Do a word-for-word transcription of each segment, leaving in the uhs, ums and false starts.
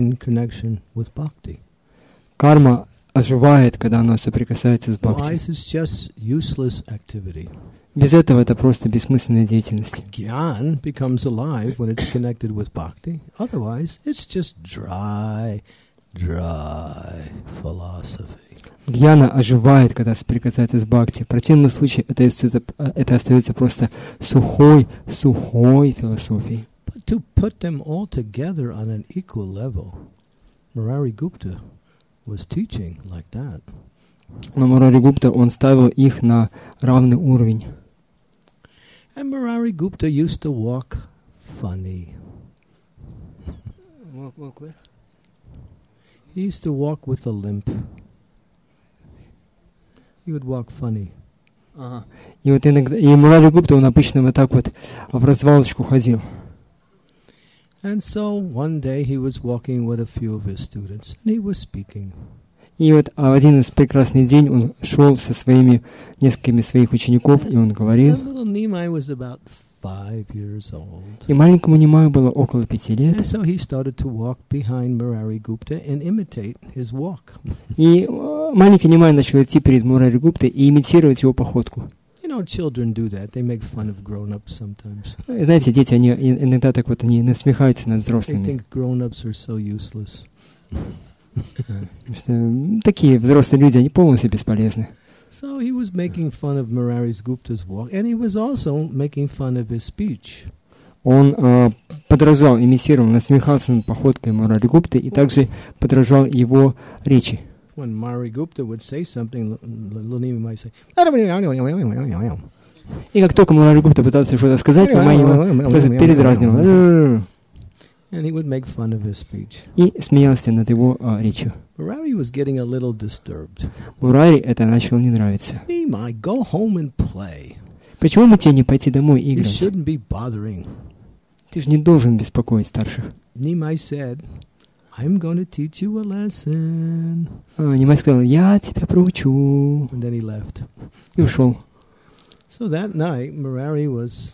in connection with bhakti. Карма оживает, когда она соприкасается с бхакти. Vice is just useless activity. Без этого это просто бессмысленная деятельность. Gyan becomes alive when it's connected with bhakti. Otherwise, it's just dry, dry philosophy. Гьяна оживает, когда соприкасается с бхакти. В противном случае это, это остается просто сухой, сухой философией. But to put them all together on an equal level, Murari Gupta was teaching like that. Но Мурари Гупта, он ставил их на равный уровень. And Murari Gupta used to walk funny. Walk, walk where? He used to walk with a limp. He would walk funny. Ага. И вот иногда, и Мурари Гупта, он обычно вот так вот в развалочку ходил. And so one day he was walking with a few of his students, and he was speaking. И вот в один прекрасный день он шел со своими несколькими своих учеников, и он говорил. И маленькому Нимаю было около пяти лет. И маленький Нимай начал идти перед Мурари Гуптой и имитировать его походку. Знаете, дети, они иногда так вот они насмехаются над взрослыми. Что такие взрослые люди, они полностью бесполезны. So he was making fun of Murari Gupta's walk, and he was also making fun of his speech. Он uh, подражал, имитировал, насмехался над походкой Мурари Гупты и также подражал его речи. When Murari Gupta would say something, Lunimi might say, и как только Мурари Гупта пытался что-то сказать, Нимай его просто передразнивал. And he would make fun of his speech. И смеялся над его uh, речью. Murari was getting a little disturbed. Мурари это начало не нравиться. Нимай, go home and play. Почему бы тебе не пойти домой и играть? You shouldn't be bothering. Ты же не должен беспокоить старших. Нимай said, I'm going to teach you a lesson. Uh, Нимай сказал, я тебя проучу. And then he left. И ушел. So that night, Murari was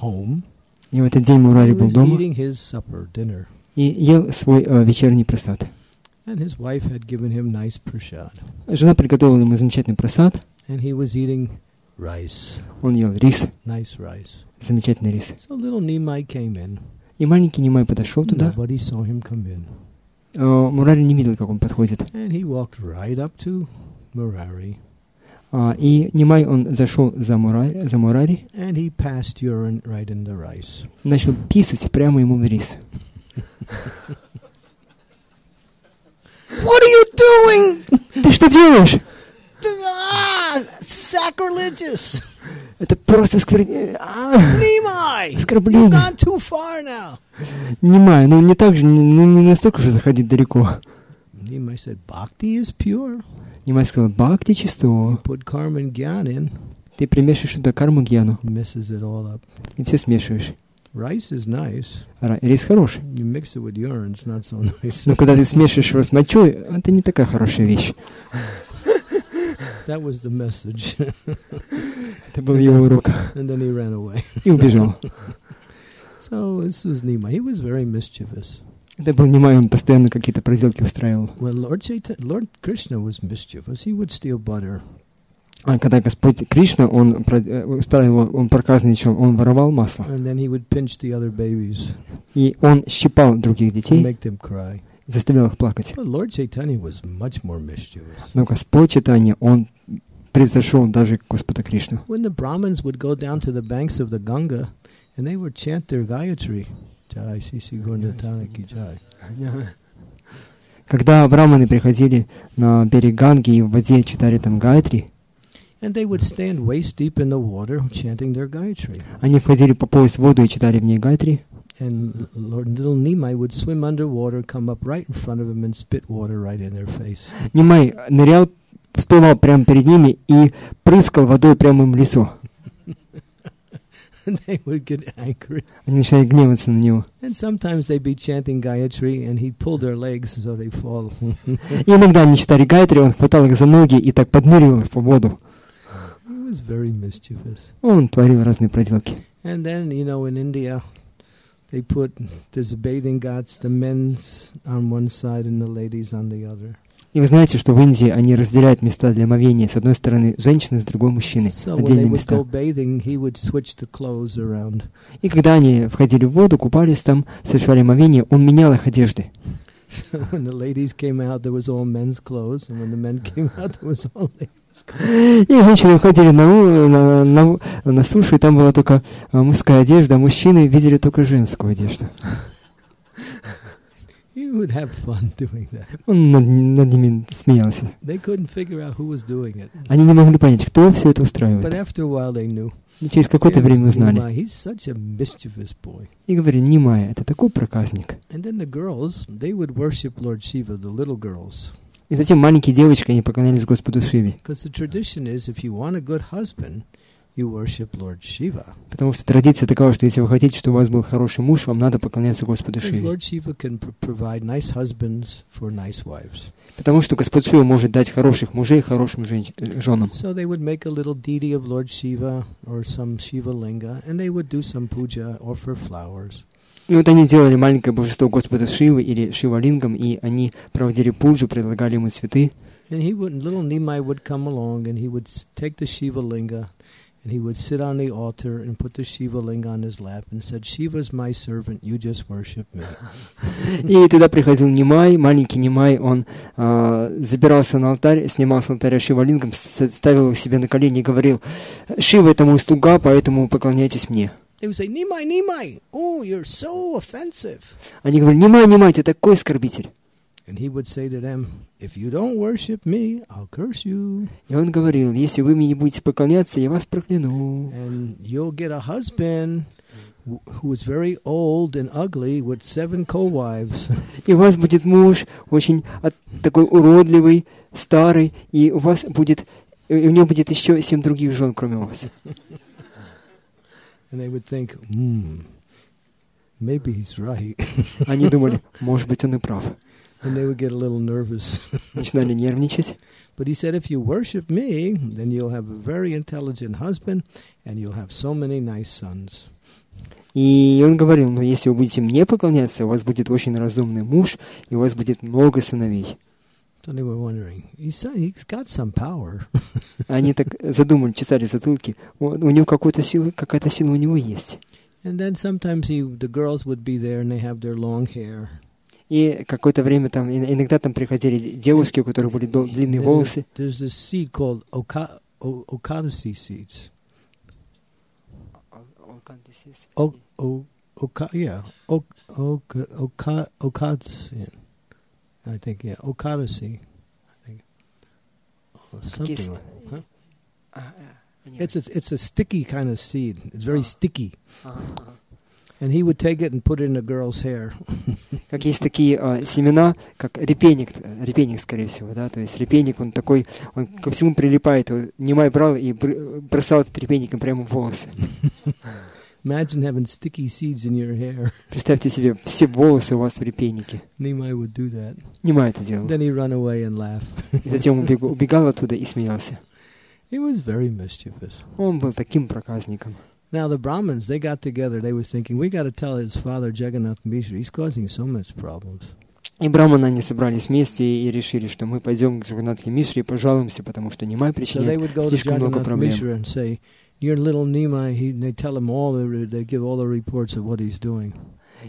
home. И в этот день Мурари был дома supper, и ел свой э, вечерний прасад. Nice Жена приготовила ему замечательный прасад. Он ел рис. Nice замечательный рис. So и маленький Нимай подошел туда. Uh, Мурари не видел, как он подходит. Right Uh, и Нимай, он зашел за, Мурари, за Мурари, right, начал писать прямо ему в рис. What are you doing? Ты что делаешь? Ah, sacrilegious. Это просто сквернение. Ah, Нимай, you've gone too far now. Нимай, ну не так же, не, не настолько же заходить далеко. Нимай said, Bhakti is pure. Нимай сказал, бхакти чисто. Ты примешиваешь сюда карму гьяну. И все смешиваешь. Рис nice. Хороший. Urine, so nice. Но когда ты смешиваешь его с мочой, это не такая хорошая вещь. Это был его урок. И убежал. So this was Nima. He was very mischievous. Это был Нимай, он постоянно какие-то проделки устраивал. А когда Господь Кришна, он устраивал, он проказничал, он воровал масло. И он щипал других детей, заставлял их плакать. Но Господь Чайтанья, он превзошел даже Господа Кришну. Когда браманы приходили на берега Ганги, и они читали Гайатри. Когда браманы приходили на берег Ганги и в воде читали там Гайатри, они входили по пояс в воду и читали в ней Гайатри. Нимай нырял, всплывал прямо перед ними и прыскал водой прямо им в лицо. They would get angry. Они начинали гневаться на него. And sometimes they'd be chanting Gayatri, and he'd pull their legs so they fall. Иногда они читали Гайатри, он хватал их за ноги и так поднырил в воду. He was very mischievous. Он творил разные проделки. And then, you know, in India, they put, there's the bathing ghats, the men's on one side and the ladies on the other. И вы знаете, что в Индии они разделяют места для омовения. С одной стороны женщины, с другой мужчины. Отдельные места. И когда они входили в воду, купались там, совершали омовение, он менял их одежды. И женщины выходили на, на, на, на сушу, и там была только мужская одежда, а мужчины видели только женскую одежду. You would have fun doing that. Он над ними смеялся. They couldn't figure out who was doing it. Они не могли понять, кто все это устраивает. But after a while they knew. И через какое-то время узнали. He's such a mischievous boy. И говорили, Нимая, это такой проказник. And then the girls, they would worship Lord Shiva, the little girls. И затем маленькие девочки, они поклонялись Господу Шиве. Because the tradition is, if you want a good husband, you worship Lord Shiva. Потому что традиция такова, что если вы хотите, чтобы у вас был хороший муж, вам надо поклоняться Господу Шиве. Потому что Господь Шива может дать хороших мужей хорошим женам. И вот они делали маленькое божество Господа Шивы или Шивалингам, и они проводили пуджу, предлагали ему цветы. И little Nimai would come along, and he would take the Shiva Linga. And he would sit on the altar and put the Shiva Linga on his lap and said, Shiva's my servant, you just worship me. И туда приходил Нимай, маленький Нимай, он забирался на алтарь, снимал с алтаря Шива Лингам, ставил его себе на колени и говорил, Шива это мой слуга, поэтому поклоняйтесь мне. They would say, Nimai, Nimai, oh, you're so offensive. Они говорили, Нимай, Нимай, ты такой оскорбитель. And he would say to them, if you don't worship me, I'll curse you. И он говорил, если вы мне не будете поклоняться, я вас прокляну. And you'll get a husband who is very old and ugly with seven co-wives. И у вас будет муж очень такой уродливый, старый, и у вас будет, и у него будет еще семь других жен, кроме вас. And they would think, hmm, maybe he's right. Они думали, может быть, он и прав. And they would get a little nervous. Начинали нервничать. But he said, if you worship me, then you'll have a very intelligent husband, and you'll have so many nice sons. И он говорил, но если вы будете мне поклоняться, у вас будет очень разумный муж, и у вас будет много сыновей. So they were wondering, he's he's got some power. Они так задумали, чесали затылки. У него какой-то силы, какая-то сила у него есть. And then sometimes he, the girls would be there, and they have their long hair. И какое-то время там, иногда там приходили девушки, у которых были дол- длинные волосы. There's a seed called oka- o- Okansi seeds. O- o- oka- yeah. O- oka- oka- Okansi. I think, yeah. Okansi. I think. Oh, something like that. Huh? It's a, it's a sticky kind of seed. It's very sticky. And he would take it and put it in a girl's hair. Как есть такие э, семена, как репейник, репейник, скорее всего, да, то есть репейник, он такой, он ко всему прилипает, Нимай брал и бросал этот репейник прямо в волосы. Imagine having sticky seeds in your hair. Представьте себе, все волосы у вас в репейнике. Нимай would do that. Нимай это делал. Then he'd run away and laugh. И затем он убегал оттуда и смеялся. He was very mischievous. Он был таким проказником. Now the Brahmins, they got together. They were thinking, we got to tell his father Jagannath Mishra. He's causing so much problems. И браманы они собрались вместе и решили, что мы пойдем к Джаганнатхе Мишре и пожалуемся, потому что Нимай причиняет слишком много проблем.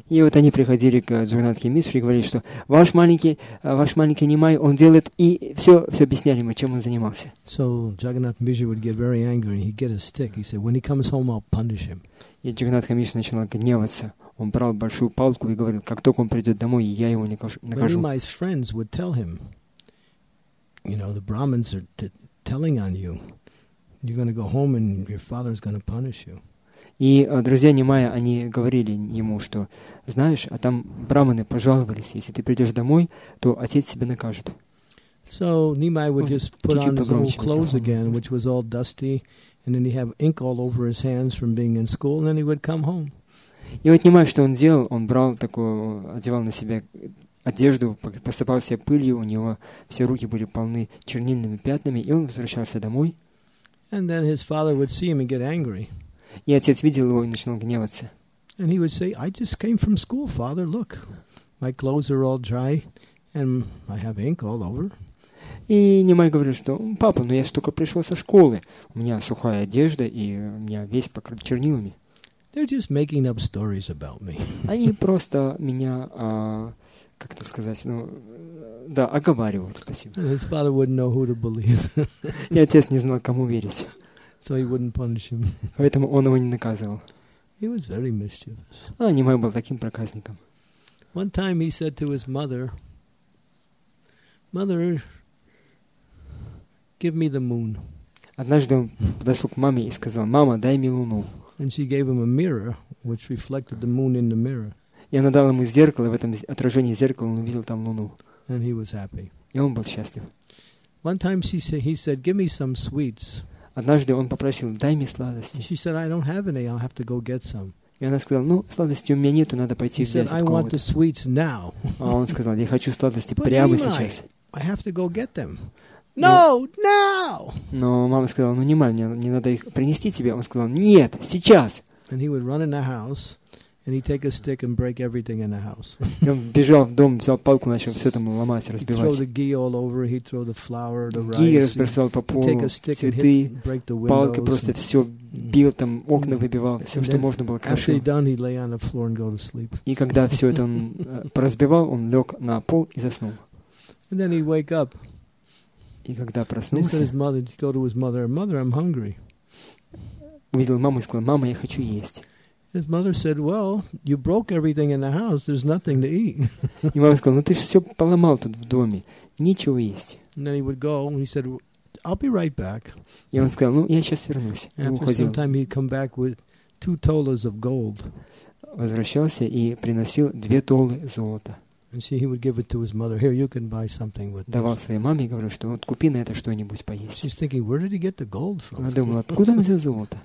И вот они приходили к Джаганнатхе Мишре и говорили, что ваш маленький, ваш маленький Нимай, он делает, и все, все объясняли ему, чем он занимался. So Jagannath Mishra would get very angry and he'd get a stick. He said, when he comes home, I'll punish him. И Джаганнатха Мишра начинал гневаться. Он брал большую палку и говорил, как только он придет домой, я его накажу. Нимай's friends would tell him, you know, the Brahmins are t- telling on you. You're going to go home and your father's going to punish you. И друзья Нимая, они говорили ему, что, знаешь, а там браманы пожаловались, если ты придешь домой, то отец тебя накажет. So Nimai would just put on his old clothes again, which was all dusty, and then he'd have ink all over his hands from being in school, and then he would come home. И вот Нимай, что он делал, он брал такую, одевал на себя одежду, посыпал себя пылью, у него все руки были полны чернильными пятнами, и он возвращался домой. And then his father would see him and get angry. И отец видел его и начинал гневаться. And he would say, I just came from school, Father. Look, my clothes are all dry, and I have ink all over. И Немай говорит, что, папа, ну я же только пришел со школы. У меня сухая одежда, и у меня весь покрыт чернилами. They're just making up stories about me. Они просто меня, а, как это сказать, ну, да, оговаривают. Спасибо. His father wouldn't know who to believe. И отец не знал, кому верить. So he wouldn't punish him. Поэтому он его не наказывал. He was very mischievous. А Немай был таким проказником. One time he said to his mother, Mother, give me the moon. Однажды он подошел к маме и сказал, мама, дай мне луну. And she gave him a mirror, which reflected the moon in the mirror. И она дала ему зеркало, и в этом отражении зеркала он увидел там луну. And he was happy. И он был счастлив. One time she said, he said, give me some sweets. Однажды он попросил, дай мне сладости. She said, I don't have any, I'll have to go get some. И она сказала, ну, сладости у меня нету, надо пойти взять от кого-то. А он сказал, я хочу сладости прямо сейчас. I have to go get them. No, now! Но мама сказала, ну, не мам, мне, мне надо их принести тебе. Он сказал, нет, сейчас. И он бежал в дом, взял палку, начал все там ломать, разбивать. Ги разбросал по полу, цветы, палкой просто все бил, там окна выбивал, все, что можно было, крошил. И когда все это он разбивал, он лег на пол и заснул. And then he'd wake up. И когда проснулся, увидел маму и сказал, мама, я хочу есть. His mother said, well, you broke everything in the house, there's nothing to eat. И мама сказала, ну ты же все поломал тут в доме, нечего есть. And then he would go, he said, I'll be right back. И он сказал, ну я сейчас вернусь. И уходил. After some time he'd come back with two tolas of gold. Возвращался и приносил две толы золота. And she, he would give it to his mother. Here, you can buy something with this. Давал своей маме и говорил, что вот купи на это что-нибудь поесть. She's thinking, where did he get the gold from? Она думала, откуда он взял золото?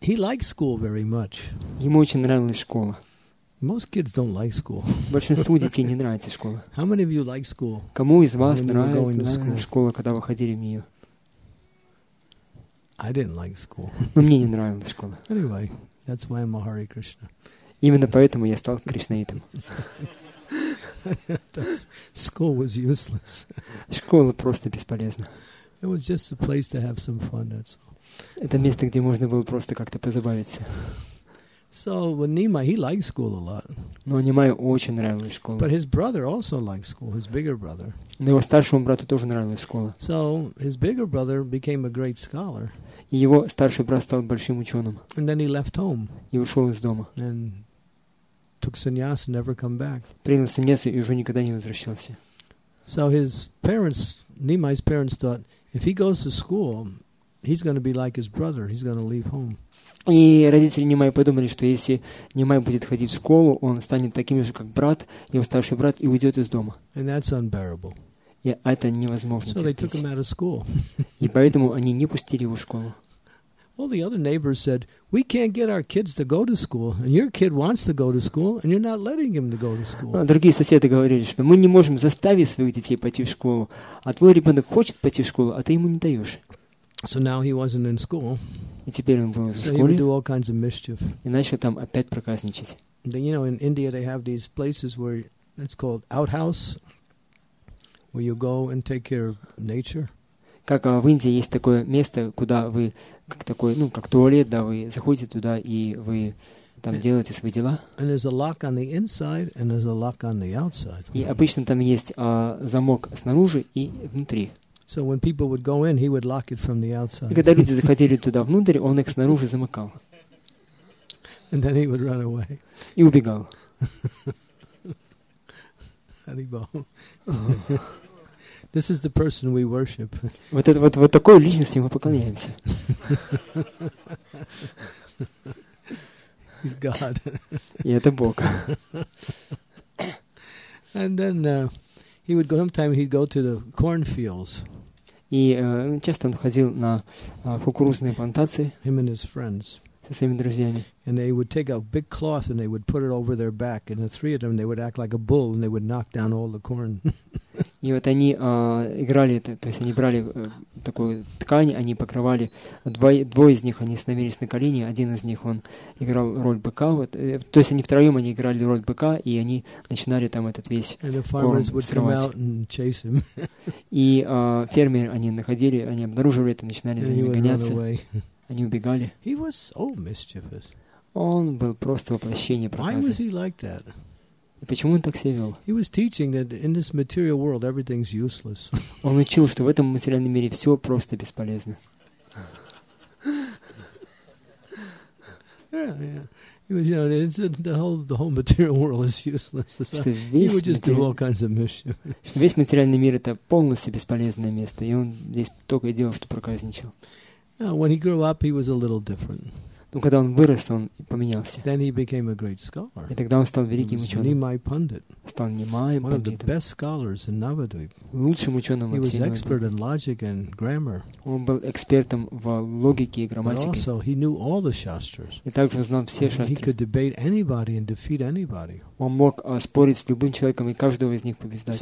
He liked school very much. Ему очень нравилась школа. Most kids don't like school. Большинству детей не нравится школа. How many of you like school? Кому из вас нравилась школа, когда вы ходили в нее? I didn't like school. Но мне не нравилась школа. Anyway. That's why I'm a Hare Krishna. Именно поэтому я стал кришнаитом. School was useless. Школа просто бесполезна. It was just a place to have some fun, that's all. Это место, где можно было просто как-то позабавиться. So, when Nimai, he liked school a lot. Но Нимаю очень нравилась школа. But his brother also liked school, his bigger brother. Но его старшему брату тоже нравилась школа. So, his bigger brother became a great scholar. И его старший брат стал большим ученым. And then he left home. И ушел из дома. And took sannyas and never come back. Принял саньясу и уже никогда не возвращался. So, his parents, Nimai's parents thought, if he goes to school, he's going to be like his brother, he's going to leave home. И родители Немая подумали, что если Немай будет ходить в школу, он станет таким же, как брат, его старший брат, и уйдет из дома. И это невозможно so. И поэтому они не пустили его в школу. Другие соседи говорили, что мы не можем заставить своих детей пойти в школу, а твой ребенок хочет пойти в школу, а ты ему не даешь. So now he wasn't in school. И теперь он был в школе. So he would do all kinds of mischief. И начал там опять проказничать. Then, you know, in India they have these places where it's called outhouse, where you go and take care of nature. Как в Индии есть такое место, куда вы как такой, ну, как туалет, да, вы заходите туда и вы там делаете свои дела. And there's a lock on the inside and there's a lock on the outside. И обычно там есть а, замок снаружи и внутри. So when people would go in, he would lock it from the outside. Когда люди заходили туда внутрь, он их снаружи замыкал. And then he would run away. И убегал. This is the person we worship. Вот это вот вот такой личности мы поклоняемся. He's God. И это Бог. And then uh, he would go. Sometimes he'd go to the cornfields. И uh, часто он ходил на uh, кукурузные плантации со своими друзьями. И вот они uh, играли, то есть они брали uh, такую ткань, они покрывали, двое, двое из них они становились на колени, один из них он играл роль быка, вот, э, то есть они втроем они играли роль быка, и они начинали там этот весь корм срывать. И э, фермеры они находили, они обнаруживали это, начинали за ними гоняться, они убегали. Он был просто воплощение проказы. И почему он так себя вел? Он учил, что в этом материальном мире все просто бесполезно. Что весь материальный мир — это полностью бесполезное место, и он здесь только и делал, что проказничал. Но когда он вырос, он поменялся. И тогда он стал великим ученым. Стал Нимай Пандитом. Лучшим ученым во всей Европе. Он был экспертом в логике и грамматике. И также знал все шастры. Он мог uh, спорить с любым человеком и каждого из них побеждать.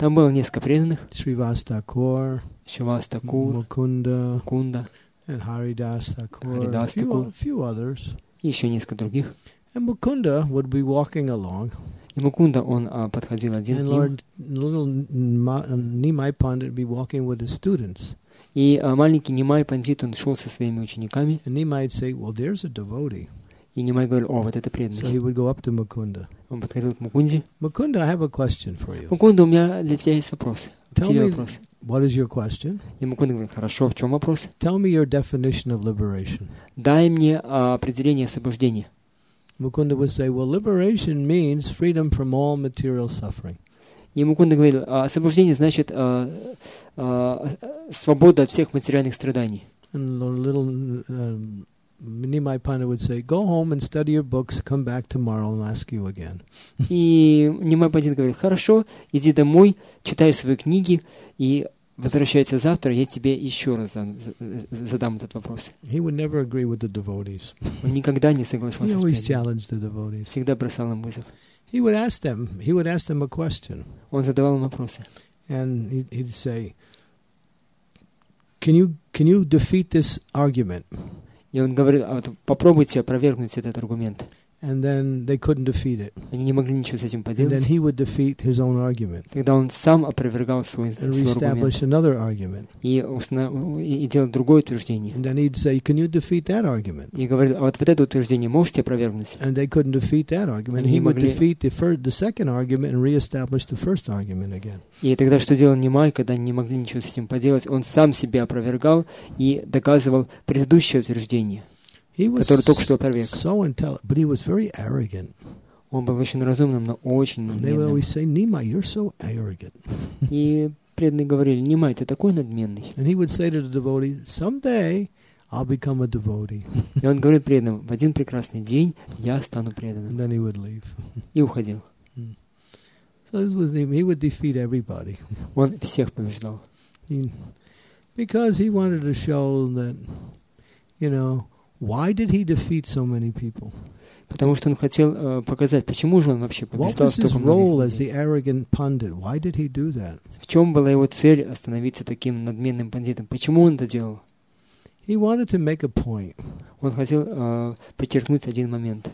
Там было несколько преданных. Srivas Thakur, Srivas Thakur, Mukunda, Mukunda, and Haridas Thakur, Haridas Thakur, few, few others. И еще несколько других. And Mukunda would be walking along. И Мукунда он uh, подходил один. And Lord, little Nimai Pandit would be walking with his students. И uh, маленький Нимай Пандит он шел со своими учениками. And Nimai would say, well, there's a devotee. И Нимай говорил, о, вот это преданный. So he would go up to Mukunda. Он подходил к Мукунде. Мукунда, I have a question for you. Мукунда, у меня для тебя есть вопрос. Tell Тебе me вопрос. What is your question? И Мукунда говорит, хорошо, в чем вопрос? Tell me your definition of liberation. Дай мне uh, определение освобождения. Мукунда would say, well, liberation means freedom from all material suffering. И Мукунда говорил, освобождение значит uh, uh, свобода от всех материальных страданий. And little, uh, Nimai Pandit would say, go home and study your books, come back tomorrow and ask you again. И Нимай Пандит говорит, хорошо, иди домой, читай свои книги и возвращайся завтра, я тебе еще раз задам этот вопрос. He would never agree with the devotees. Он никогда не соглашался с преданными. Всегда бросал им вызов. He would ask them, he would ask them a question. Он задавал им вопросы. And he'd, he'd say, can you, can you defeat this argument? И он говорил, а вот попробуйте опровергнуть этот аргумент. And then they couldn't defeat it. Они не могли ничего с этим поделать. And then he would defeat his own argument. Тогда он сам опровергал свой, and свой reestablish another argument. И, и, и делал другое утверждение. And then he'd say, can you defeat that argument? И говорил, а вот, вот это утверждение можете опровергнуть? And they couldn't defeat that argument. Они he would defeat the, first, the second argument and reestablish the first argument again. И тогда что делал Нимай, когда они не могли ничего с этим поделать, он сам себя опровергал и доказывал предыдущее утверждение. Который только что опроверг. Он был очень разумным, но очень надменным. И преданные говорили, Нимай, ты такой надменный. И он говорил преданным, в один прекрасный день я стану преданным. И уходил. Он всех побеждал. Because he wanted to show that, you know, why did he defeat so many people? Потому что он хотел uh, показать, почему же он вообще побеждал столько многих. В чем была его цель остановиться таким надменным пандитом? Почему он это делал? He wanted to make a point. Он хотел uh, подчеркнуть один момент.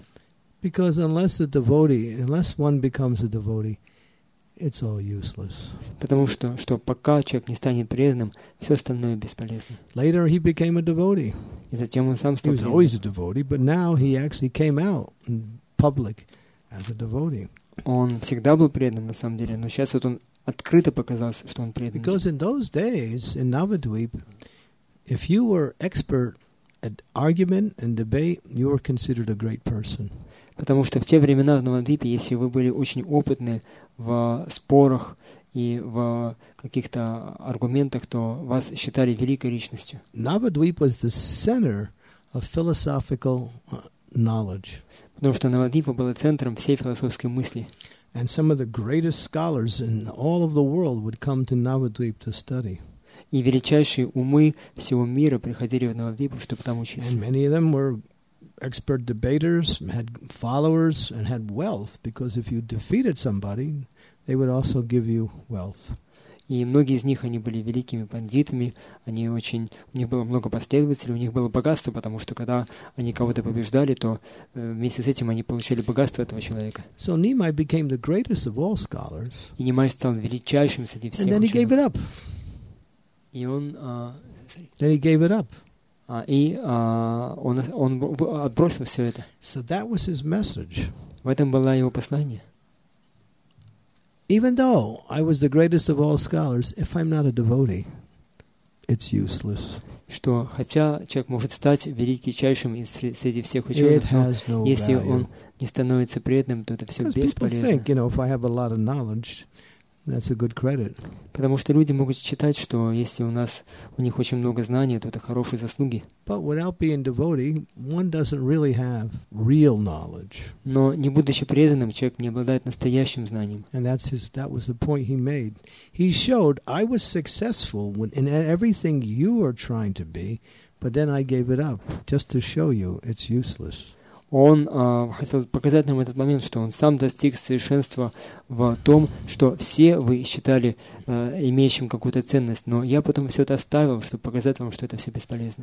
Because unless the devotee, unless one becomes a devotee, it's all useless. Потому что, что пока человек не станет преданным, все остальное бесполезно. Later he became a devotee. И затем он сам стал преданным. He was always a devotee, but now he actually came out in public as a devotee. Он всегда был предан на самом деле, но сейчас вот он открыто показался, что он предан. Because in those days in Navadvip, if you were expert at argument and debate, you were considered a great person. Потому что в те времена в Навадвипе, если вы были очень опытны в спорах и в каких-то аргументах, то вас считали великой личностью. Navadvip was the center of philosophical knowledge. Потому что Навадвипа была центром всей философской мысли. And some of the greatest scholars in all of the world would come to Navadvip to study. И величайшие умы всего мира приходили в Навадвипу, чтобы там учиться. And many of them were expert debaters, had followers, and had wealth, because if you defeated somebody, they would also give you wealth. И многие из них, они были великими бандитами, они очень, у них было много последователей, у них было богатство, потому что когда они кого-то побеждали, то вместе с этим они получали богатство этого человека. So Nimai became the greatest of all scholars. И Нимай стал величайшим среди всех ученых. And then he gave it up. И он, uh, then he gave it up. Uh, и uh, он, он отбросил все это. So that was his message. В этом было его послание. Even though I was the greatest of all scholars, if I'm not a devotee, it's useless. Что хотя человек может стать величайшим из среди всех ученых, но если он не становится преданным, то это все бесполезно. Потому что люди могут считать, что если у нас у них очень много знаний, то это хорошие заслуги. Но не будучи преданным, человек не обладает настоящим знанием. Он uh, хотел показать нам этот момент, что он сам достиг совершенства в том, что все вы считали uh, имеющим какую-то ценность, но я потом все это оставил, чтобы показать вам, что это все бесполезно.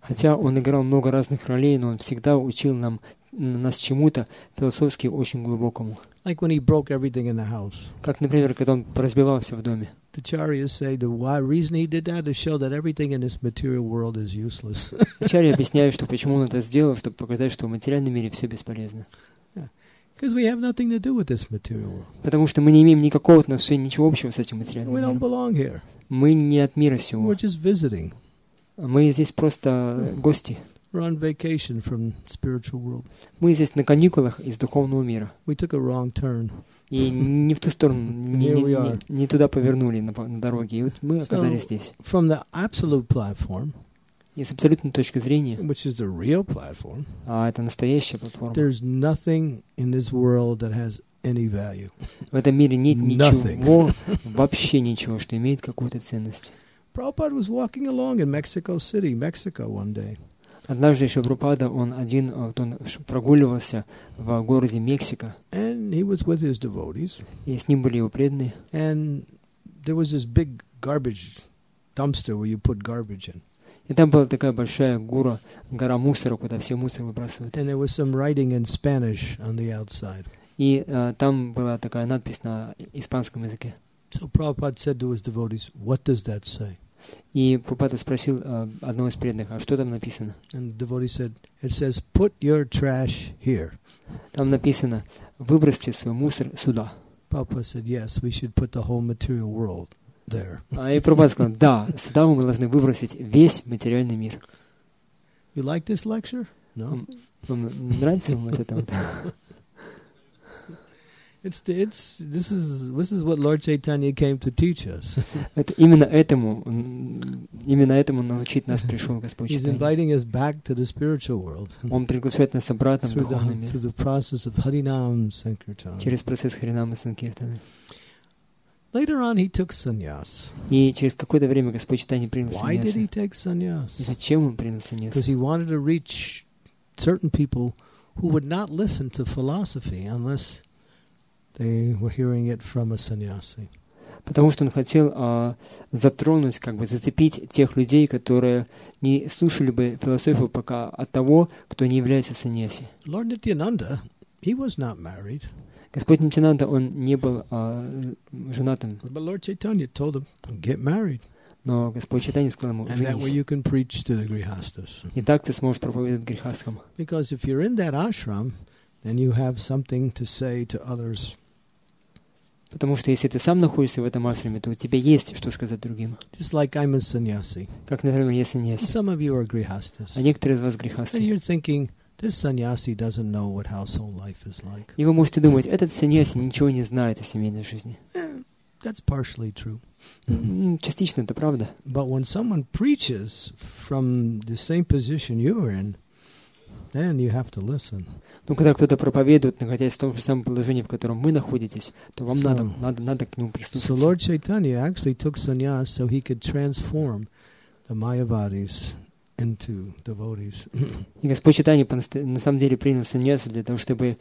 Хотя он играл много разных ролей, но он всегда учил нам, нас чему-то философски очень глубокому. Like when he broke everything in the house. Как, например, когда он разбивал все в доме. The Acharyas say the why reason he did that is show that everything in this material world is useless. Acharya объясняет, что почему он это сделал, чтобы показать, что в материальном мире все бесполезно. Because we have nothing to do with this material world. Потому что мы не имеем никакого отношения, ничего общего с этим материальным миром. We don't belong here. Мы не от мира сего. We're just visiting. Мы здесь просто гости. We're on vacation from spiritual world. Мы здесь на каникулах из духовного мира. We took a wrong turn. И не в ту сторону, не, не, не туда повернули на, на дороге. И вот мы оказались so, здесь. From the absolute platform, и с абсолютной точки зрения, which is the real platform, а это настоящая платформа, there's nothing in this world that has any value. В этом мире нет ничего, вообще ничего, что имеет какую-то ценность. Prabhupada was walking along in Mexico City, Mexico, one day. Однажды еще Прабхупада, он один, вот он прогуливался в городе Мексика. And he was with his devotees. И с ним были его преданные. And there was this big garbage dumpster where you put garbage in. И там была такая большая гора, гора мусора, куда все мусор выбрасывают. And there was some writing in Spanish on the outside. И uh, там была такая надпись на испанском языке. So Prabhupada said to his devotees, "What does that say?" И Прабхупада спросил uh, одного из преданных, а что там написано? And the devotee said, it says, put your trash here. Там написано, выбросьте свой мусор сюда. Prabhupada said, yes, we should put the whole material world there. А и Прабхупада сказал, да, сюда мы должны выбросить весь материальный мир. You like this lecture? No. Нравится вам это? It's, it's, this is, this is what Lord Chaitanya came to teach us. Именно этому, именно этому научить нас пришел Господь Чайтанья. He's inviting us back to the spiritual world. Он приглашает нас обратно в духовный мир. Through the process of Harinam Sankirtan. Через процесс Харинама Санкиртана. Later on, he took sannyas. И через какое-то время Господь Чайтанья принял саньяс. Why did he take sannyas? Зачем он принял саньяс? Because he wanted to reach certain people who would not listen to philosophy unless they were hearing it from a sannyasi. Потому что он хотел uh, затронуть, как бы зацепить тех людей, которые не слушали бы философию пока от того, кто не является саньяси. Lord Nityananda, he was not married. Господь Нитьянанда, он не был uh, женатым. But Lord Chaitanya told him, get married. Но Господь Чайтанья сказал ему, женись. И так ты сможешь проповедовать грихастхам. Because if you're in that ashram, then you have something to say to others. Потому что если ты сам находишься в этом ашраме, то у тебя есть что сказать другим. Just like I'm a sannyasi. Как, например, я саньяси. Some of you are grihastas. А некоторые из вас грихасты. And you're thinking, this sannyasi doesn't know what household life is like. И вы можете думать, этот саньяси ничего не знает о семейной жизни. That's partially true. Частично это правда. But when someone preaches from the same position you are in, then you have to listen. Но когда кто-то проповедует, находясь в том же самом положении, в котором мы находитесь, то вам so, надо, надо, надо к нему прислушаться. So Lord Chaitanya actually took sannyas so he could transform the Mayavadis into devotees. И Господь Чайтанья на самом деле принял саньясу для того, чтобы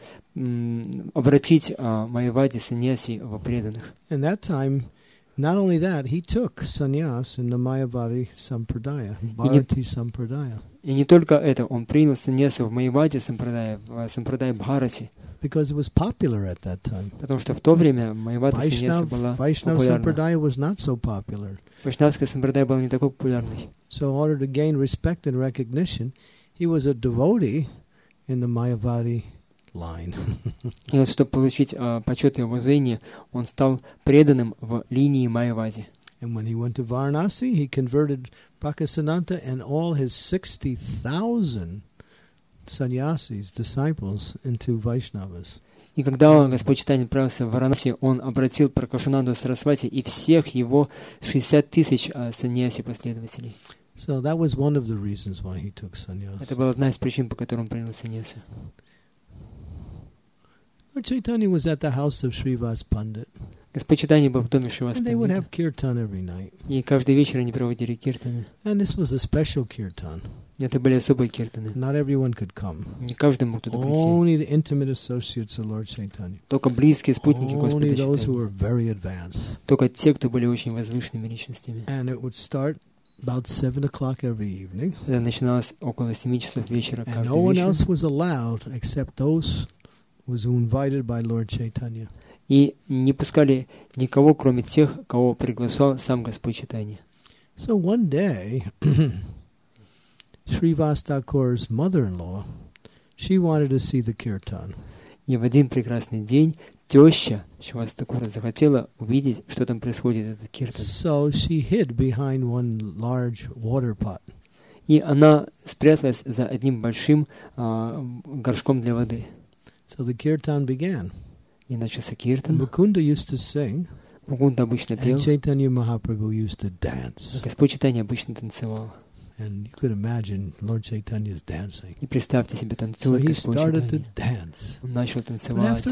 обратить майавади саньяси в преданных. And that time, not only that, he took sannyas in the Mayavadi Sampradaya, Bharati Sampradaya. И не только это, он принял саньясу в Майаваде Сампрадае, в Сампрадае Бхарати. Because it was popular at that time. Потому что в то время Майавада саньяса была популярна. Vaishnava Sampradaya was not so popular. Вайшнавская Сампрадая была не такой популярной. So in order to gain respect and recognition, he was a devotee in the Mayavadi line. И вот, чтобы получить почет и уважение, он стал преданным в линии Майавади. And when he went to Varanasi, he converted Prakasananta and all his sixty thousand sannyasis, disciples, into Vaishnavas. И когда Господь Чайтанья отправился в Варанаси, он обратил Пракашананду Сарасвати и всех его шестьдесят тысяч саньяси-последователей. So that was one of the reasons why he took sannyas. Это была одна из причин, по которым он принял саньясу. Lord Chaitanya was at the house of Shrivas Pandit. Господь Чайтанья был в доме Шривас Пандита. И каждый вечер они проводили киртаны. Это были особые киртаны. Не каждый мог туда прийти. Только близкие спутники Господа Чайтаньи. Только те, кто были очень возвышенными личностями. Это начиналось около семи часов вечера каждый вечер. И не пускали никого, кроме тех, кого приглашал сам Господь Чайтанья. So one day, Shrivas Thakur's mother-in-law, she wanted to see the kirtan. И в один прекрасный день теща Шривас Тхакура захотела увидеть, что там происходит, этот киртан. So she hid behind one large water pot. И она спряталась за одним большим а, горшком для воды. So the kirtan began. И начался киртан. Мукунда обычно пел. Господь Чайтанья обычно танцевал. И представьте себе, танцует Господь Чайтанья. Он начал танцевать.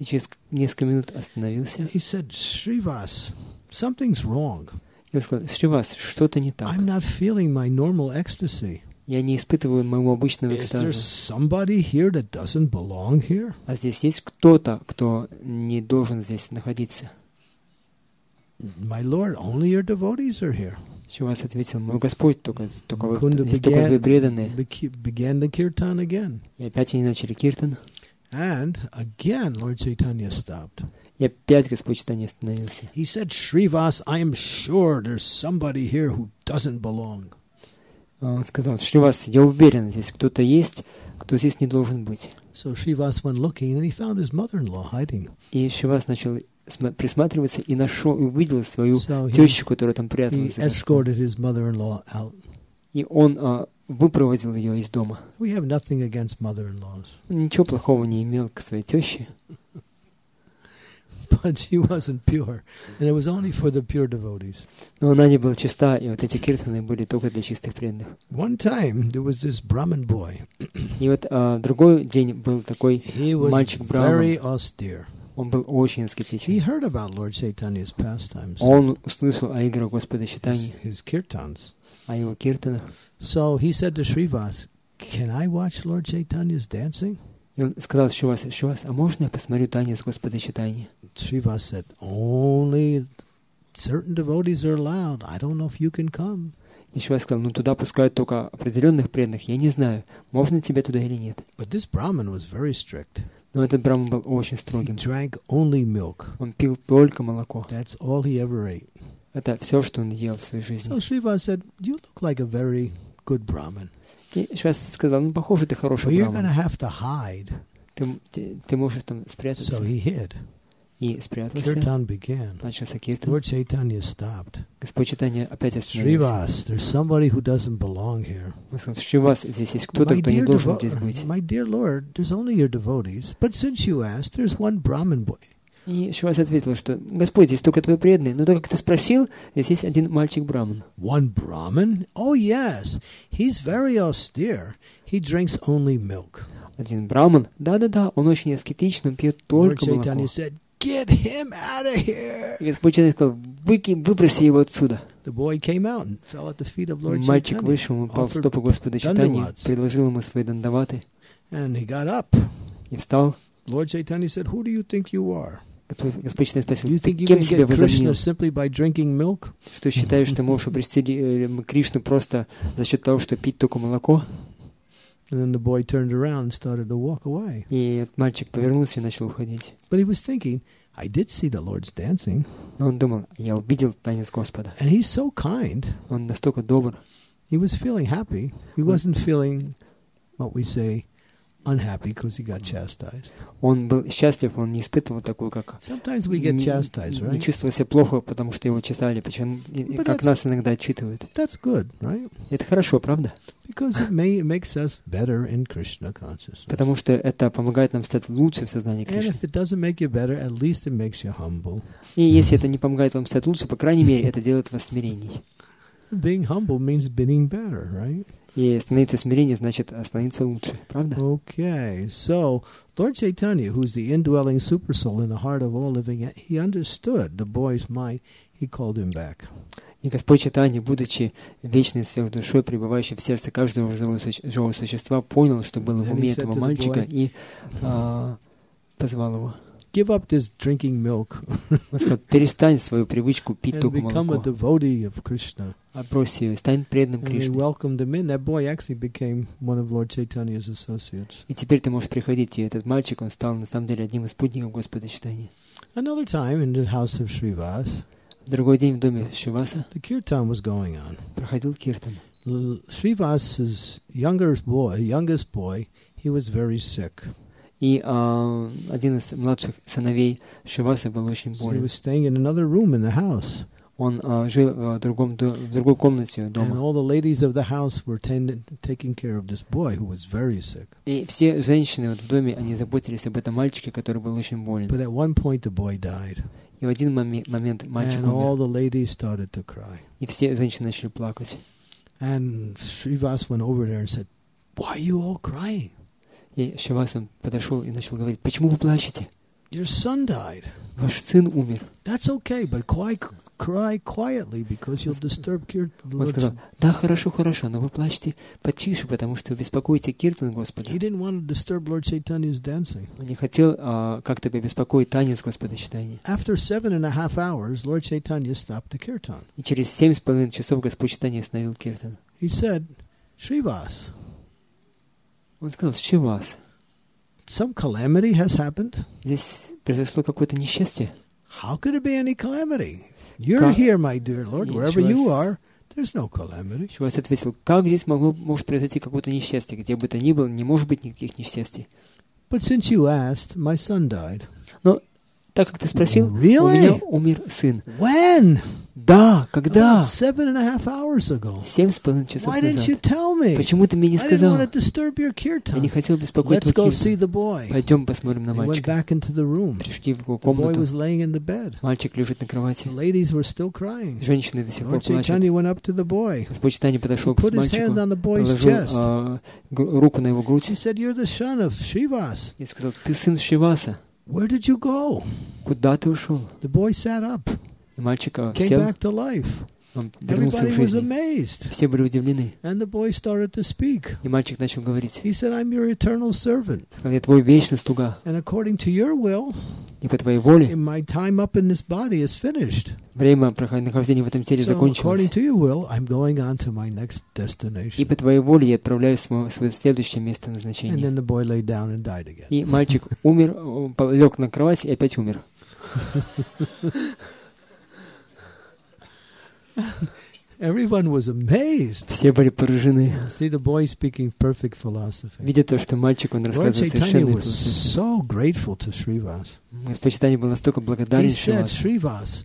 И через несколько минут остановился. И он сказал: Шривас, что-то не так. Я не испытываю моего обычного экстаза. А здесь есть кто-то, кто не должен здесь находиться? Шривас ответил: мой Господь, только, только вы, здесь только вы преданные. И опять они начали киртан. И опять Господь Чайтанья остановился. He said, Shrivas, I am sure there's somebody here who doesn't belong. Он сказал: Шривас, я уверен, здесь кто-то есть, кто здесь не должен быть. So Shrivas went looking and he found his mother-in-law hiding. И Шривас начал присматриваться и нашел, увидел свою so тещу, которая там пряталась. He escorted his mother-in-law out. И он а, выпроводил ее из дома. We have nothing against mother-in-laws. Ничего плохого не имел к своей теще. But she wasn't pure, and it was only for the pure devotees. Но она не была чиста, и вот эти киртаны были только для чистых преданных. One time there was this Brahmin boy. И вот другой день был такой мальчик Брахман. He was very austere. Он был очень аскетичен. He heard about Lord Chaitanya's pastimes. Он услышал о играх Господа Чайтаньи. His kirtans. О его киртанах. So he said to Shrivas, "Can I watch Lord Chaitanya's dancing?" И он сказал Шривасу: Шривас, а можно я посмотрю танец Господа Чайтаньи? Шривас said, only certain devotees are allowed. I don't know if you can come. И Шривас сказал: ну туда пускают только определенных преданных. Я не знаю, можно тебе туда или нет. But this Brahmin was very strict. Но этот Брахман был очень строгим. He drank only milk. Он пил только молоко. That's all he ever ate. Это все, что он ел в своей жизни. So Шривас said, you look like a very good Brahmin. И Шривас сказал: ну, похоже, ты хороший Брахман. Ты, ты, ты можешь там спрятаться. So и спрятался. Начался киртан. Господь Чайтанья опять остановился. Он сказал: Шривас, здесь есть кто-то, кто не должен здесь быть. И Шривас ответил, что Господь, здесь только твой преданный, но так как ты спросил, здесь есть один мальчик Брахман. One Brahmin? Oh yes, he's very austere. He drinks only milk. Один Брахман? Да-да-да, он очень аскетичен, он пьет только молоко. Said, Get him out of here. И Господь Чайтанья сказал: выброси его отсюда. Мальчик вышел, он пал в стопы Господа Чайтаньи, предложил ему свои дандаваты. И встал. Господь Чайтанья спросил: ты кем себя возомнил? Что считаешь, что можешь обрести Кришну просто за счет того, что пить только молоко? И мальчик повернулся и начал уходить. I did see the Lord's dancing. Но он думал, я увидел танец Господа. And he's so kind. Он настолько добр. He was feeling happy. He wasn't feeling, what we say, unhappy because he got chastised. Он был счастлив, он не испытывал такую, как... Sometimes we get chastised, right? Не чувствовал себя плохо, потому что его читали, почему, как нас иногда отчитывают. That's good, right? Это хорошо, правда? Because it may, makes us better in Krishna consciousness. Потому что это помогает нам стать лучше в сознании Кришны. And if it doesn't make you better, at least it makes you humble. И если это не помогает вам стать лучше, по крайней мере, это делает вас смиренней. Being humble means being better, right? И становиться смирением значит становиться лучше, правда? Okay, so Lord Chaitanya, who's the indwelling supersoul in the heart of all living, he understood the boy's mind. He called him back. И Господь Чайтанья, будучи вечной сверхдушой, пребывающей в сердце каждого живого существа, понял, что было в уме этого мальчика, и а, позвал его. Give up this drinking milk. Он сказал: перестань свою привычку пить только молоко. Отбрось ее, стань преданным Кришне. И теперь ты можешь приходить, и этот мальчик, он стал на самом деле одним из спутников Господа Чайтаньи. Another time in the house of Shrivas. Другой день в доме Шриваса проходил киртан. Шривас's youngest boy, youngest boy, he was very sick. И а, один из младших сыновей Шриваса был очень болен. So he was staying in another room in the house. Он а, жил в, другом, в другой комнате дома. And all the ladies of the house were tend- taking care of this boy who was very sick. И все женщины вот в доме, они заботились об этом мальчике, который был очень болен. But at one point the boy died. И в один момент мальчик умер. И все женщины начали плакать. И Шривас подошел и начал говорить: почему вы плачете? Ваш сын умер. Он сказал: да, хорошо, хорошо, но вы плачете потише, потому что вы беспокоите киртан Господа. Он не хотел а, как-то беспокоить танец Господа Чайтаньи. И через семь с половиной часов Господь Чайтаньи остановил киртан. Он сказал: Шривас, some calamity has happened. Здесь произошло какое-то несчастье. How could there be any calamity? You're как? Here, my dear Lord, wherever you are, there's no calamity. Шривас ответил: как здесь могло, может произойти какое-то несчастье? Где бы то ни было, не может быть никаких несчастий. But since you asked, my son died. Но так как ты спросил, really? У меня умер сын. When? Да, когда? Seven and a half hours ago. Семь с половиной часов назад. Why didn't you tell me? Почему ты мне не сказал? I didn't want to disturb your kirtan. Я не хотел беспокоить твой киртан. Let's go see the boy. Пойдем посмотрим на мальчика. They went back into the room. Пришли в его комнату. The boy was laying in the bed. Мальчик лежит на кровати. The ladies were still crying. Женщины до сих пор плачут. Lord Chaitanya went up to the boy. Господь Чайтанья подошел к мальчику, положил руку на его грудь. He said, "You're the son of Shrivas." И сказал: ты сын Шриваса. Where did you go? Куда ты ушел? The boy sat up. Мальчик сел. Came back to life. Он вернулся в жизнь. Все были удивлены. And the boy started to speak. И мальчик начал говорить. He said, "I'm your eternal servant." Я твой вечный слуга. And according to your will, и по твоей воле, my time up in this body is finished. Время нахождения в этом теле закончилось. So according to your will, I'm going on to my next destination. И по твоей воле я отправляюсь в свое следующее место назначения. And then the boy lay down and died again. И мальчик умер, лег на кровать и опять умер. Everyone was amazed. Все были поражены. See the boy speaking perfect philosophy. Видя то, что мальчик, он рассказывал совершенную философию. Lord Chaitanya was so grateful to Shrivas. Господь Чайтанья был настолько благодарен Шривасу. He said, Shrivas,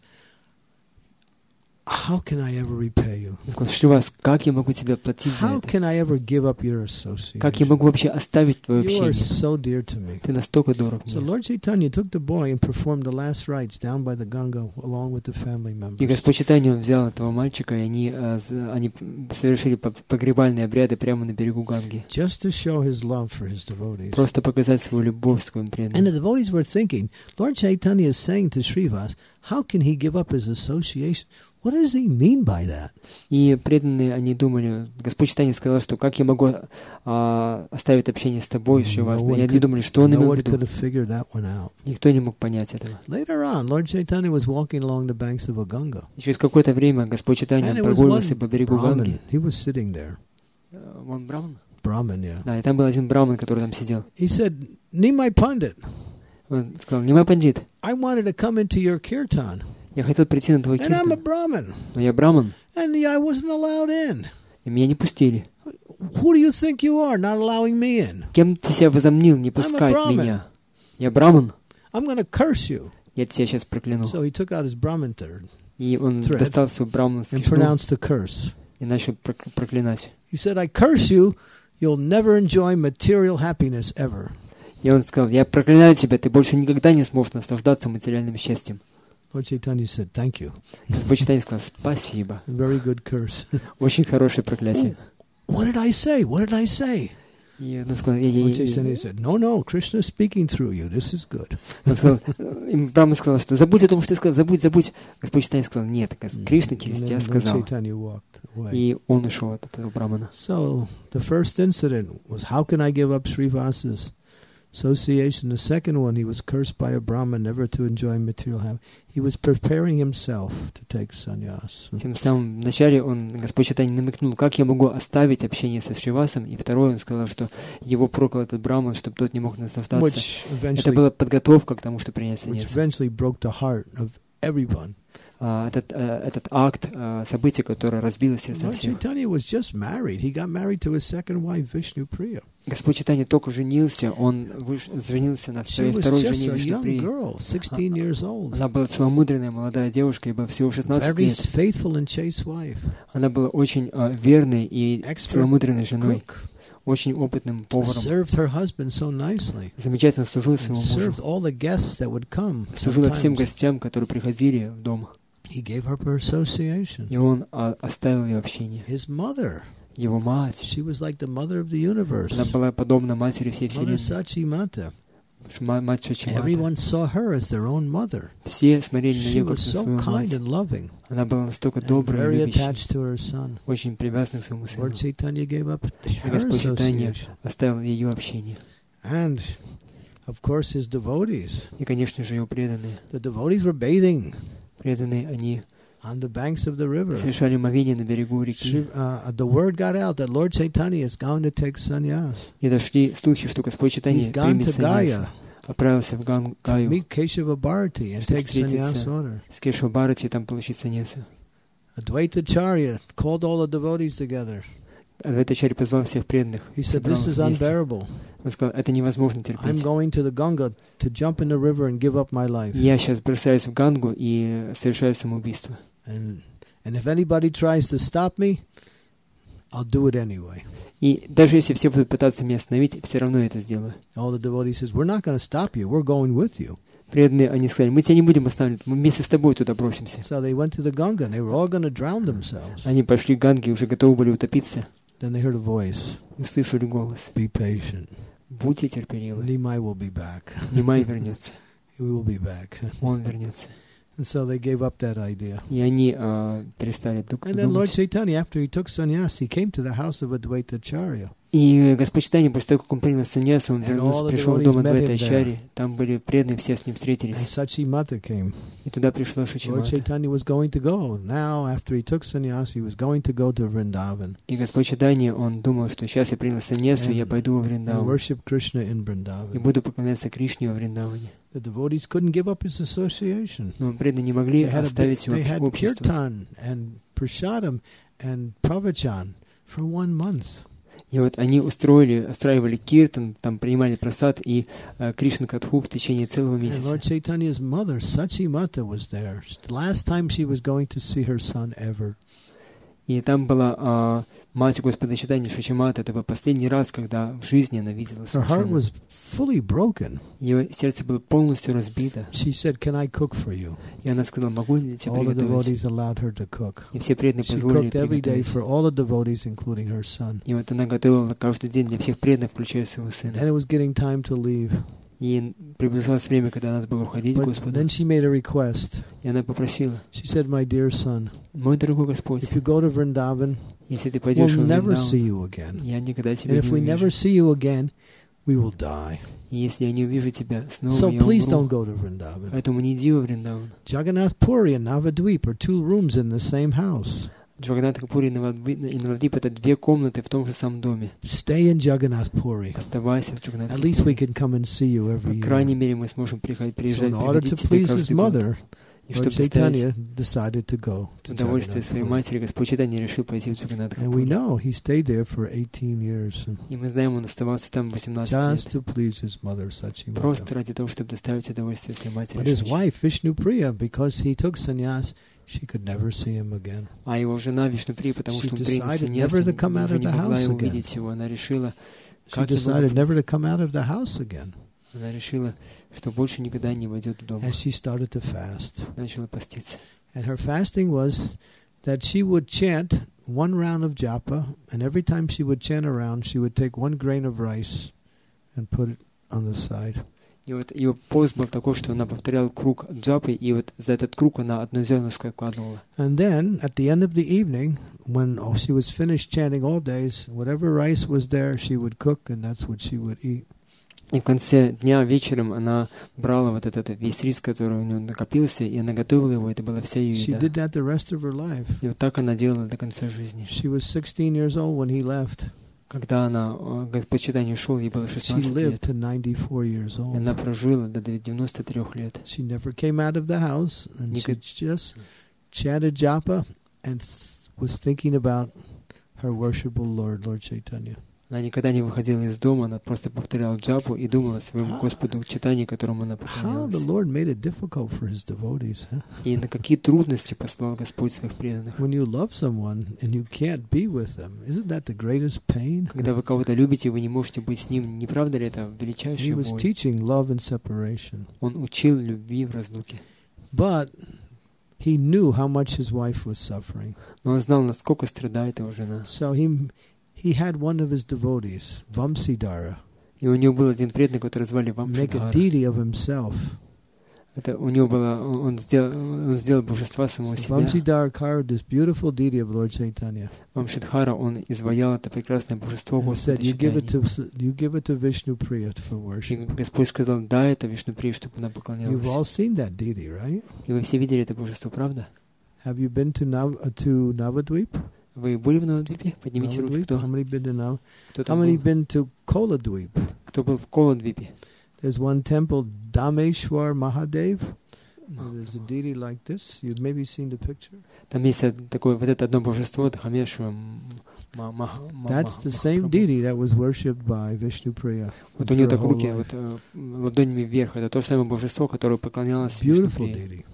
how can I ever repay you? Он сказал: Шривас, как я могу тебя платить за это? How can I ever give up your association? Как я могу вообще оставить твое общение? You are so dear to me. Ты настолько дорог мне. So Lord Chaitanya took the boy and performed the last rites down by the Ganga along with the family members. И Господь Чайтанья взял этого мальчика, и они они совершили погребальные обряды прямо на берегу Ганги. Just to show his love for his devotees. Просто показать свою любовь к своим преданным. And the devotees were thinking, Lord Chaitanya is saying to Shrivas, how can he give up his association What does he mean by that? И преданные, они думали, Господь Чайтанья сказал, что как я могу а, оставить общение с тобой, если у вас... И они думали, что он имел в виду. Никто не мог понять этого. И через какое-то время Господь Чайтанья прогуливался по берегу Ганги. Он браман? Браман, да. Да, и там был один браман, который там сидел. He said, Nimai Pandit. Он сказал, Нимай Пандит. I wanted to come into your kirtan. Я хотел прийти на твой киртан, но я браман, и меня не пустили. Кем ты себя возомнил не пускать меня? Я браман. Я тебя сейчас прокляну. И он достал свой браманский шнур и начал проклинать. И он сказал, я проклинаю тебя, ты больше никогда не сможешь наслаждаться материальным счастьем. Lord Chaitanya said, "Thank you." Господь Чайтанья сказал, "Спасибо." Very good curse. Очень хорошее проклятие. What did I say? What did I say? Он сказал, Lord Chaitanya said, "No, no, Krishna is speaking through you. This is good." Он сказал, Брама сказал, что забудь о том, что ты сказал, забудь, забудь. Господь Чайтанья сказал, нет, Кришна через тебя сказал. И он ушел от этого брамана. So the first incident was, how can I give up Srivasa's association? The second one, he was cursed by a Brahmin never to enjoy material happiness. He was preparing himself to take sannyas. Тем самым вначале он, Господь Чайтанья, намекнул, как я могу оставить общение со Шривасом, и второй он сказал, что его проклял этот Брахман, чтобы тот не мог наслаждаться. Это была подготовка к тому, что принять саньяс. Uh, этот, uh, этот акт, uh, событие, которое разбило сердце всех. Господь Чайтанья только женился, он выш... женился на своей второй жене Вишнуприи. Она была целомудренная молодая девушка, ибо всего шестнадцать лет. Она была очень uh, верной и целомудренной женой, очень опытным поваром. Замечательно служила своему мужу. Служила всем гостям, которые приходили в дом. И он оставил ее общение. Его мать. Она была подобна матери всей вселенной. Мать Шачимата. Все смотрели на нее как на свою мать. Она была настолько добрая и любящая, очень привязана к своему сыну. И Господь Чайтанья оставил ее общение. И, конечно же, ее преданные. Преданные они совершали омовение на берегу реки. И дошли слухи, что Господь Чайтанья примет саньяс. Отправился в Гангу, Гаю, чтобы встретиться с Кешавабхарати и там получить саньяса. Адвайтачарья позвал всех преданных. Он сказал, это невозможно терпеть. Я сейчас бросаюсь в Гангу и совершаю самоубийство. И даже если все будут пытаться меня остановить, все равно я это сделаю. Преданные, они сказали, мы тебя не будем останавливать, мы вместе с тобой туда бросимся. Они пошли к Ганге и уже готовы были утопиться. И услышали голос. Будьте терпеливы. Нимай вернется. Он вернется. And so they gave up that idea. И они uh, перестали думать. And then Lord Chaitanya, after he took sannyas, he came to the house of Advaitacharya. И Господь Чайтанья, после того, как он принял саньясу, он вернулся, пришел в дом Адвайтачарьи. Там были преданные, все с ним встретились. And Sachimata came. И туда пришла Шачимата. Lord Chaitanya was going to go. Now, after he took sannyas, he was going to go to Vrindavan. И Господь Чайтанья, он думал, что сейчас я принял саньясу, я пойду во Вриндаван. And worship Krishna in Vrindavan. И буду поклоняться Кришне во Вриндаване. The devotees couldn't give up his association. Но преданные не могли оставить его общество. They had kirtan and prasadam and pravachan for one month. И вот они устроили, устраивали киртан, там принимали прасад и uh, Кришна катху в течение целого месяца. Lord Chaitanya's mother, Sachimata, was there. Last time she was going to see her son ever. И там была uh, мать Господа Чайтаньи Шачимата. Это был последний раз, когда в жизни она видела своего сына. Ее сердце было полностью разбито. Said, и она сказала, могу ли я тебя приготовить? И все преданные позволили приготовить. И вот она готовила каждый день для всех преданных, включая своего сына. И приближалось время, когда надо было уходить к Господу. Then she made a request. И она попросила. She said, "My dear son, мой дорогой Господь, if you go to Vrindavan, если ты пойдешь в Вриндаун, я никогда тебя не увижу. We will die. Если я не увижу тебя, снова so я please don't go to Vrindavan. Поэтому не иди во Вриндаун. Jagannath Puri and Navadvip are two rooms in the same house. Jagannath Puri и Navadvip — это две комнаты в том же самом доме. Stay in Jagannath Puri. Оставайся в Jagannath Puri. At least we can come and see you every year. По крайней мере, мы сможем приходить, приезжать, приходить тебе каждый год. И чтобы Chaitanya decided to go to Jagannath Puri. And we know he stayed there for eighteen years. И мы знаем, он оставался там восемнадцать лет. Just to please his mother, Sachimata. Просто ради того, чтобы доставить удовольствие своей матери. But his wife, Vishnupriya, because he took sannyas, she could never see him again. А его жена Вишнуприя, потому что он принял саньяс, уже не могла его увидеть его. Она решила, как его увидеть. Она решила, что больше никогда не войдет в дом. And she started to fast. Начала поститься. And her fasting was that she would chant one round of japa, and every time she would chant a round, she would take one grain of rice and put it on the side. И вот ее пост был такой, что она повторяла круг джапы, и вот за этот круг она одно зернышко откладывала. And then at the end of the evening, when she was finished chanting all days, whatever rice was there, she would cook, and that's what she would eat. И в конце дня, вечером, она брала вот этот весь рис, который у нее накопился, и она готовила его, это была вся ее еда. И вот так она делала до конца жизни. Когда она, Господь Чайтанья, ушел, ей было шестнадцать лет. И она прожила до девяносто трех лет. Никогда. Она никогда не выходила из дома, она просто повторяла джапу и думала о своем Господу Чайтанье, которому она поклонялась. И на какие трудности послал Господь своих преданных. Когда вы кого-то любите, вы не можете быть с ним, не правда ли это величайшая боль? Он учил любви в разлуке. He knew how much his wife was suffering. Но он знал, насколько страдает его жена. He had one of his devotees, Vamsidhara, make a deity of himself. Это у него было, он сделал, он сделал божество самого себя. Vamsidhara carved this beautiful deity of Lord Chaitanya. Vamsidhara, он изваял это прекрасное божество Господа Чайтаньи. You give it to Vishnupriya for worship. Господь сказал, да, это Вишнуприя, чтобы она поклонялась. You've all seen that deity, right? И вы все видели это божество, правда? Have you been to Nav to Navadvip? Вы были в Навадвипе? Поднимите Навадвип? Руки, кто? Кто там был? Кто был в Коладвипе? There's one temple, Dameshwar Mahadev. There's a deity like this. You've maybe seen the picture. Там есть такое, вот это одно божество, Дамешвар Махадев. That's the same deity that was worshipped by Vishnupriya. Вот у него так руки, вот ладонями вверх. Это то же самое божество, которое поклонялось Вишнуприи.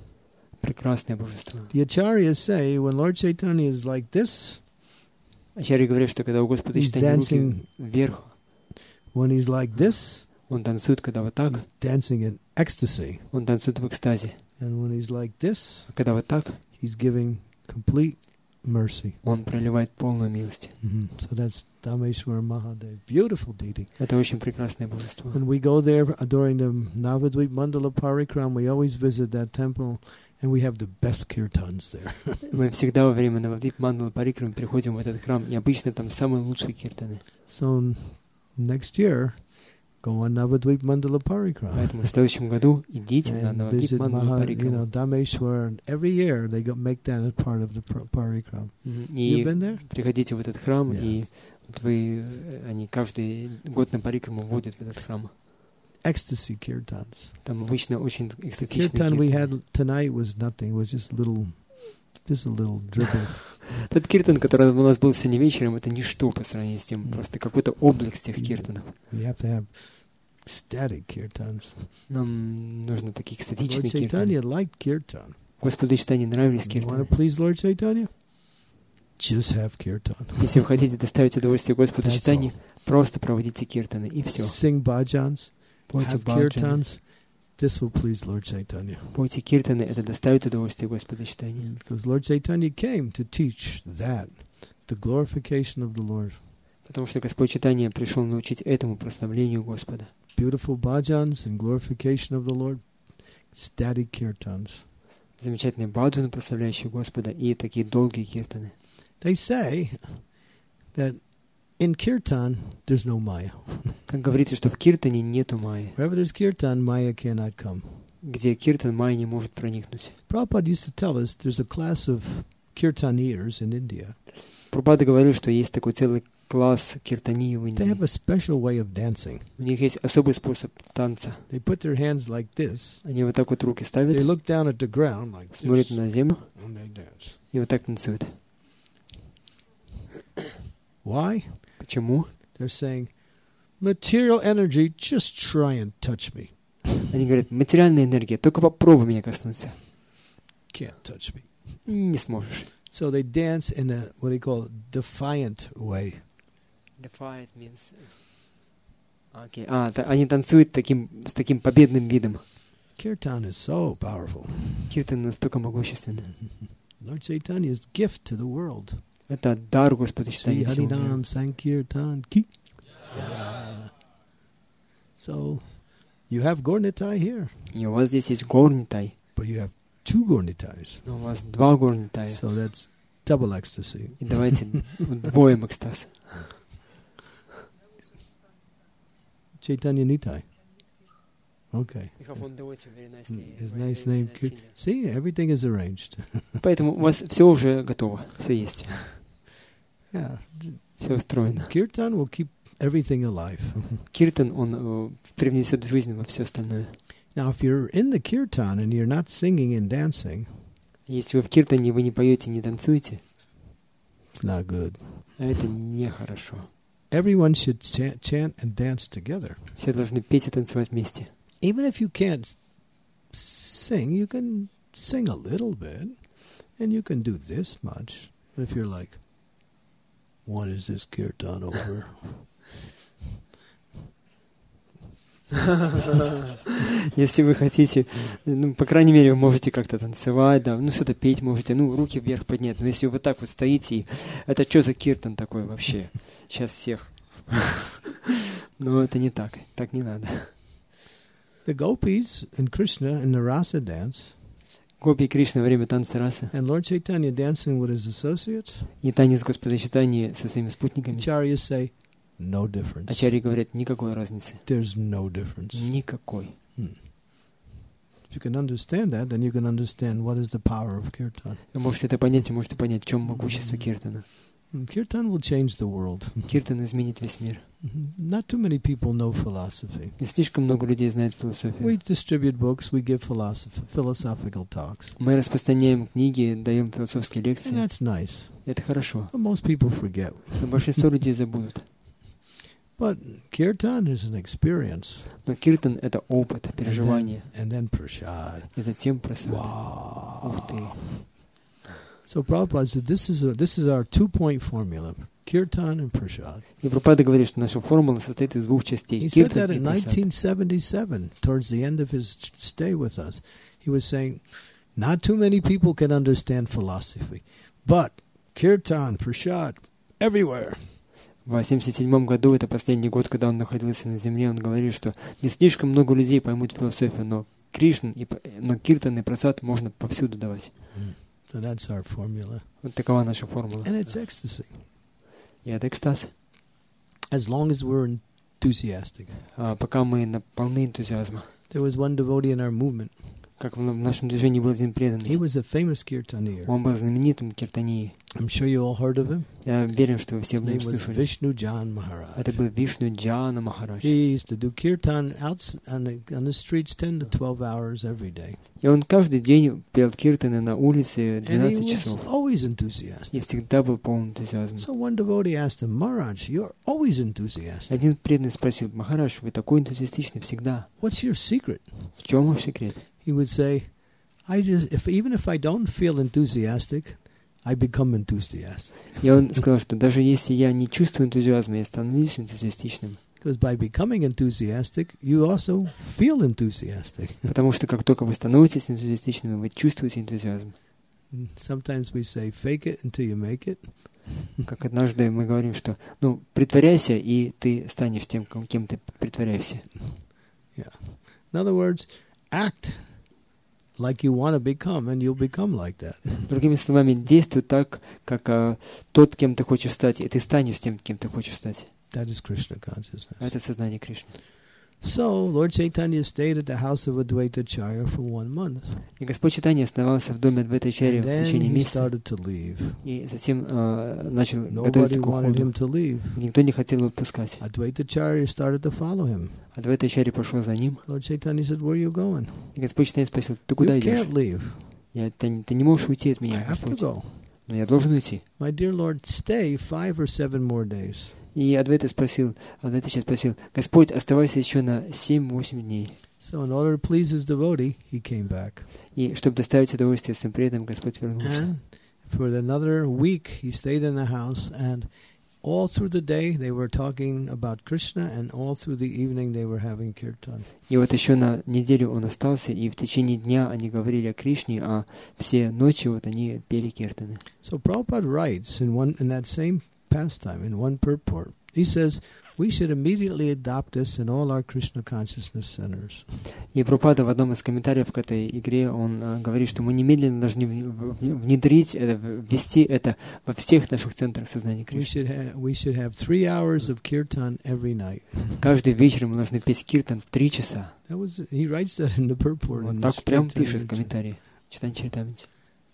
Прекрасное божество. The acharyas say when Lord Chaitanya is like this, Ачарьи говорят, что когда у Господа Чайтаньи руки вверх, when he's like this, он танцует, когда вот так, he's dancing in ecstasy. Он танцует в экстазе. And when he's like this, когда вот так, he's giving complete mercy. Он проливает полную милость. Mm-hmm. So that's Dameshwar Mahadev, beautiful deity. Это очень прекрасное божество. When we go there during the Navadvip Mandala Parikram, we always visit that temple. And we have the best kirtans there. Мы всегда во время Навадвип Мандала Парикрам приходим в этот храм, и обычно там самые лучшие киртаны. So next year, go on Navadvip Mandala Parikram. Поэтому в следующем году идите на Навадвип Мандала Парикрам. You know, Dameshwar. Every year they go make that a part of the Parikram. You've been there? Приходите в этот храм, и вы, они каждый год на Парикраму вводят в этот храм. Ecstasy kirtans. Там обычно очень экстатичные киртаны. Kirtan we had tonight was nothing. It was just little, just a little dribble. Тот киртан, который у нас был сегодня вечером, это ничто по сравнению с тем, просто какой-то облик с тех киртанов. We have to have ecstatic kirtans. Нам нужны такие экстатичные киртаны. Lord Chaitanya liked kirtan. Господу Чайтанье нравились киртаны. You want to please Lord Chaitanya? Just have kirtan. Если вы хотите доставить удовольствие Господу Чайтанье, просто проводите киртаны и все. Sing bhajans. Have kirtans. This will please Lord Chaitanya. Пойте киртаны, это доставит удовольствие Господу Чайтанье. Because Lord Chaitanya came to teach that, the glorification of the Lord. Потому что Господь Чайтанье пришел научить этому прославлению Господа. beautiful bhajans in glorification of the Lord, static kirtans. Замечательные баджаны, прославляющие Господа, и такие долгие киртаны. They say that in kirtan there's no maya. Как говорится, что в киртане нету майи. Wherever there's kirtan, maya cannot come. Где киртан, майя не может проникнуть. Prabhupada used to tell us there's a class of kirtaneers in India. Прабхупада говорил, что есть такой целый класс киртании в Индии. They have a special way of dancing. У них есть особый способ танца. They put their hands like this. Они вот так вот руки ставят. They look down at the ground like this. Смотрят на землю. And they dance. И вот так танцуют. Why? Почему? They're saying, material energy, just try and touch me. Они говорят, материальная энергия, только попробуй меня коснуться. Can't touch me. Не сможешь. So they dance in a, what they call, defiant way. Defiant means... Okay. А, та, они танцуют таким, с таким победным видом. Kirtan is so powerful. Киртан настолько могущественный. Lord Chaitanya's gift to the world. Это дар Господа Чайтаньи всему миру. Sankirtan ki. So, you have Gaurnitai here. И у вас здесь есть Gaurnitai. But you have two Gaurnitais. Но у вас два Gaurnitai. So that's double ecstasy. И давайте вдвоем экстаз. Chaitanya Nitai. Okay. His nice name. See, everything is arranged. Поэтому у вас все уже готово, все есть. Yeah. Все устроено. Kirtan will keep everything alive. Киртан, он привнесет жизнь во все остальное. Now, if you're in the kirtan and you're not singing and dancing, если вы в киртане вы не поете, не танцуете, it's not good. Это не хорошо. Everyone should chant, chant and dance together. Все должны петь и танцевать вместе. Even if you can't sing, you can sing a little bit, and you can do this much. But if you're like, when is this kirtan over? Если вы хотите, ну, по крайней мере, вы можете как-то танцевать, да, ну, что-то петь можете, ну, руки вверх поднять, но если вы вот так вот стоите, и это что за киртан такой вообще? Сейчас всех. Но это не так, так не надо. The gopis and Krishna in the rasa dance. Гопи и Кришна во время танца раса. And Lord Chaitanya dancing with his associates. И танец Господа Чайтаньи со своими спутниками. Acharyas say, no difference. Ачарьи говорят, никакой разницы. There's no difference. Никакой. Hmm. If you can understand that, then you can understand what is the power of kirtan. Вы можете это понять, и можете понять, в чем могущество киртана. Kirtan will change the world. Киртан изменит весь мир. Not too many people know philosophy. Не слишком много людей знают философию. We distribute books, we give philosophical talks. Мы распространяем книги, даем философские лекции. And that's nice. Это хорошо. But most people forget. Но большинство людей забудут. But kirtan is an experience. Но киртан — это опыт, переживание. And then, and then prasad. И затем прасад. Wow. Ух ты. So Prabhupada said, this is, a, this is our two-point formula, kirtan and prasad. И Прабхупада говорит, что наша формула состоит из двух частей. He said that in nineteen seventy-seven, towards the end of his stay with us. He was saying, not too many people can understand philosophy, but kirtan, prasad, everywhere. В тысяча девятьсот семьдесят седьмом году, это последний год, когда он находился на земле, он говорил, что не слишком много людей поймут философию, но, Кришна и, но киртан и прасад можно повсюду давать. So that's our formula. Вот такова наша формула. And it's ecstasy. И это экстаз. As long as we're enthusiastic. А, пока мы полны энтузиазма. There was one devotee in our movement. Как в нашем движении был один преданный. He was a famous kirtaneer. Он был знаменитым киртанией. I'm sure you all heard of him. Я уверен, что вы все об нем слышали. His name was Vishnu Jana Maharaj. Это был Вишну Джана Махарадж. He used to do kirtan out on the, on the streets ten to twelve hours every day. И он каждый день пел киртаны на улице двенадцать часов. And he was always enthusiastic. И всегда был полон энтузиазма. So one devotee asked him, Maharaj, you're always enthusiastic. Один преданный спросил, Махарадж, вы такой энтузиастичный всегда. What's your secret? В чем ваш секрет? He would say, "I just if even if I don't feel enthusiastic, I become enthusiastic." И он сказал, что даже если я не чувствую энтузиазма, я становлюсь энтузиастичным. Because by becoming enthusiastic, you also feel enthusiastic. Потому что как только вы становитесь энтузиастичными, вы чувствуете энтузиазм. Sometimes we say, "Fake it until you make it." Как однажды мы говорим, что, ну, притворяйся, и ты станешь тем, кем ты притворяешься. Yeah. In other words, act like you want to become, and you'll become like that. Другими словами, действуй так, как uh, тот, кем ты хочешь стать, и ты станешь тем, кем ты хочешь стать. That is Krishna consciousness. Это сознание Кришны. So, Lord Chaitanya stayed at the house of Advaitacharya for one month. И Господь Чайтанья оставался в доме Адвайтачарьи в течение месяца. И затем uh, начал готовиться к уходу. Никто не хотел его отпускать. Адвайтачарья пошел за ним. И Господь Чайтанья спросил: ты куда идешь? Я, ты, ты не можешь уйти от меня, Господь. Но я должен уйти. My dear Lord, stay five or seven more days. И Адвайта спросил, Адвайта сейчас спросил: Господь, оставайся еще на семь-восемь дней. So in order to please his devotee, he came back. И чтобы доставить удовольствие своим преданным, Господь вернулся. And for another week he stayed in the house, and all through the day they were talking about Krishna, and all through the evening they were having kirtan. И вот еще на неделю он остался, и в течение дня они говорили о Кришне, а все ночи вот они пели киртаны. So Prabhupada writes in one in that same pastime, in one purport, he says we should immediately adopt this in all our Krishna consciousness centers. И Прабхупада в одном из комментариев к этой игре он говорит, что мы немедленно должны внедрить, ввести это во всех наших центрах сознания Кришны. We should have three hours of kirtan every night. Каждый вечер мы должны петь киртан три часа. He writes that in the purport. Вот так прямо пишет в комментарии Чайтанья Чаритамрите.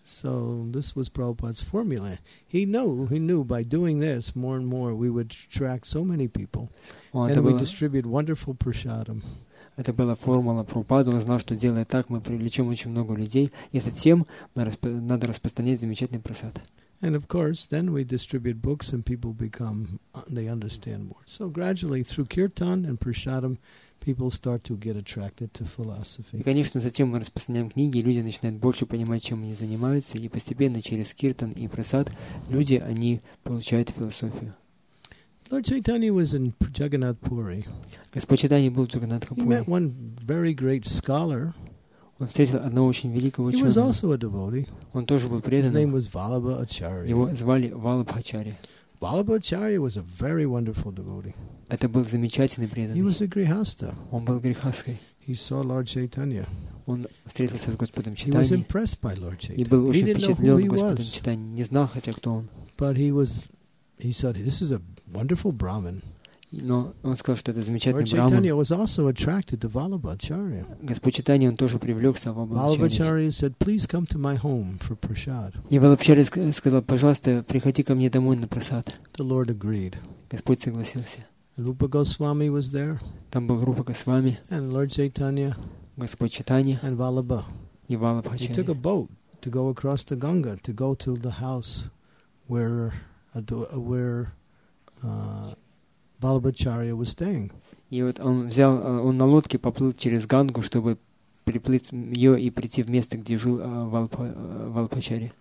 So this was Prabhupada's formula. He knew, he knew by doing this more and more we would attract so many people, oh, and we было... distribute wonderful prasadam. Это была формула Прабхупады. Он знал, что делая так, мы привлечем очень много людей, и затем расп... надо распространять замечательный прасад. And of course, then we distribute books, and people become they understand more. So gradually, through kirtan and prasadam, people start to get attracted to philosophy. И, конечно, затем мы распространяем книги, и люди начинают больше понимать, чем они занимаются, и постепенно через киртан и прасад люди, они получают философию. Lord Chaitanya was in Jagannath Puri. Господь Чайтанья был в Джаганнатх-пури. He met one very great scholar. Он встретил одного очень великого ученого. He was also a devotee. Он тоже был преданным. His name was Vallabha Acharya. Его звали Валлабха Ачарья. Vallabha Acharya was a very wonderful devotee. Это был замечательный преданный. He was a grihasta. Он был грехасткой. He saw Lord Chaitanya. Он встретился с Господом Чайтаньей. He was impressed by Lord Chaitanya. И был очень впечатлен Господом Чайтаньей. Не знал, хотя кто он. But he was, he said, this is a wonderful Brahmin. Но он сказал, что это замечательный браман. Господь Чайтанья, он тоже привлекся к Валлабха Ачарье. И Валлабха Ачарья сказал: пожалуйста, приходи ко мне домой на прасад. Господь согласился. Рупа Госвами was there. Там был Рупа Госвами. Господь Чайтанья. И Валлабха Ачарья. He took a boat to go across the Ganga, to go to the house where where uh, Vallabha Ачарья was staying. И вот он взял, он на лодке поплыл через Гангу, чтобы переплыть ее и прийти в место, где жил Валлабха Ачарья.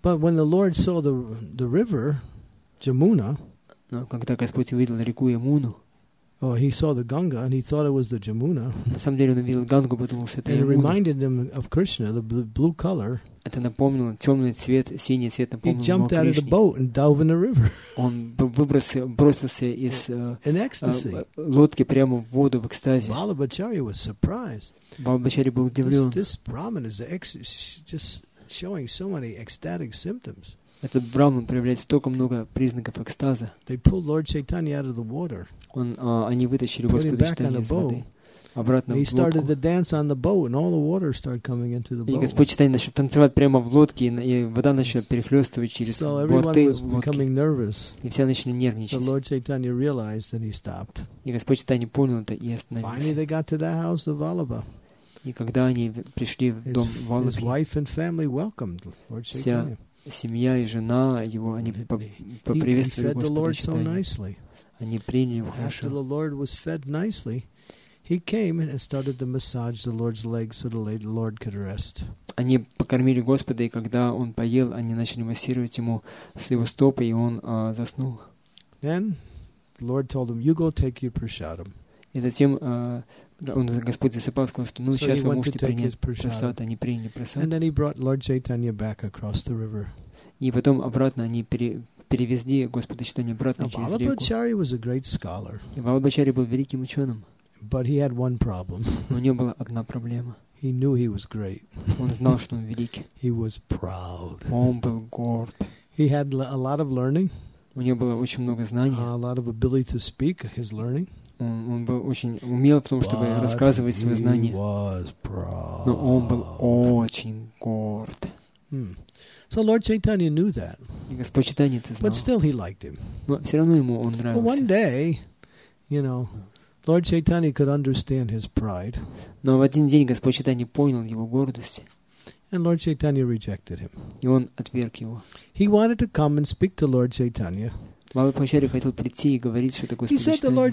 But when the Lord saw the the river, Jamuna. Но когда Господь увидел реку Ямуну. Oh, he saw the Ganga and he thought it was the Jamuna. На самом деле он увидел Гангу, потому что это Ямуна. It reminded him of Krishna, the blue color. Это напомнило темный цвет, синий цвет напомнил ему о Кришне. Он выбросил, бросился из uh, лодки прямо в воду в экстазе. Валлабха Ачарья был удивлен. Этот браман проявляет столько много признаков экстаза. Он, uh, они вытащили Господа Чайтанью из воды. Обратно в лодку. И Господь Чайтанья начал танцевать прямо в лодке, и вода начала перехлёстывать через борты лодки. И все начали нервничать. И Господь Чайтанья понял это и остановился. И когда они пришли в дом Валлабхи, вся семья и жена его, они поприветствовали Господа Чайтанью. Они приняли его хорошо. He came and started to massage the Lord's legs so the Lord could rest. Они покормили Господа, и когда он поел, они начали массировать ему его стопы, и он uh, заснул. Then the Lord told him, "You go take your prasadam." И затем uh, он, Господь засыпал, сказал, что ну so сейчас вы можете принять прасад. Они приняли прасад. And then he brought Lord Chaitanya back across the river. И потом обратно они пере перевезли Господа Чайтанью обратно через реку. Валлабха Ачарья was a great scholar. И Валлабха Ачарья был великим ученым. But he had one problem. Но у него была одна проблема. He knew he was great. Он знал, что он великий. He was proud. Он был горд. He had a lot of learning. У него было очень много знаний. A lot of ability to speak, his learning. Он, он был очень умел в том, чтобы But рассказывать свои знания. Но он был очень горд. Hmm. So Lord Chaitanya knew that. И Господь Чайтанья это знал. But still he liked him. Но все равно ему он нравился. But one day, you know, Lord Chaitanya could understand his pride. Но в один день Господь Чайтанья понял его гордость. And Lord Chaitanya rejected him. И он отверг его. He wanted to come and speak to Lord Chaitanya. Мадхвачарья хотел прийти и говорить, что такое Господь. Он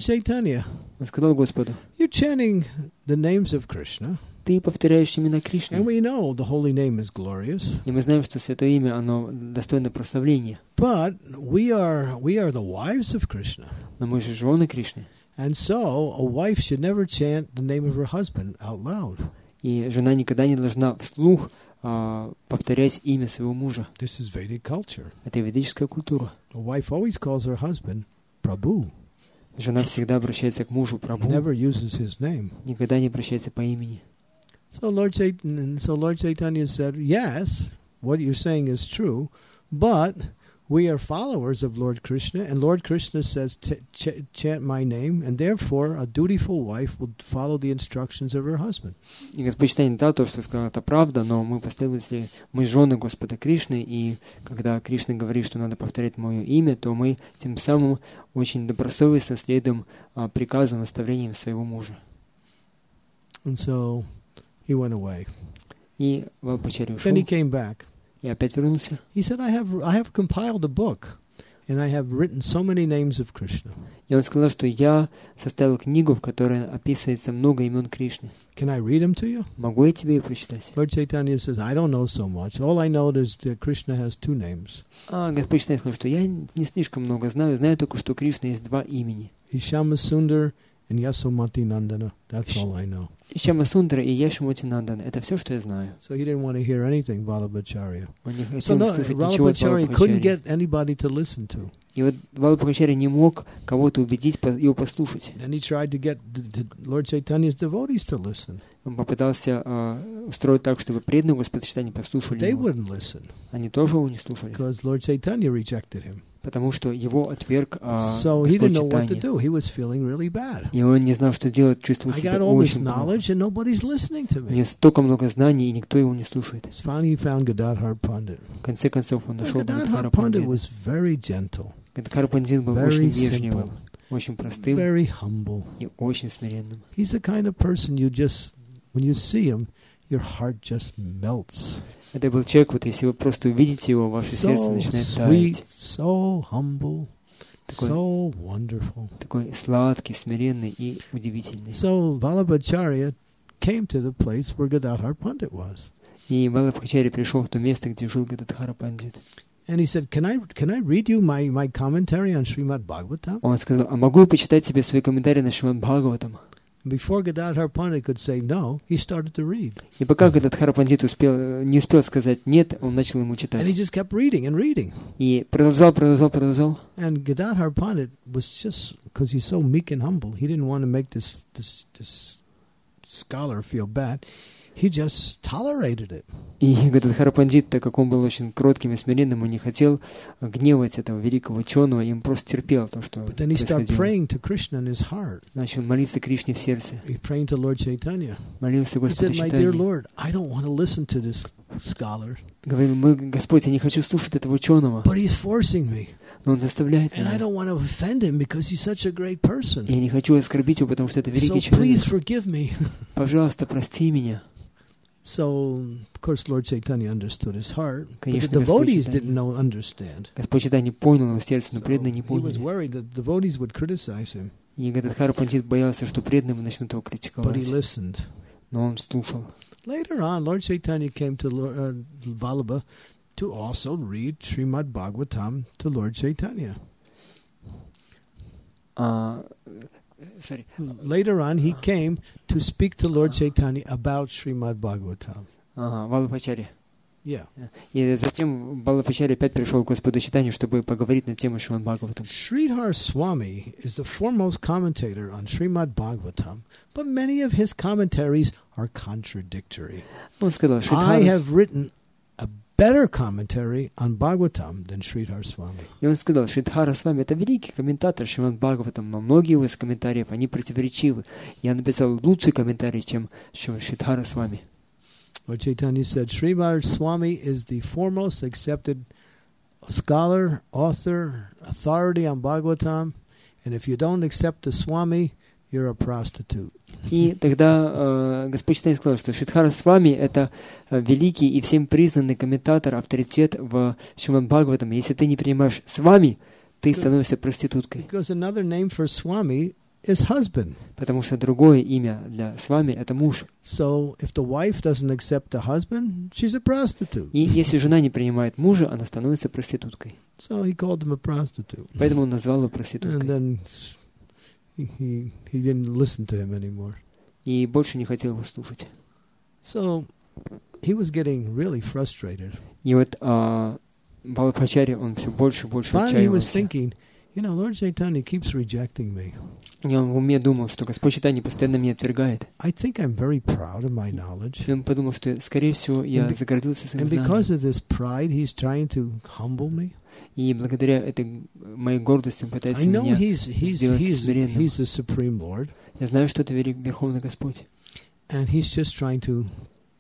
сказал Господу: "You're chanting the names of Krishna. Ты повторяешь имена Кришны. And we know the holy name is glorious. И мы знаем, что святое имя оно достойно прославления. But we are we are the wives of Krishna. Но мы же жены Кришны. And so a wife should never chant the name of her husband out loud. И жена никогда не должна вслух Uh, повторять имя своего мужа. This is Vedic culture. Это ведическая культура. A wife always calls her husband Prabhu. Жена всегда обращается к мужу Прабху. Never uses his name. Никогда не обращается по имени. So Lord Chaitanya, so Lord Chaitanya said, yes, what you're saying is true, but we are followers of Lord Krishna, and Lord Krishna says, chant my name, and therefore a dutiful wife will follow the instructions of her husband. И Господь Чайтанья, да, то, что сказал, это правда, но мы последователи, мы жены Господа Кришны, и когда Кришна говорит, что надо повторять мое имя, то мы тем самым очень добросовестно следуем а, приказу, наставлениям своего мужа. And so he went away. И Валпачарья ушел. Then he came back. И опять вернулся. He said, I have, I have compiled a book, and I have written so many names of Krishna. И он сказал, что я составил книгу, в которой описывается много имен Кришны. Can I read them to you? Могу я тебе ее прочитать? Lord Chaitanya says, I don't know so much. All I know is that Krishna has two names. А Господь Чайтанья сказал, что я не слишком много знаю, знаю только, что у Кришны есть два имени. Shama Sundar and Yasomati Nandana. That's all I know. Шьямасундара и Яшамати Нандана. Это все, что я знаю. So he didn't want to hear anything, Vallabhacharya. Он не хотел слышать ничего от Валабхачарьи. И вот Валабхачарья не мог кого-то убедить его послушать. Then he tried to get Lord Chaitanya's devotees to listen. Он попытался uh, устроить так, чтобы преданные Господа Чайтаньи послушали They его. Wouldn't listen. Они тоже его не слушали. Because Lord Chaitanya rejected him. Потому что его отверг uh, so Господь Чайтанья. И он не знал, что делать, чувствовал себя очень плохо. У него столько много знаний, и никто его не слушает. В конце концов, он нашел Гададхара Пандита. Гададхар Пандит был очень вежливым, очень простым и очень смиренным. Это был человек, вот если вы просто увидите его, ваше сердце начинает таять. Такой, so wonderful. Такой сладкий, смиренный и удивительный. So Vallabhacharya came to the place where Gadadhar Pandit was. И Валабхачарья пришел в то место, где жил Гададхар Пандит. And he said, "Can I can I read you my my commentary on Srimad Bhagavatam?" Он сказал: "А могу я почитать тебе свои комментарии на Шримад Бхагаватам?" Before Gadadhar Pandit could say no, he started to read. И пока Гададхар Пандит успел не успел сказать нет, он начал ему читать. And he just kept reading and reading. И продолжал, продолжал, продолжал. And Gadadhar Pandit was just because he's so meek and humble, he didn't want to make this this this scholar feel bad. He just tolerated it. И Гададхар Пандит, так как он был очень кротким и смиренным, он не хотел гневать этого великого ученого, и он просто терпел то, что происходило. Начал молиться Кришне в сердце. Молился Господу Чайтанье. Говорил, мой Господь, я не хочу слушать этого ученого. Но он заставляет меня. Я не хочу оскорбить его, потому что это великий человек. Пожалуйста, прости меня. So, of course, Lord Chaitanya understood his heart, Конечно, but the devotees didn't know, understand. Господь Чайтанья понял его сердце, но преданные не поняли. He was worried that the devotees would criticize him. И Гададхар Пандит боялся, что преданные начнут его критиковать. But he listened. Но он слушал. Later on, Lord Chaitanya came to uh, Vallabha to also read Srimad Bhagavatam to Lord Chaitanya. Uh, Sorry. Later on, he came to speak to Lord Chaitanya about Srimad Bhagavatam. Ага, Валабхачарья. Yeah. И затем Балапачарья опять пришел к Господу Чайтанью, чтобы поговорить на тему Шримад Бхагаватам. Sridhar Swami is the foremost commentator on Srimad Bhagavatam, but many of his commentaries are contradictory. Он сказал, I have written a better commentary on Bhagavatam than Sridhar Swami. И он сказал, Шридхара Свами это великий комментатор Шримад Бхагаватам, но многие его из комментариев они противоречивы. Я написал лучший комментарий, чем Шридхара Свами. Lord Chaitanya said, Sridhar Swami is the foremost accepted scholar, author, authority on Bhagavatam, and if you don't accept the Swami, you're a prostitute. И тогда Господь Чайтанья сказал, что Шридхара Свами это великий и всем признанный комментатор, авторитет в Шримад Бхагаватам. Если ты не принимаешь Свами, ты становишься проституткой. Because another name for Swami is husband. Потому что другое имя для Свами это муж. So if the wife doesn't accept the husband, she's a prostitute. И если жена не принимает мужа, она становится проституткой. So he called him a prostitute. Поэтому он назвал ее проституткой. And then he he didn't listen to him anymore. И больше не хотел его слушать. So he was getting really frustrated. И вот Балапачарья он все больше и больше отчаивался. You know, Lord Chaitanya keeps rejecting me. И он в уме думал, что Господь Чайтанья постоянно меня отвергает. I think I'm very proud of my knowledge. И он подумал, что, скорее всего, я загордился своим знанием. And because of this pride, he's trying to humble me. И благодаря этой моей гордости он пытается меня сделать смиренным. He's the Supreme Lord. Я знаю, что это Верховный Господь. And he's just trying to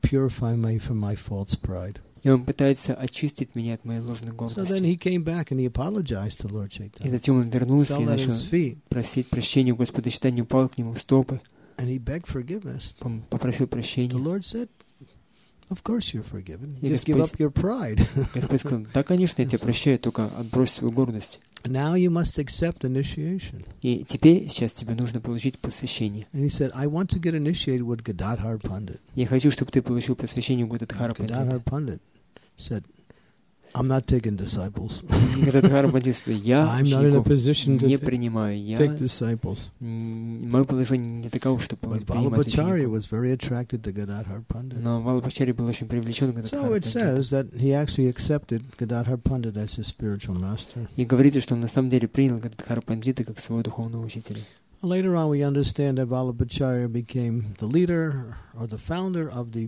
purify me from my false pride. И он пытается очистить меня от моей ложной гордости. И затем он вернулся и начал просить прощения у Господа Чайтаньи, упал к нему в стопы, попросил прощения. Of course you're forgiven. Just give up your pride. Господь сказал, да, конечно, я тебя прощаю, только отбрось свою гордость. Now you must accept initiation. И теперь, сейчас тебе нужно получить посвящение. And he said, I want to get initiated with Gadadhar Pandit. Я хочу, чтобы ты получил посвящение у Гададхара Пандита. Said, I'm not taking disciples. Гададхар Пандит сказал, я учеников не принимаю. Я мое положение не таково, чтобы принимать учеников. Но Балапачарья был очень привлечен к Гададхару Пандиту. И говорится, что он на самом деле принял Гададхара Пандита как своего духовного учителя. Later on, we understand that Balapacharya became the leader or the founder of the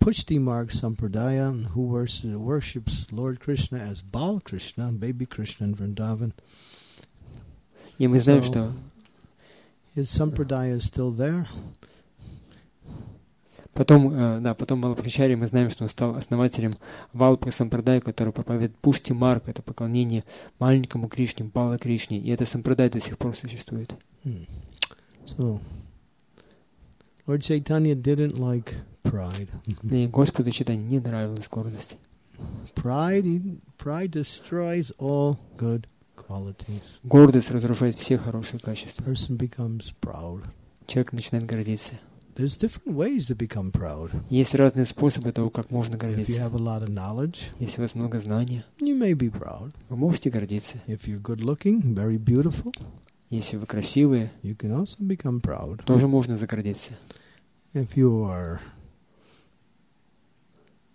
Pushti Marg Sampradaya, who worships Lord Krishna as Bal Krishna, baby Krishna in Vrindavan. И мы знаем, что his Sampradaya is still there. Потом, да, потом Балапачарья, мы знаем, что он стал основателем Валпы Сампрадай, который проповедует Пушти Марг, это поклонение маленькому Кришне, Бала Кришне, и это Сампрадай до сих пор существует. Hmm. So, Lord Chaitanya didn't like pride. И Господу Чайтанье не нравилась гордость. Pride, pride destroys all good qualities. Гордость разрушает все хорошие качества. Person becomes proud. Человек начинает гордиться. There's different ways to become proud. Есть разные способы того, как можно гордиться. If you have a lot of knowledge, если у вас много знаний, you may be proud. Вы можете гордиться. If you're good looking, very beautiful, если вы красивые, you can also become proud. Тоже можно загордиться. If you are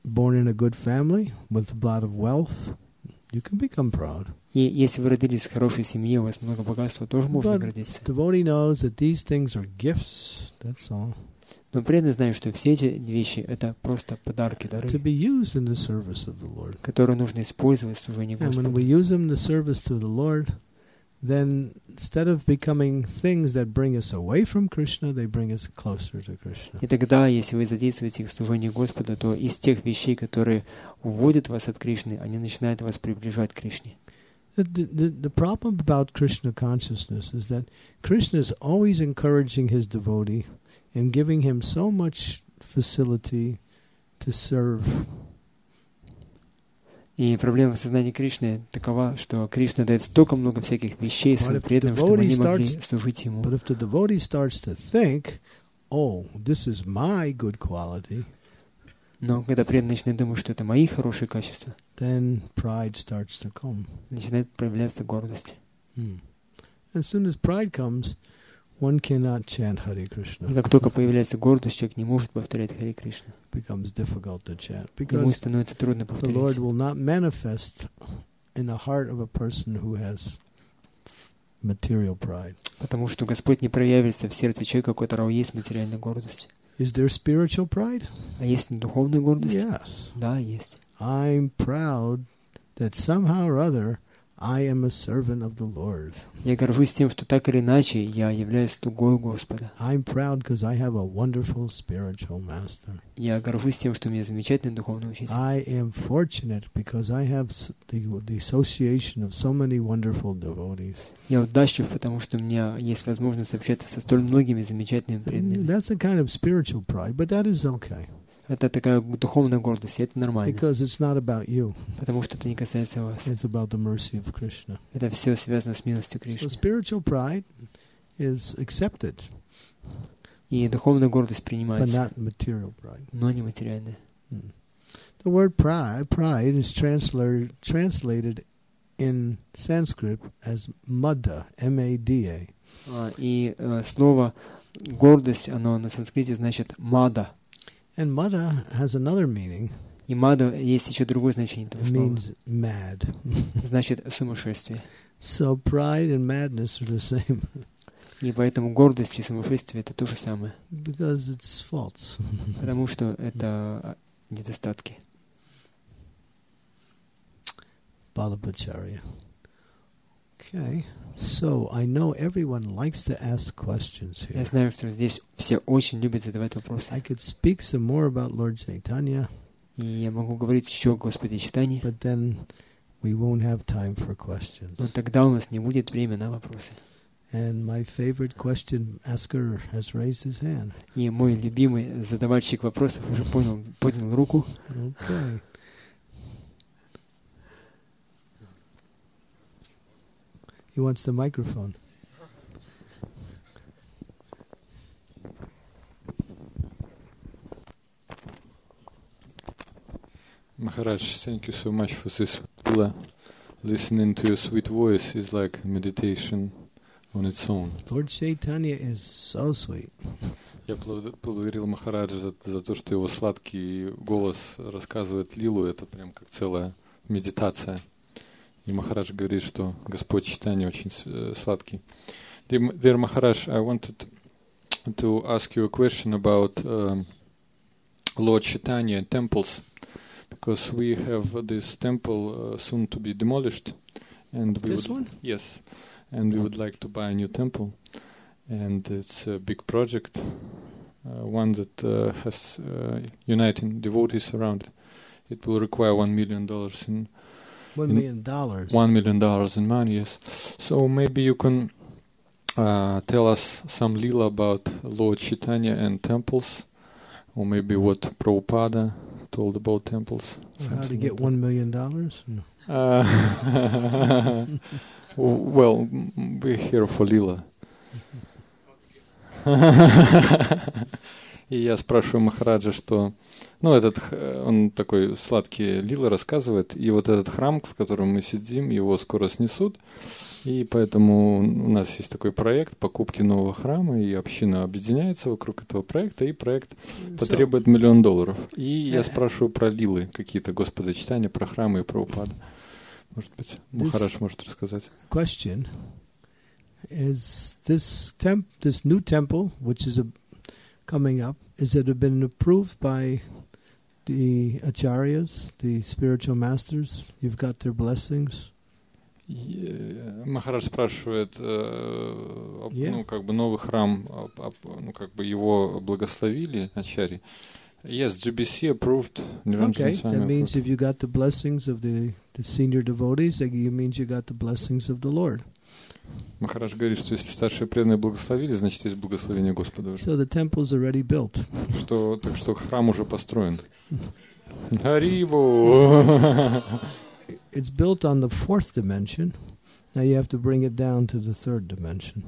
born in a good family with a lot of wealth, you can become proud. И если вы родились в хорошей семье, у вас много богатства, тоже можно гордиться. Devotee knows that these things are gifts. That's all. Но преданный знает, что все эти вещи это просто подарки, дары, которые нужно использовать в служении Господу. And when we use them in the service to the Lord, then instead of becoming things that bring us away from Krishna, they bring us closer to Krishna. И тогда, если вы задействуете их в служении Господу, то из тех вещей, которые уводят вас от Кришны, они начинают вас приближать к Кришне. The, the, the problem about Krishna consciousness is that Krishna is always encouraging his devotee and giving him so much facility to serve. И проблема в сознании Кришны такова, что Кришна дает столько много всяких вещей своим преданным, чтобы они могли служить ему. But if the devotee starts to think, oh, this is my good quality. Но когда преданный начинает думать, что это мои хорошие качества, then pride starts to come. Начинает проявляться гордость. Mm. As soon as pride comes, One cannot chant Hare Krishna. Как только появляется гордость, человек не может повторять Hare Krishna. Becomes difficult to chant because the Lord will not manifest in the heart of a person who has material pride. Потому что Господь не проявится в сердце человека, у которого есть материальная гордость. Is there spiritual pride? А есть духовная гордость? Yes. Да, есть. I'm proud that somehow or other I am a servant of the Lord. Я горжусь тем, что так или иначе я являюсь слугой Господа. I'm proud because I have a wonderful spiritual master. Я горжусь тем, что у меня замечательный духовный учитель. I am fortunate because I have the, the association of so many wonderful devotees. Я удачлив, потому что у меня есть возможность общаться со столь многими замечательными преданными. That's a kind of spiritual pride, but that is okay. Это такая духовная гордость, и это нормально. Потому что это не касается вас. Это все связано с милостью Кришны. So и духовная гордость принимается, но не материальная. Mm. The word pride, pride is translated, translated in Sanskrit as madda, M A D A. Uh, и uh, слово гордость, оно на санскрите значит мада. And mada has another meaning. И мада есть еще другое значение этого слова. Means mad. Значит сумасшествие. So pride and madness are the same. И поэтому гордость и сумасшествие это то же самое. Because it's false. Потому что это недостатки. Balabhacharya. Okay. So I know everyone likes to ask questions here. Я знаю, что здесь все очень любят задавать вопросы. I could speak some more about Lord Chaitanya. И я могу говорить еще о Господе Чайтанье. But then we won't have time for questions. Но тогда у нас не будет времени на вопросы. And my favorite question asker has raised his hand. И мой любимый задавальщик вопросов уже понял, поднял руку. Okay. He wants the microphone. Maharaj, thank you so much for this pula. Listening to your sweet voice is like meditation on its own. Lord Chaitanya is so sweet. Я поблагодарил Махараджа за то, что его сладкий голос рассказывает лилу. Это прям как целая медитация. И Махарадж говорит, что Господь Чайтанья очень uh, сладкий. Dear, dear Maharaj, I wanted to ask you a question about uh, Lord Chaitanya and temples, because we have this temple uh, soon to be demolished, and we this would, one? Yes, and we would like to buy a new temple, and it's a big project, uh, one that uh, has uh, uniting devotees around. It will require one million dollars in. One million dollars. One million dollars in money, yes. So maybe you can uh, tell us some lila about Lord Chaitanya and temples, or maybe what Prabhupada told about temples. Well, how to get like one million dollars? No. Uh, well, we're here for lila. И я спрашиваю Махараджа, что... Ну, этот, он такой сладкий лилы рассказывает, и вот этот храм, в котором мы сидим, его скоро снесут, и поэтому у нас есть такой проект покупки нового храма, и община объединяется вокруг этого проекта, и проект потребует миллион долларов. И я спрашиваю про лилы какие-то, Господа Чайтаньи, про храмы и про упады. Может быть, Махарадж может рассказать. Question is this temp, this new temple, which is a coming up, is it have been approved by the acharyas, the spiritual masters? You've got their blessings. Махарадж спрашивает, ну как бы новый храм, ну как бы его благословили ачарьи. Yes, G B C approved. Okay, that means if you got the blessings of the the senior devotees, that means you got the blessings of the Lord. Махарадж говорит, что если старшие преданные благословили, значит, есть благословение Господа. So the temple's already built. Что, так что храм уже построен. Харибу! It's built on the fourth dimension. Now you have to bring it down to the third dimension.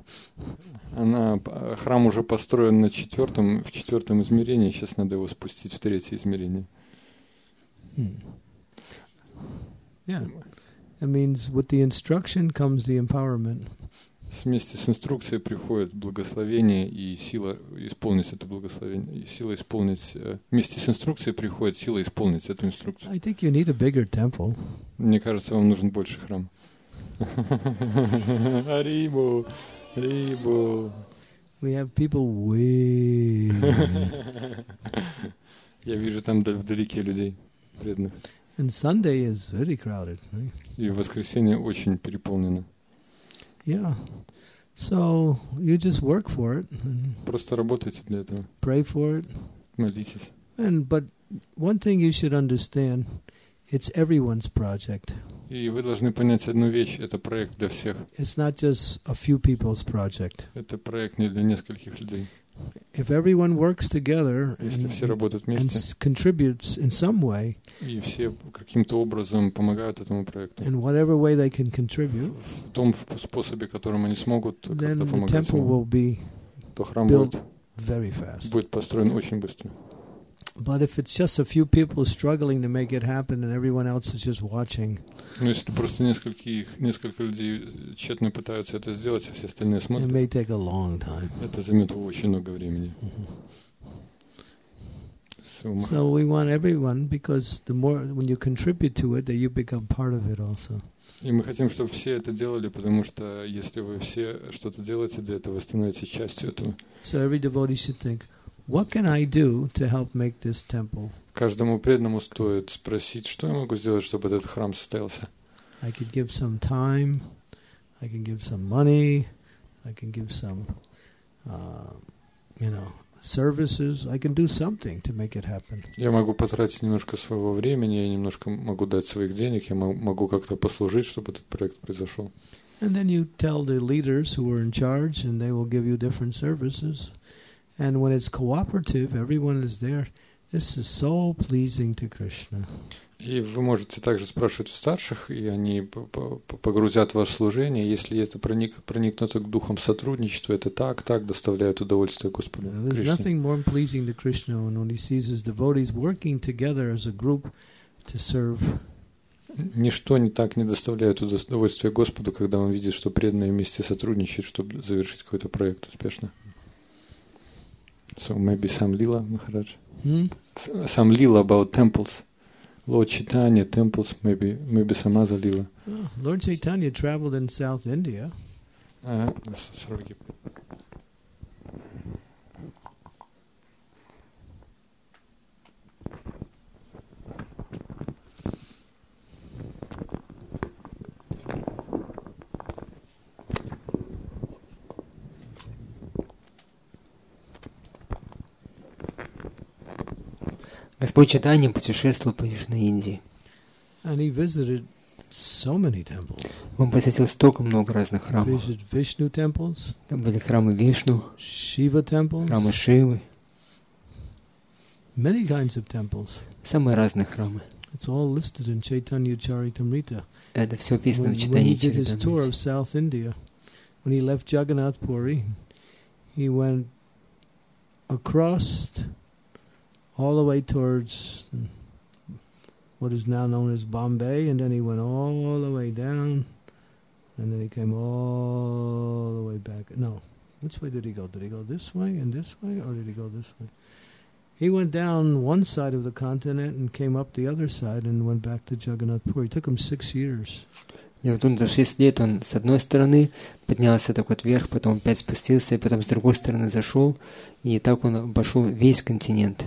Она, храм уже построен на четвертом, в четвертом измерении. Сейчас надо его спустить в третье измерение. Hmm. Yeah. That means with the instruction comes the empowerment. Вместе с инструкцией приходит благословение и сила исполнить это благословение. И сила исполнить, вместе с инструкцией приходит сила исполнить эту инструкцию. I think you need a bigger temple. Мне кажется, вам нужен больше храм. Арибу, Арибу. We have people way. Я вижу там вдалеке людей преданных. And Sunday is very crowded, right? И воскресенье очень переполнено. Yeah. So you just work for it. Просто работайте для этого. Pray for it. Молитесь. And but one thing you should understand, it's everyone's project. И вы должны понять одну вещь: это проект для всех. It's not just a few people's project. Это проект не для нескольких людей. If everyone works together and, and contributes in some way, и все каким-то образом помогают этому проекту, in whatever way they can contribute, в том способе, которым они смогут как-то помогать, то храм будет, будет построен очень быстро. But if it's just a few people struggling to make it happen and everyone else is just watching. Ну, если просто нескольких, несколько людей тщетно пытаются это сделать, а все остальные смотрят. It may take a long time. Это займет очень много времени. Mm-hmm. So we want everyone, because the more when you contribute to it, that you become part of it also. И мы хотим, чтобы все это делали, потому что если вы все что-то делаете для этого, вы становитесь частью этого. So every devotee should think, what can I do to help make this temple? Каждому преданному стоит спросить, что я могу сделать, чтобы этот храм состоялся. I could give some time, I can give some money, I can give some, uh, you know, services. I can do something to make it happen. Я могу потратить немножко своего времени, я немножко могу дать своих денег, я могу как-то послужить, чтобы этот проект произошел. And then you tell the leaders who are in charge, and they will give you different services. And when it's cooperative, everyone is there. This is so pleasing to Krishna. И вы можете также спрашивать у старших, и они погрузят в ваше служение. Если это проник, проникнуто к духам сотрудничества, это так, так доставляет удовольствие Господу Кришне. There's nothing more pleasing to Krishna when he sees his devotees working together as a group to serve. Ничто не так не доставляет удовольствия Господу, когда он видит, что преданные вместе сотрудничают, чтобы завершить какой-то проект успешно. So maybe some lila, Maharaj. Hmm? Some lila about temples. Lord Chaitanya temples, maybe maybe some other lila. Oh, Lord Chaitanya traveled in South India. Uh, sorry. Господь Чайтанья путешествовал по Южной Индии. Он посетил столько много разных храмов. Там были храмы Вишну, храмы Шивы, самые разные храмы. Это все описано в Чайтанья Чаритамрите. When he left Jagannath Puri, he went across all the way towards what is now known as Bombay, and then he went all the way down, and then he came all the way back. No, which way did he go? Did he go this way and this way, or did he go this way? He went down one side of the continent and came up the other side and went back to Jagannath Puri. It took him six years. И вот он за шесть лет, он с одной стороны поднялся так вот вверх, потом опять спустился, и потом с другой стороны зашел, и так он обошел весь континент.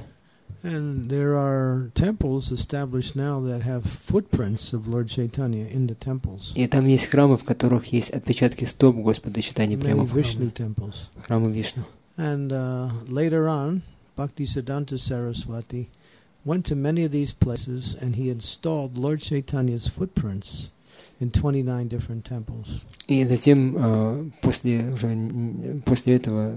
And there are temples established now that have footprints of Lord Chaitanya in the temples. И там есть храмы, в которых есть отпечатки стоп Господа Чайтаньи прямо в храме. Храмы Вишну. And uh, later on, Bhaktisiddhanta Saraswati went to many of these places, and he installed Lord Chaitanya's footprints in twenty-nine different temples. И затем uh, после уже после этого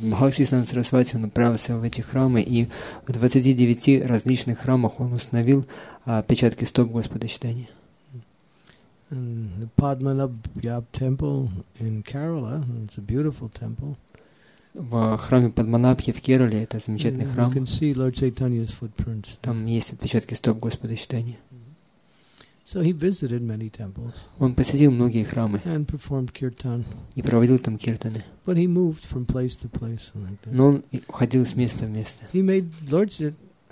Бхактисиддханта Сарасвати он отправился в эти храмы, и в двадцати девяти различных храмах он установил отпечатки uh, стоп Господа Чайтаньи. The Padmanabhyab temple in Kerala, it's a beautiful temple. В храме Падманабхи в Керале, это замечательный храм. Там есть отпечатки стоп Господа Чайтаньи. So he visited many temples. Он посетил многие храмы. And performed kirtan. И проводил там киртаны. But he moved from place to place. Like that. Но он ходил с места в место. He made Lord,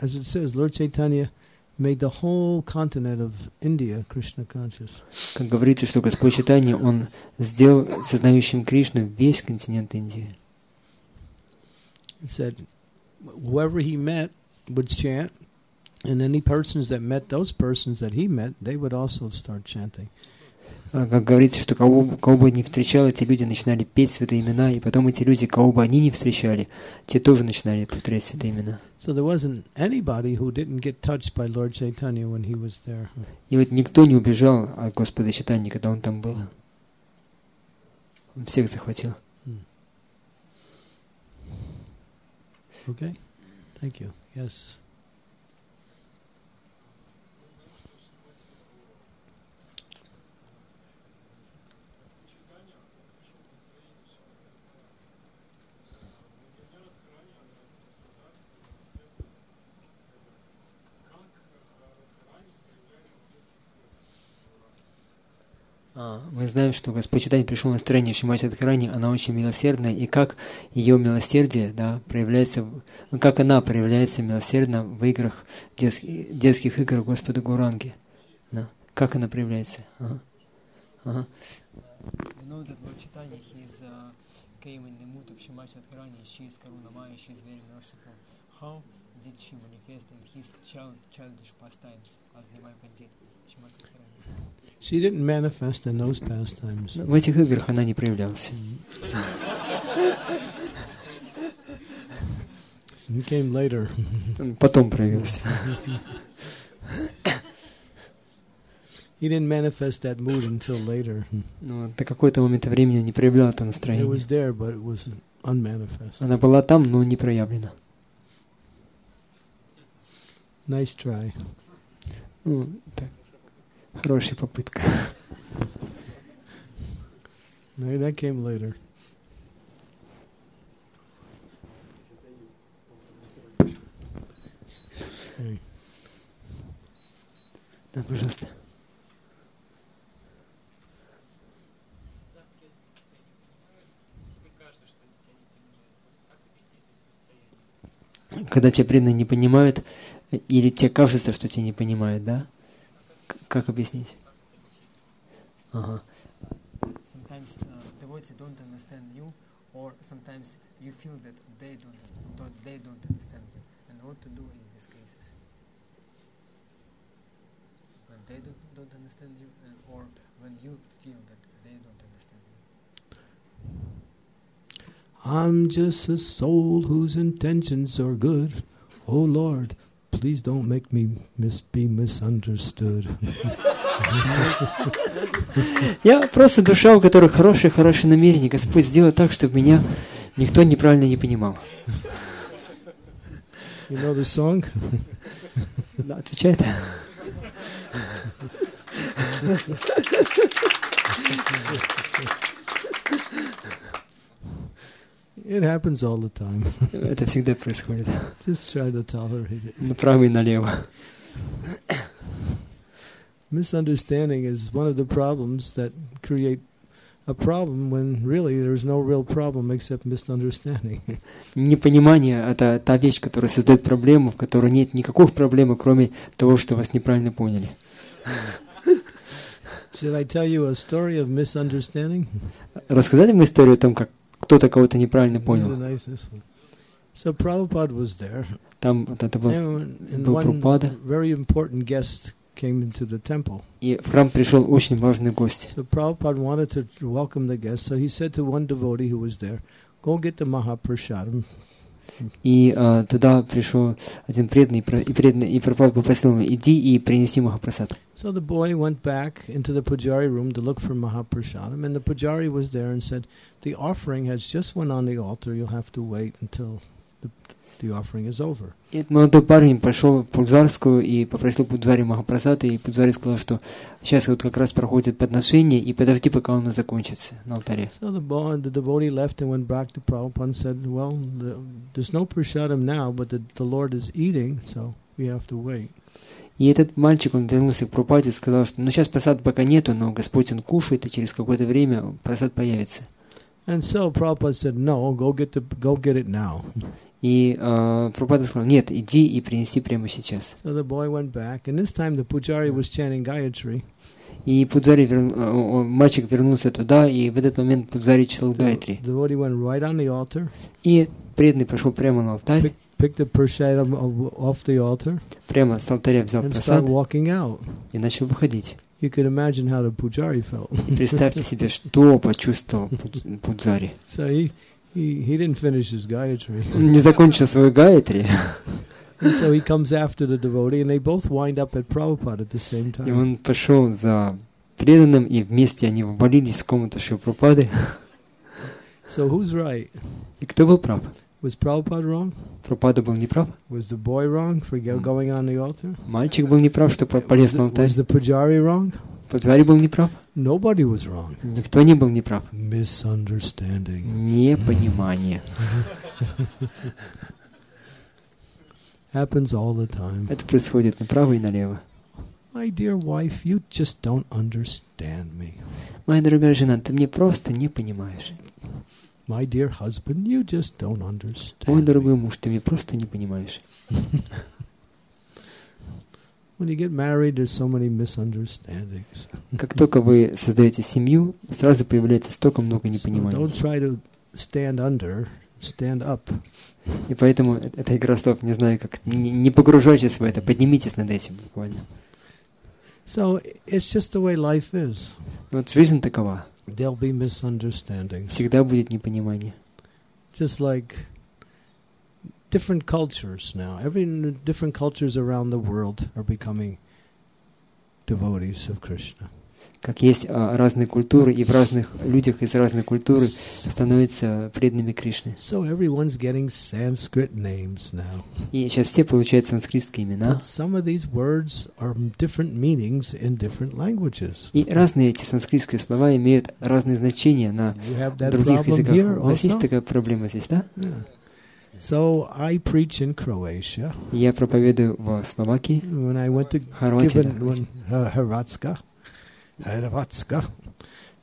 as it says, Lord Chaitanya made the whole continent of India Krishna conscious. Как говорится, что Господь Чайтанья, он сделал сознающим Кришну весь континент Индии. It said, whoever he met would chant, and any persons that met those persons that he met, they would also start chanting. Как говорится, что кого, кого бы не встречал, эти люди начинали петь святые имена, и потом эти люди, кого бы они не встречали, те тоже начинали повторять святые имена. И вот никто не убежал от Господа Чайтаньи, когда он там был. Он всех захватил. Okay, thank you. Yes. Мы знаем, что Господь Чайтанья пришел на стороне Шримати Радхарани, она очень милосердная, и как ее милосердие, да, проявляется, как она проявляется милосердно в играх, детских, детских играх Господа Гауранги. Да. Как она проявляется? Ага. Ага. She didn't manifest in those pastimes. В этих играх она не проявлялась. He came later. Потом проявился. He didn't manifest that mood until later. Но до какого-то момента времени не проявляла это настроение. It was there, but it was unmanifest. Она была там, но не проявлена. Nice try. Ну, так. Хорошая попытка. No, that came later. Okay. Да, пожалуйста. Когда тебя преданные не понимают, или тебе кажется, что тебя не понимают, да? Как объяснить? Ага. Sometimes uh, devotees don't understand you, or sometimes you feel that they don't, that they don't understand you. And what to do in these cases? When they don't, don't understand you, and, or when you feel that they don't understand you. I'm just a soul whose intentions are good. Oh Lord, please don't make me mis- be misunderstood. Я просто душа, у которой хорошие-хорошие намерения. Господь, сделай так, чтобы меня никто неправильно не понимал. You know the song? Да, отвечает. It happens all the time. Это всегда происходит. Just try to tolerate it. Направо и налево. Misunderstanding is one of the problems that create a problem when really there is no real problem except misunderstanding. Непонимание — это та вещь, которая создает проблему, в которой нет никаких проблем, кроме того, что вас неправильно поняли. Should I tell you a story of misunderstanding? Рассказали мне историю о том, как кто-то кого-то неправильно понял. So Prabhupada was there. Там вот это был, был Прабхупада. Very important guest came into the temple. И в храм пришел очень важный гость. So Prabhupada wanted to welcome the guest, so he said to one devotee who was there, "Go get the Mahaprasadam." И uh, туда пришел один преданный, и преданный, и Прабхупада попросил его: иди и принеси Махапрасад. So the boy went back into the pujari room to look for Mahaprasadam, and the pujari was there and said, "The offering has just went on the altar. You'll have to wait until the, the offering is over." И этот молодой парень пошел в пуджарскую и попросил пуджари Махапрасад, и пуджари сказал, что сейчас вот как раз проходит подношение, и подожди, пока оно закончится на алтаре. So the, boy, the devotee left and went back to Prabhupada and said, "Well, the, there's no prasadam now, but the, the Lord is eating, so we have to wait." И этот мальчик, он вернулся к Прабхупаде и сказал, что ну сейчас прасад пока нету, но Господь он кушает, и через какое-то время прасад появится. And so Prabhupada said, no, go get the, go get it now. И uh, Прабхупада сказал, нет, иди и принеси прямо сейчас. So the boy went back, and this time the pujari was chanting Gayatri. И Пуджари верну, мальчик вернулся туда, и в этот момент Пуджари читал Гайатри. Right и преданный пошел прямо на алтарь, pick, pick прямо с алтаря взял прасад и начал выходить. И представьте себе, что почувствовал Пуджари. So he, he, he didn't finish his Gayatri. Он не закончил свою Гайатри. And so he comes after the devotee, and they both wind up at Prabhupada at the same time. И он пошел за преданным, и вместе они ввалились в комнату Шри Прабхупады. So who's right? И кто был прав? Was Prabhupada wrong? Прабхупада был неправ. Was the boy wrong for going on the altar? Мальчик был неправ, что полез на алтарь. Was the pujari wrong? Пуджари был неправ. Nobody was wrong. Никто не был неправ. Misunderstanding. Непонимание. Happens all the time. Это происходит направо и налево. My dear wife, you just don't understand me. Моя дорогая жена, ты меня просто не понимаешь. My dear husband, you just don't understand. Мой дорогой муж, ты меня просто не понимаешь. When you get married, there's so many misunderstandings. Как только вы создаете семью, сразу появляется столько много непониманий. Don't try to stand under. Stand up. И поэтому эта игра слов, не знаю как, не, не погружайтесь в это, поднимитесь над этим буквально. So it's just the way life is. Вот жизнь такова. There'll be misunderstandings. Всегда будет непонимание. Just like different cultures now, every different cultures around the world are becoming devotees of Krishna. Как есть а, разные культуры, и в разных людях из разной культуры становятся преданными Кришны. So everyone's getting Sanskrit names now. И сейчас все получают санскритские имена. But some of these words are different meanings in different languages. И разные эти санскритские слова имеют разные значения на других языках. У вас есть такая проблема здесь, да? Yeah. So I preach in Croatia. Я проповедую в Словакии. When I went to Hrvatska.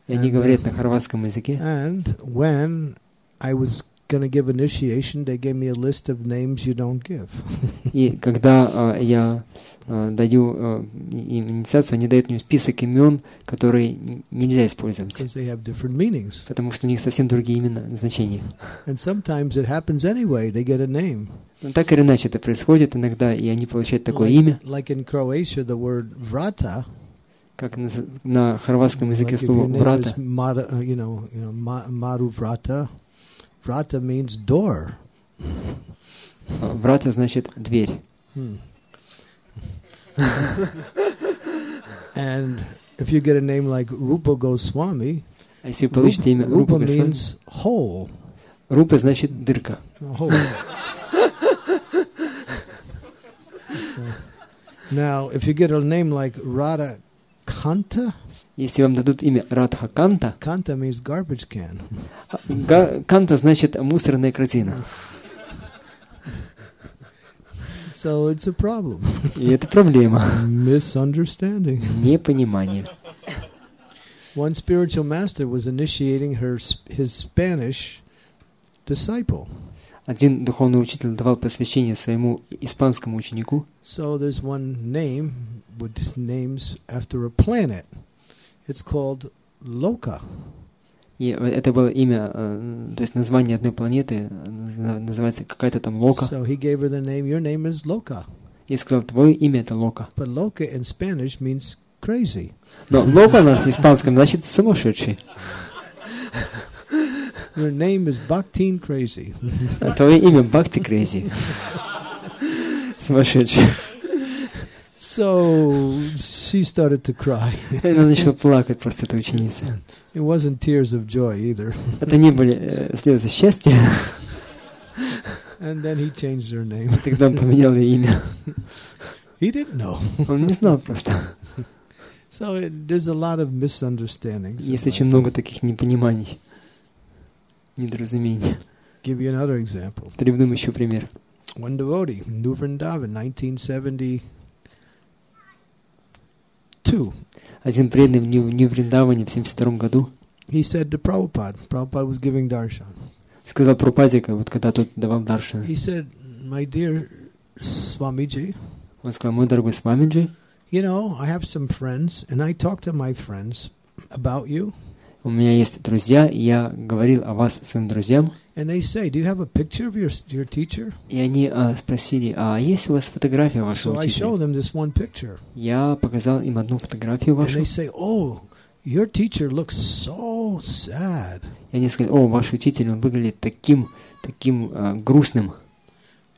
И они говорят на хорватском языке. And when I was going to give initiation, they gave me a list of names you don't give. И когда uh, я uh, даю uh, инициацию, они дают мне список имен, которые нельзя использовать. They have different meanings. Потому что у них совсем другие имена, значения. And sometimes it happens anyway. They get a name. Но так или иначе это происходит иногда, и они получают такое like, имя. Like in Croatia, the word vrata. Как на, на хорватском языке like слово «врата». Mara, you know, you know, Maru Vrata. Vrata means door. Врата значит дверь. Hmm. And if you get a name like Rupa Goswami, если вы получите имя Рупа Госвами, Рупа значит дырка. Now, if you get a name like Radha Kanta? Если вам дадут имя Радха Канта, Kanta means garbage can. Канта значит мусорная корзина. So it's a problem. И это проблема. Misunderstanding. Непонимание. One spiritual master was initiating her his Spanish disciple. Один духовный учитель давал посвящение своему испанскому ученику. So there's one name with names after a planet. It's called Loka. И это было имя, то есть название одной планеты, называется какая-то там Лока. So he gave her the name. Your name is Loka. И сказал, твое имя это Лока. But Loka in Spanish means crazy. Но Лока на испанском значит сумасшедший. Your name is Bhaktin Crazy. Твое имя Бхакти Crazy. Сумасшедший. So she started to cry. Она начала плакать, просто эта ученица. It wasn't tears of joy either. Это не были слезы счастья. And then he changed her name. Тогда он поменял ее имя. He didn't know. Он не знал просто. So it, there's a lot of misunderstandings. Есть очень много таких непониманий. Недоразумение. Приведу еще пример. One devotee, New Vrindavan, nineteen seventy-two seventy-two. Один преданный в Нью-Вриндаване в семьдесят втором году сказал Прабхупада was giving darshan. Сказал Прабхупаде, вот когда тот давал даршан. He said, "My dear Swamiji." Он сказал, мой дорогой Свамиджи. You know, I have some friends, and I talk to my friends about you. У меня есть друзья, и я говорил о вас своим друзьям. And they say, "Do you have a picture of your your teacher?" И они uh, спросили, а есть у вас фотография вашего учителя? So I showed them this one picture. Я показал им одну фотографию вашу. And they say, "Oh, your teacher looks so sad." И они сказали, о, ваш учитель, он выглядит таким, таким uh, грустным.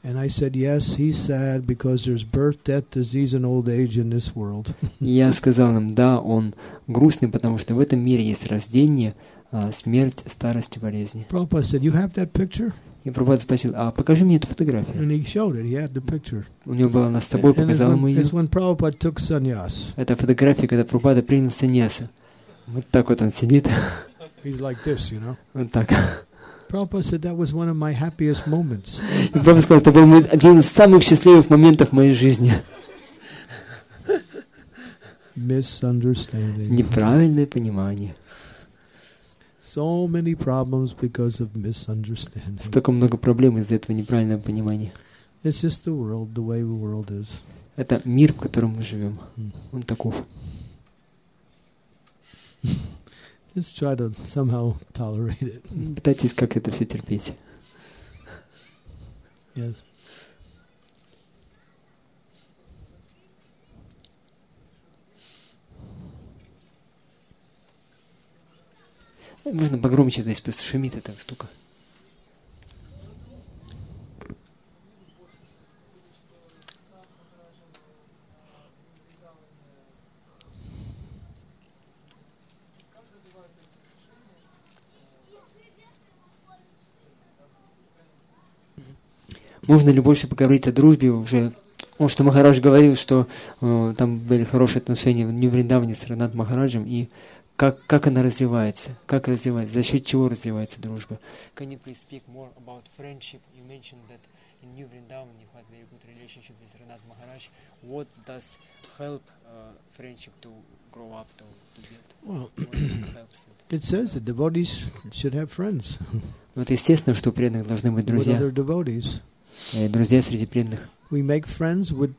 And I said, yes, he's sad because there's birth, death, disease, and old age in this world. Я сказал им, да, он грустный, потому что в этом мире есть рождение, смерть, старость и болезни. Prabhupada said, you have that picture? И Прабхупада спросил, а покажи мне эту фотографию. And he showed it. He had the picture. У него была она с собой, показал ему ее. It's when Prabhupada took sannyas. Это фотография, когда Прабхупада принял саньяса. Вот так вот он сидит. He's like this, you know. Вот так. Prabhupada said that was one of my happiest moments. Prabhupada сказал, это был один из самых счастливых моментов в моей жизни. Misunderstanding. Неправильное понимание. So many problems because of misunderstanding. Столько много проблем из-за этого неправильного понимания. It's just the world, the way the world is. Это мир, в котором мы живем. Он таков. Just try to somehow tolerate it. Пытайтесь как это все терпеть. Yes. Можно погромче здесь, просто шумит эта штука. Можно ли больше поговорить о дружбе уже? Потому что Махарадж говорил, что э, там были хорошие отношения в Нью-Вриндаване с Ранат Махараджем, и как, как она развивается, как развивается, за счет чего развивается дружба. Can you please speak more about friendship? You mentioned that in New Vrindavan you had very good relationship with Ranat Maharaj. What does help uh, friendship to grow up, to, to build? Well, it? It says that devotees should have friends. Ну, это естественно, что у преданных должны быть друзья. With other devotees. Друзья среди преданных. We make friends with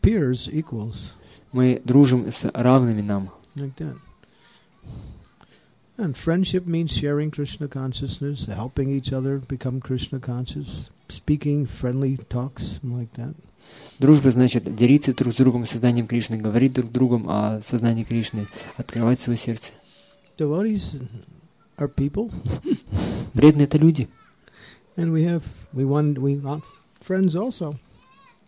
peers, equals. Мы дружим с равными нам. Like that. And friendship means sharing Krishna consciousness, helping each other become Krishna conscious, speaking friendly talks, like that. Дружба значит делиться друг с другом сознанием Кришны, говорить друг с другом о сознании Кришны, открывать свое сердце. Devotees are people. Преданные это люди. And we have, we want, we want friends also.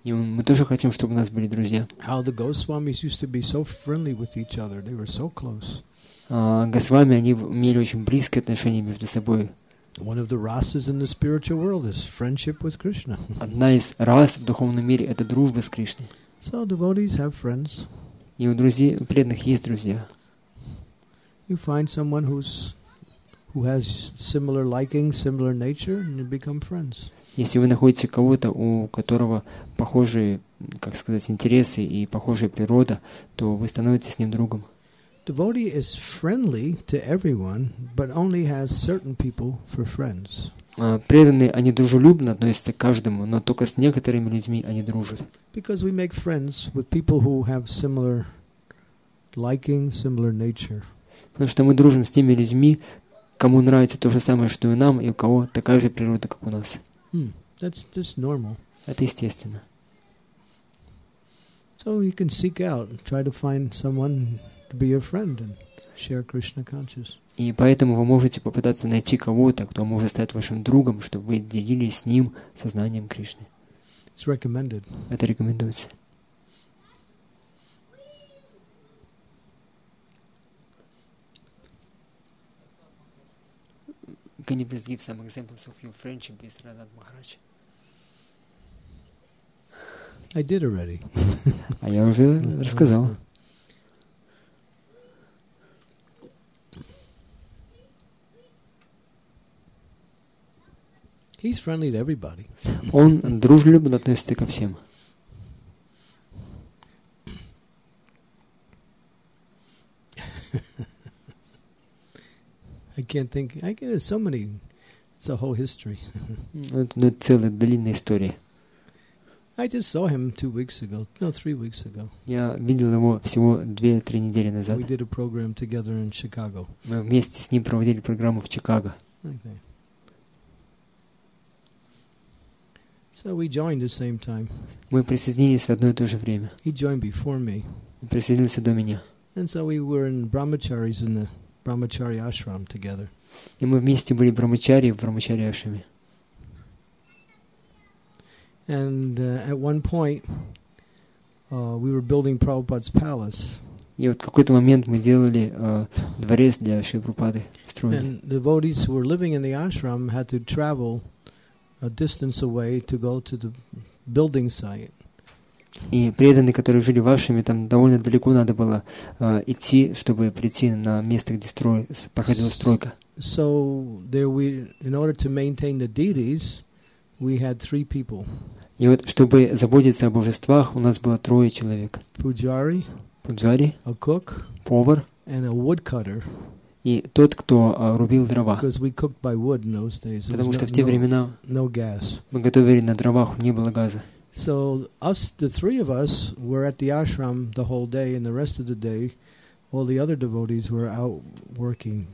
И мы тоже хотим, чтобы у нас были друзья. How the Goswamis used to be so friendly with each other; they were so close. Uh, Госвами, они имели очень близкие отношения между собой. One of the rasas in the spiritual world is friendship with Krishna. Одна из рас в духовном мире — это дружба с Кришной. So devotees have friends. И у друзей, у преданных есть друзья. You find someone who's who has similar likings, similar nature, and you become friends. Если вы находите кого-то, у которого похожие, как сказать, интересы и похожая природа, то вы становитесь с ним другом. Devotee is friendly to everyone, but only has certain people for friends. Преданные, они дружелюбно относятся к каждому, но только с некоторыми людьми они дружат. Because we make friends with people who have similar liking, similar nature. Потому что мы дружим с теми людьми, кому нравится то же самое, что и нам, и у кого такая же природа, как у нас. Hmm. That's just normal. Это естественно. So you can seek out, try to find someone to be your friend and share Krishna consciousness. И поэтому вы можете попытаться найти кого-то, кто может стать вашим другом, чтобы вы делились с ним сознанием Кришны. It's recommended. Это рекомендуется. Can you please give some examples of your friendship with Ranat Maharaj? I did already. А я уже рассказал. He's friendly to everybody. Он дружелюбно относится ко всем. I can't think. I can, there's so many. It's a whole history. Это целая длинная история. I just saw him two weeks ago. No, three weeks ago. Я видел его всего две-три недели назад. We did a program together in Chicago. Мы вместе с ним проводили программу в Чикаго. Okay. So we joined the same time. Мы присоединились в одно и то же время. He joined before me. Он присоединился до меня. And so we were in brahmacharis in the brahmachari ashram together. И мы вместе были брахмачари в брахмачари ашраме. And uh, at one point, uh, we were building Prabhupada's palace. И вот в какой-то момент мы делали uh, дворец для Шри Прабхупады, строили. And the devotees who were living in the ashram had to travel a distance away to go to the building site. И преданные, которые жили в ашраме, там довольно далеко надо было uh, идти, чтобы прийти на место, где строй, проходила стройка. So there we, in order to maintain the deities, we had three people. И вот, чтобы заботиться о божествах, у нас было трое человек. Pujaari, Pujaari, a cook, повар, and a woodcutter. И тот, кто а, рубил дрова. Because we cooked by wood in those days. Потому что no, в те времена no, no gas. Мы готовили на дровах, не было газа. So us, the three of us, were at the ashram the whole day, and the rest of the day, all the other devotees were out working.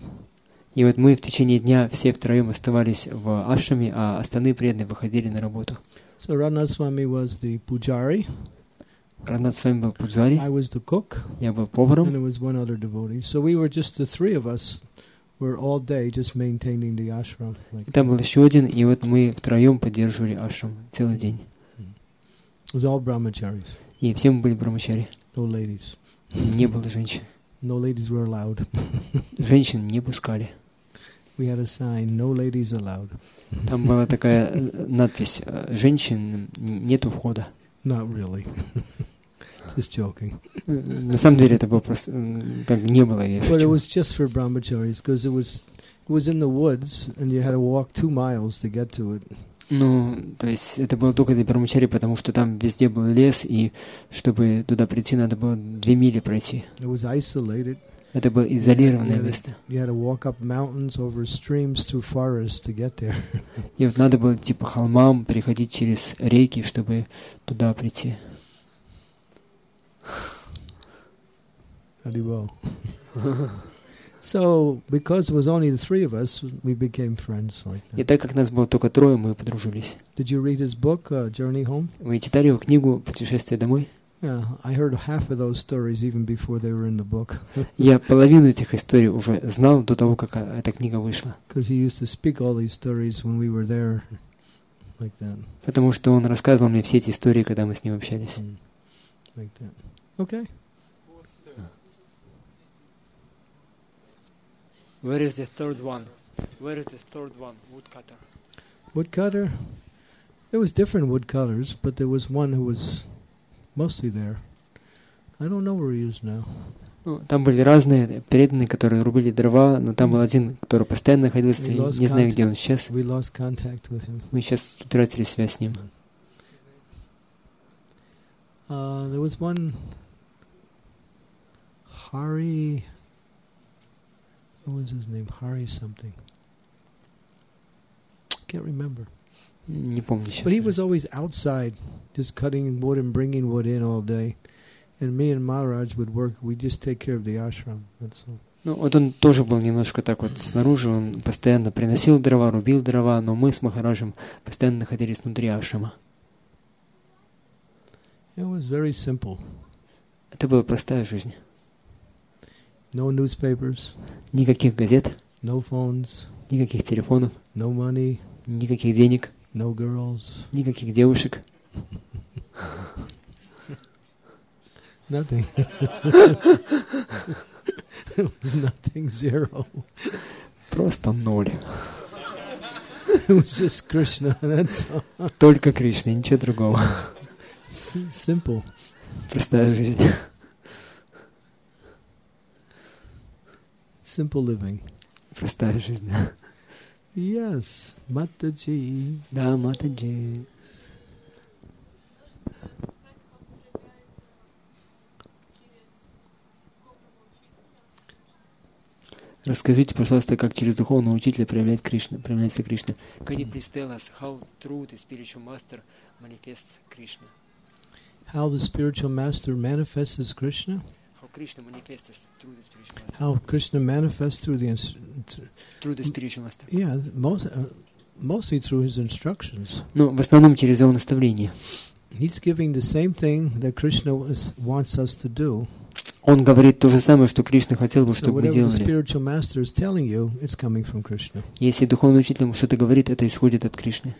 И вот мы в течение дня все втроем оставались в ашраме, а остальные преданные выходили на работу. So Radhanaswami was the pujaari. Радханасвами был пуджари. I was the cook. Я был поваром. And there was one other devotee. So we were just the three of us were all day just maintaining the ashram. Like там был еще один, и вот мы втроем поддерживали ашрам целый день. It was all brahmacharis. И все мы были брахмачари. No ladies. Не было женщин. No ladies were allowed. Женщин не пускали. We had a sign, no ladies allowed. Там была такая надпись: женщин нет у входа. Not really. Just joking. На самом деле это было просто так не было. But it was just for brahmacharis, because it was it was in the woods, and you had to walk two miles to get to it. Ну, то есть это было только для брахмачари, потому что там везде был лес, и чтобы туда прийти, надо было две мили пройти. It was isolated. Это было изолированное место. И вот надо было идти по холмам, переходить через реки, чтобы туда прийти. И так как нас было только трое, мы подружились. Вы читали его книгу «Путешествие домой»? Yeah, I heard half of those stories even before they were in the book. Я половину этих историй уже знал до того, как эта книга вышла. Because he used to speak all these stories when we were there, like that. Потому что он рассказывал мне все эти истории, когда мы с ним общались. Like that. Okay. Where is the third one? Where is the third one? Woodcutter. Woodcutter. There was different woodcutters, but there was one who was mostly there. I don't know where he is now. Ну, там были разные преданные, которые рубили дрова, но там был один, который постоянно находился, не знаю, где он сейчас. We lost contact with him. Мы сейчас утратили связь с ним. Uh, there was one Hari. What was his name? Hari something. Can't remember. Не помню сейчас. But he was always outside, just cutting wood and bringing wood in all day, and me and Maharaj would work. We just take care of the ashram. That's all. Ну вот он тоже был немножко так вот снаружи. Он постоянно приносил дрова, рубил дрова, но мы с Махараджем постоянно находились внутри ашрама. It was very simple. Это была простая жизнь. No newspapers. Никаких газет. No phones. Никаких телефонов. No money. Никаких денег. No girls. Никаких девушек. Nothing. It was nothing, zero. Просто ноль. It was just Krishna, that's all. Только Кришна, ничего другого. Simple. Простая жизнь. Simple living. Простая жизнь. Yes, Mataji. Да, Mataji. Расскажите, пожалуйста, как через духовного учителя проявляет Кришна, проявляется Кришна. Can you please tell us how through the spiritual master manifests Krishna? How the spiritual master manifests as Krishna? How Krishna manifests through the spiritual master? How Krishna manifests through the through the spiritual master? Yeah, most, uh, mostly through his instructions. Ну, в основном через его наставления. He's giving the same thing that Krishna wants us to do. Он говорит то же самое, что Кришна хотел бы, чтобы мы делали. Если духовный учитель ему что-то говорит, это исходит от Кришны.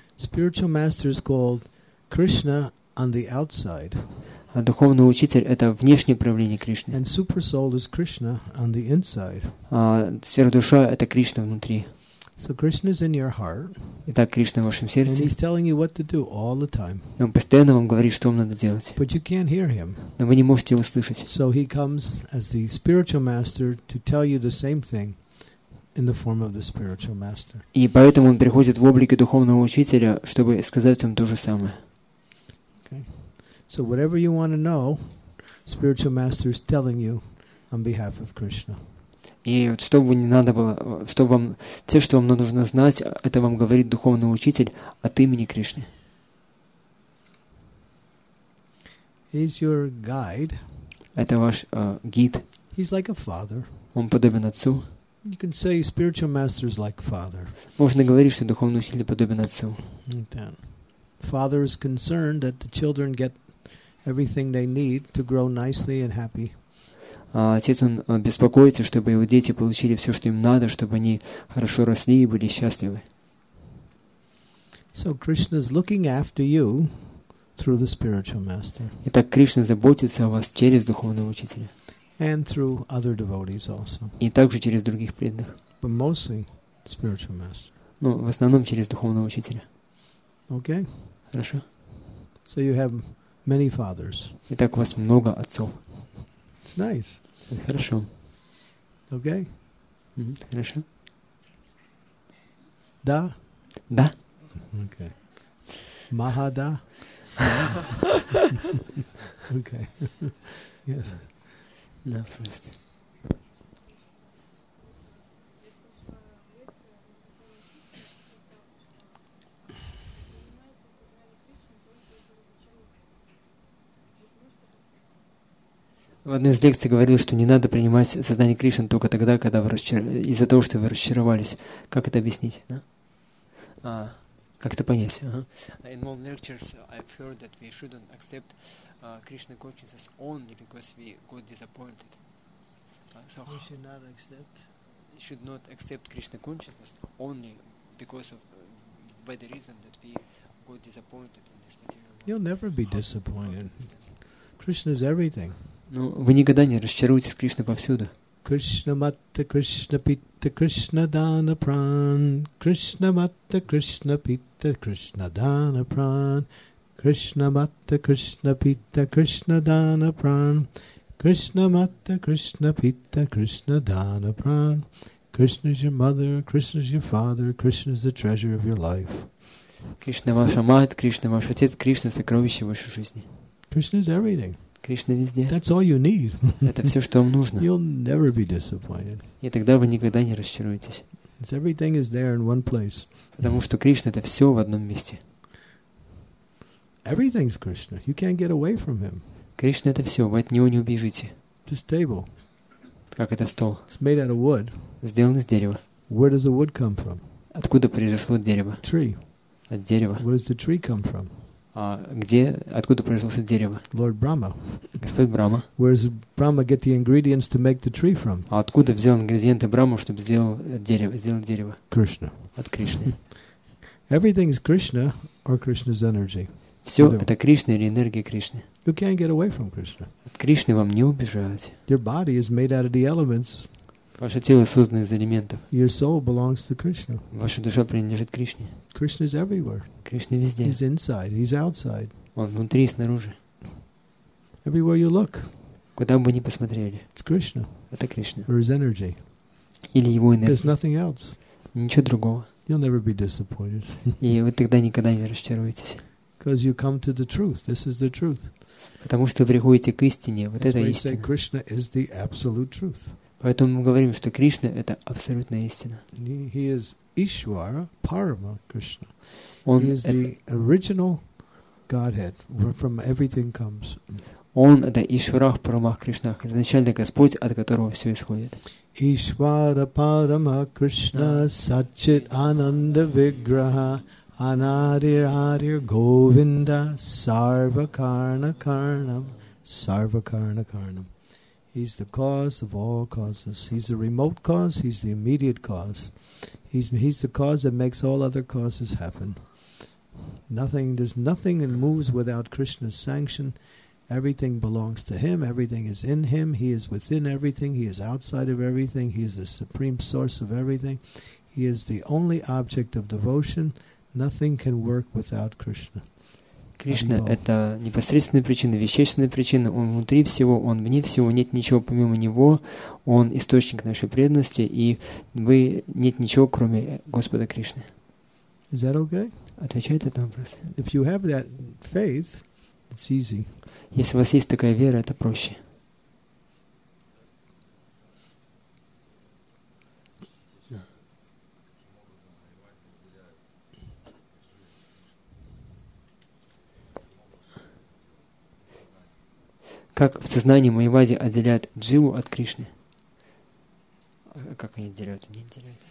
А духовный учитель — это внешнее проявление Кришны. А сверхдуша — это Кришна внутри. So Krishna is in your heart. Итак, Кришна в вашем сердце. And he's telling you what to do all the time. Он постоянно вам говорит, что вам надо делать. But you can't hear him. Но вы не можете его слышать. So he comes as the spiritual master to tell you the same thing in the form of the spiritual master. И поэтому он приходит в облике духовного учителя, чтобы сказать вам то же самое. Okay. So whatever you want to know, spiritual master is telling you on behalf of Krishna. И вот что бы не надо было, что вам, все, что вам нужно знать, это вам говорит духовный учитель от имени Кришны. He's your guide. Это ваш uh, гид. He's like a father. Он подобен отцу. You can say spiritual master is like father. Можно говорить, что духовный учитель подобен отцу. Father is concerned that the children get everything they need to grow nicely and happy. Отец, он беспокоится, чтобы его дети получили все, что им надо, чтобы они хорошо росли и были счастливы. So Krishna is looking after you through the spiritual master. Итак, Кришна заботится о вас через духовного учителя. And through other devotees also. И также через других преданных. But mostly spiritual master. Ну, в основном через духовного учителя. Okay. Хорошо. So you have many fathers. Итак, у вас много отцов. It's nice. Хорошо. Okay. Mm-hmm. Хорошо. Да. Да. Okay. Махада. Okay. Yes. No, first. В одной из лекций говорил, что не надо принимать сознание Кришны только тогда, когда вы расчар... из-за того, что вы расчаровались. Как это объяснить? Да? А, как это понять? Ага. In all lectures, I've heard that we shouldn't accept uh, Krishna consciousness only because we got disappointed. Uh, so we should not accept. Should not accept Krishna consciousness only because of uh, by the reason that we got disappointed in this material world. You'll never be disappointed. Krishna is everything. Но вы никогда не расчаруетесь, Кришна повсюду. Кришна Матта, Кришна Питта, Кришна Дана Пран, Кришна Матта, Кришна Питта, Кришна Дана Пран, Кришна Матта, Кришна Питта, Кришна Дана Пран, Кришна Матта, Кришна Питта, Кришна Дана Пран. Krishna is your mother, Krishna is your father, Krishna is the treasure of your life. Кришна ваша мать, Кришна ваш отец, Кришна сокровище вашей жизни. Krishna is everything. Кришна везде. That's all you need. Это все, что вам нужно. You'll never be disappointed. И тогда вы никогда не расчаруетесь. Everything is there in one place. Потому что Кришна — это все в одном месте. Everything's Krishna. You can't get away from him. Кришна — это все, вы от него не убежите. This table. Как это стол. It's made out of wood. Сделан из дерева. Where does the wood come from? Откуда произошло дерево? Tree. От дерева. Where does the tree come from? А где, откуда произошло дерево? Lord Brahma. Господь Брама. Where does Brahma get the ingredients to make the tree from? А откуда взял ингредиенты Брама, чтобы сделал дерево? Сделал дерево? Krishna. От Кришны. Everything is Krishna or Krishna's energy. Все это Кришна или энергия Кришны. You can't get away from Krishna. От Кришны вам не убежать. Your body is made out of the elements. Ваше тело создано из элементов. Your soul belongs to Krishna. Ваша душа принадлежит Кришне. Krishna is everywhere. Кришна везде. He's inside, he's outside. Он внутри и снаружи. Everywhere you look. Куда бы вы ни посмотрели. It's Krishna. Это Кришна. Or his energy. Или его энергия. There's nothing else. Ничего другого. You'll never be disappointed. И вы тогда никогда не расчаруетесь. Because you come to the truth. This is the truth. Потому что вы приходите к истине. Вот это истина. Krishna is the absolute truth. Поэтому мы говорим, что Кришна — это абсолютная истина. He is Ishvara Parama Krishna. Он — это оригинал Godhead, where from everything comes. Он — это Ишварах Парамах Кришнах, изначально Господь, от которого все исходит. Ишвара Парамах Кришна Сачит Ананда Виграха Анадир Адир Говинда Сарва Карна Карнам Сарва Карна Карнам. He's the cause of all causes. He's the remote cause. He's the immediate cause. He's he's the cause that makes all other causes happen. Nothing, there's nothing that moves without Krishna's sanction. Everything belongs to Him. Everything is in Him. He is within everything. He is outside of everything. He is the supreme source of everything. He is the only object of devotion. Nothing can work without Krishna. Кришна — это непосредственная причина, вещественная причина, Он внутри всего, Он вне всего, нет ничего помимо Него, Он источник нашей преданности, и вы нет ничего, кроме Господа Кришны. Is that okay? Отвечает этот вопрос. If you have that faith, it's easy. Если у вас есть такая вера, это проще. Как в сознании Майявади отделяют Дживу от Кришны? А как они отделяют? Не отделяют.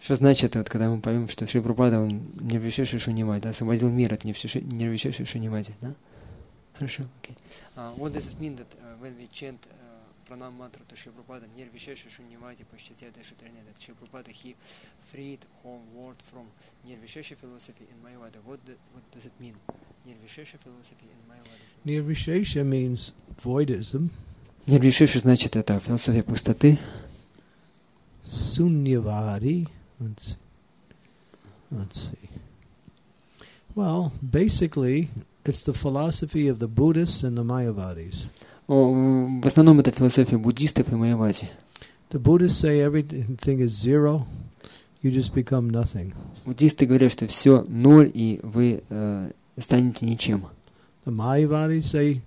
Что значит, вот, когда мы поймем, что Шри Прабхупада, он Нирвишеша Шуньявади, да, освободил мир от Нирвишеши Шуньявади, да? Хорошо, окей. What does it mean that uh, when we chant uh, Pranam Mantra to Shri Prabhupada, Nirvishesha Shunyavadi Paschatya Shatranya, that Shri Prabhupada, he freed whole world from Nirvishesha philosophy and Mayavada. What, do, what does it mean? Nirvishesha philosophy and Mayavada. Nirvishesha means voidism. Nirvishesha значит это философия пустоты. Shunyavadi. Let's see. Let's see. Well, basically, it's the philosophy of the Buddhists and the Mayavadis. В основном это философия буддистов и майявади. Буддисты говорят, что все ноль, и вы э, станете ничем. Майявади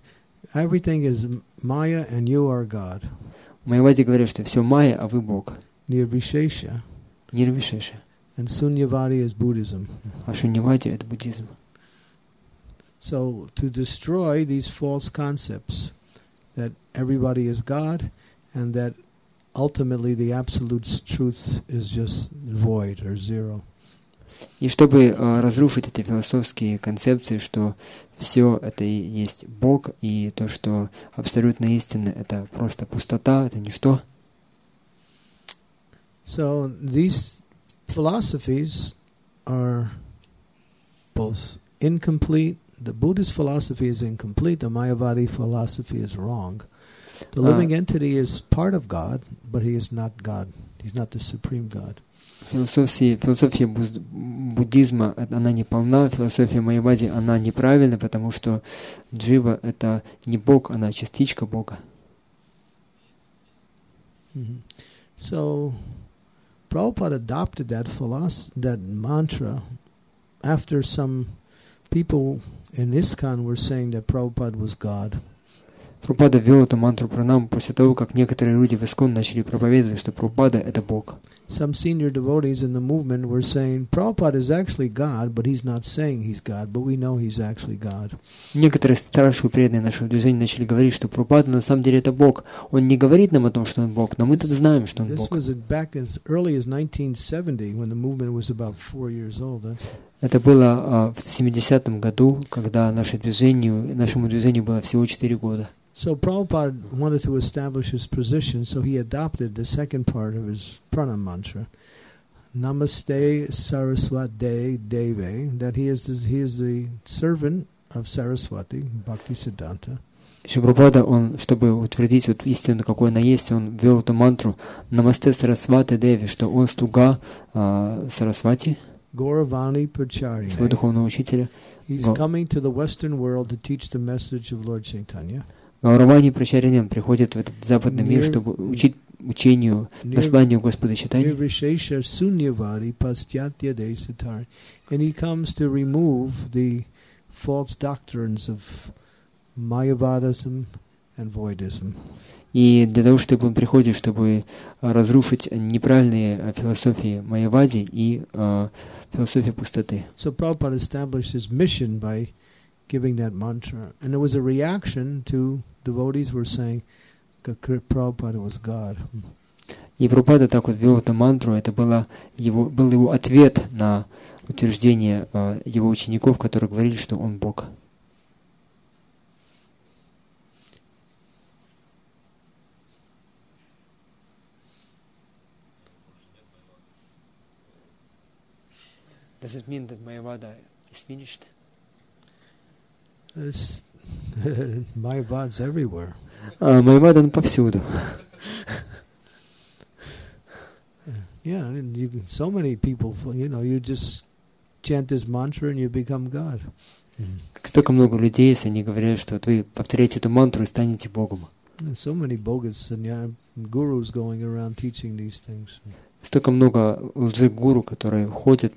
говорят, что все майя, а вы Бог. Нирвишеша. Нирвишеша. А шуньявади — это буддизм. So to destroy these false concepts. That everybody is God, and that ultimately the absolute truth is just void or zero. И чтобы разрушить эти философские концепции, что все это и есть Бог, и то, что абсолютная истина, это просто пустота, это ничто. So these philosophies are both incomplete. The Buddhist philosophy is incomplete. The Mayavadi philosophy is wrong. The living entity is part of God, but he is not God. He's not the supreme God. Философия, философия буддизма, она неполна. Философия Майявади, она неправильна, потому что Джива — это не Бог, она частичка Бога. Mm-hmm. So, Prabhupada adopted that philosophy, that mantra, after some people in ISKCON were saying that Prabhupada was God. Прабхупада ввел эту мантру Пранам после того, как некоторые люди в ИСККОН начали проповедовать, что Прабхупада — это Бог. Some senior devotees in the movement were saying Prabhupada is actually God, but he's not saying he's God, but we know he's actually God. Некоторые старшие преданные нашего движения начали говорить, что Прабхупада на самом деле это Бог. Он не говорит нам о том, что он Бог, но мы-то знаем, что он Бог. Это было в семидесятом году, когда наше движению, нашему движению было всего четыре года. So Prabhupada wanted to establish his position, so he adopted the second part of his pranam mantra, Namaste Saraswati Deve, that he is the, he is the servant of Saraswati, Bhakti Siddhanta. Шри Прабхупада, он, чтобы утвердить вот истину, какой она есть, он ввел эту мантру Намасте Сарасвати Деви, что он слуга uh, Сарасвати. Gauravani Pracharya. Своего духовного учителя. He's coming to the Western world to teach the message of Lord Chaitanya. Гауравани Прачарьян приходит в этот западный мир, чтобы учить учению, посланию Господа Чайтаньи. And he comes to remove the false doctrines of Mayavadism and Voidism. И для того, чтобы он приходит, чтобы разрушить неправильные философии Майявади и э, философии пустоты. So Prabhupada established his mission by giving that mantra, and it was a reaction to devotees who were saying that Prabhupada was God. И Прабхупада так вот ввел эту мантру, это было его, был его ответ на утверждение э, его учеников, которые говорили, что он Бог. Does it mean that Mayavada is finished? Mayavada's everywhere. Uh, Mayavada повсюду. Yeah, and you, so many people, you know, you just chant this mantra and you become God. Столько много людей, если они говорят, что вы повторяете эту мантру и станете Богом. So many bogus sannyas, gurus going around teaching these things. Столько много лжи-гуру, которые ходят,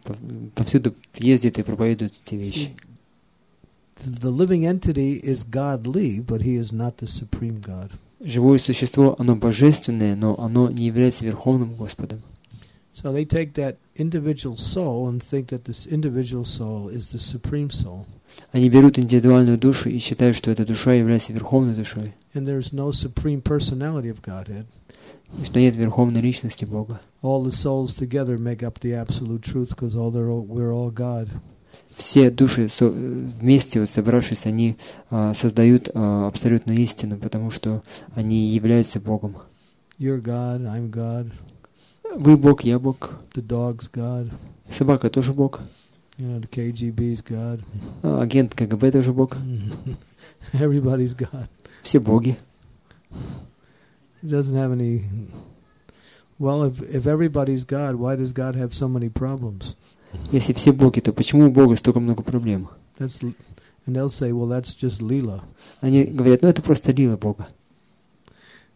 повсюду ездят и проповедуют эти вещи. Живое существо, оно божественное, но оно не является Верховным Господом. Они берут индивидуальную душу и считают, что эта душа является Верховной Душой. И нет Supreme Personality of Godhead. Что нет Верховной Личности Бога. Все души вместе, вот, собравшись, они а, создают а, абсолютную истину, потому что они являются Богом. You're God, I'm God. Вы Бог, я Бог. The dog's God. Собака тоже Бог. You know, the K G B's God. А, агент КГБ тоже Бог. Everybody's God. Все боги. He doesn't have any. Well, if if everybody's God, why does God have so many problems? Если все боги, то почему у Бога столько много проблем? That's, and they'll say, well, that's just Leela. Они говорят, ну это просто лила Бога.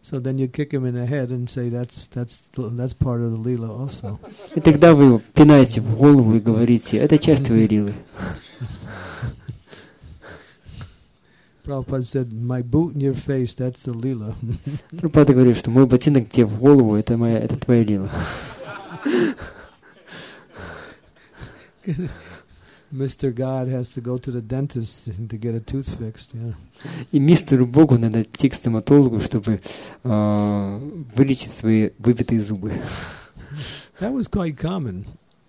So then you kick him in the head and say that's that's that's part of the Leela also. И тогда вы его пинаете в голову и говорите, это часть твоей лилы. Prabhupada said, "My boot in your face, that's the Leela." Прабхупада говорит, что мой ботинок тебе в голову, это моя, это твоя лила. Mister God has to go to the dentist to get a tooth fixed. Yeah. И мистеру Богу надо идти к стоматологу, чтобы э, вылечить свои выбитые зубы. That was quite common.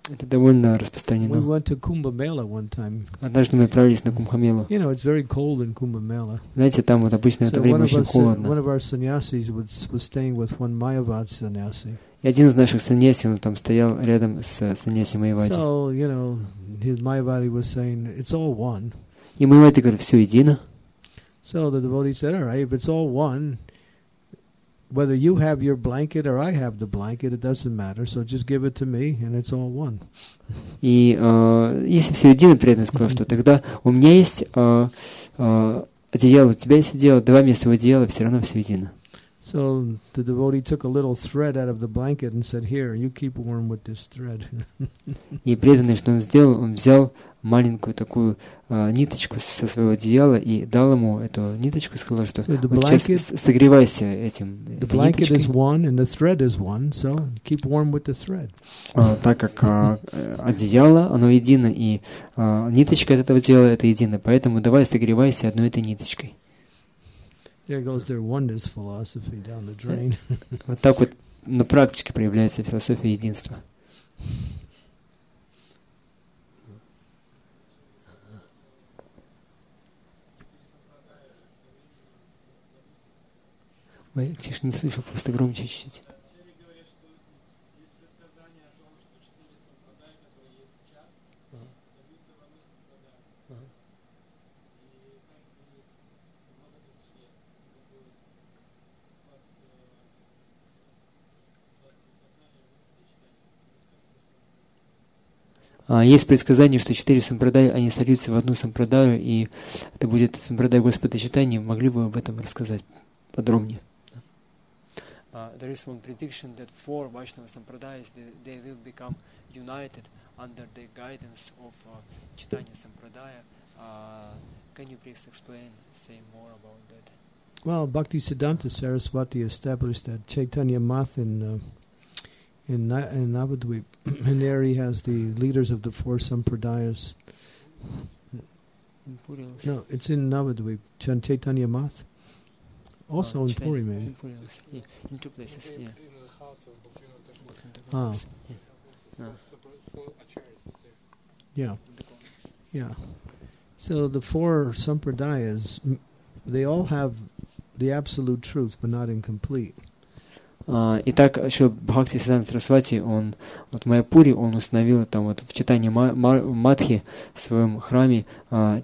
Это довольно распространено. We went to Kumbh Mela one time. Однажды мы отправились на Кумбхамелу. You know, it's very cold in Kumbh Mela. Знаете, там вот обычно so это время очень холодно. One of our sannyasis was, was staying with one Mayavad sannyasi. И один из наших саньяси, он там стоял рядом с саньяси Майавади. So, you know, his Mayavadi was saying, it's all one. И Майавади говорит, все едино. So the devotee said, all right, if it's all one, whether you have your blanket or I have the blanket, it doesn't matter. So just give it to me, and it's all one. И э, если все едино, приятно сказал, что тогда у меня есть э, э, одеяло, у тебя есть одеяло, давай мне свое одеяло, все равно все едино. So the devotee took a little thread out of the blanket and said, "Here, you keep warm with this thread." И преданный, что он сделал, он взял маленькую такую э, ниточку со своего одеяла и дал ему эту ниточку и сказал, что so вот сейчас согревайся этим ниточкой. Так как э, одеяло, оно едино, и э, ниточка от этого одеяла это едино, поэтому давай согревайся одной этой ниточкой. There goes their oneness philosophy down the drain. Вот так вот на практике проявляется философия единства. Ой, я тише не слышу, просто громче чуть-чуть. Есть предсказание, что четыре сампрадая, они сольются в одну сампрадаю, и это будет сампрадая Господа Чайтаньи. Могли бы вы об этом рассказать подробнее? Uh, there is one prediction that four Vaishnava Sampradayas, they, they will become united under the guidance of uh, Chaitanya Sampradaya. Uh, can you please explain, say more about that? Well, Bhaktisiddhanta Saraswati established that Chaitanya Math in, uh, in, Na in Navadvip, and there he has the leaders of the four Sampradayas. No, it's in Navadvip, Chaitanya Math. Also uh, in Puri, maybe. In Puri, yeah. In two places, in, yeah. In the house of Bhaktivinoda. Ah. Yeah. Yeah. Yeah. So the four Sampradayas, they all have the absolute truth, but not incomplete. Итак, еще Бхактисиддханта Сарасвати, он вот в Майяпуре, он установил там вот в читании Мадхи в своем храме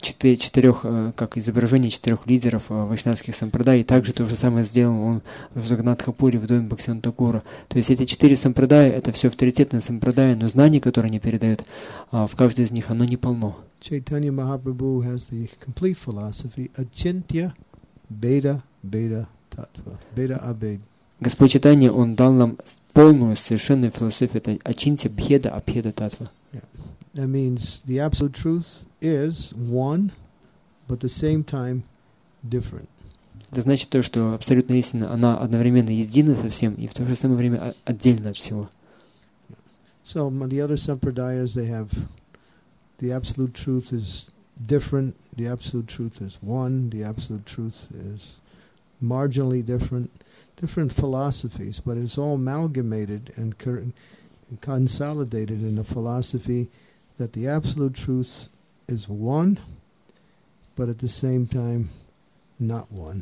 четырех, как изображение четырех лидеров вайшнавских сампрадай, и также то же самое сделал он в Жагнатхапуре, в доме Бхактисиддханта Такура. То есть эти четыре сампрадая, это все авторитетные сампрадаи, но знание, которое они передают, в каждой из них, оно не полно. Chaitanya Mahaprabhu has the complete philosophy, Achintya Beda Beda Tattva, Beda Abed. Господь Чайтанья, Он дал нам полную, совершенную философию, это Ачинтья Бхеда Абхеда Татва. That means the absolute truth is one, but the same time different. Это значит то, что абсолютная истина, она одновременно едина со всем и в то же самое время отдельна от всего. So the other sampradayas, they have the absolute truth is different, the absolute truth is one, the absolute truth is marginally different. Different philosophies, but it's all amalgamated and consolidated in the philosophy that the absolute truth is one, but at the same time not one.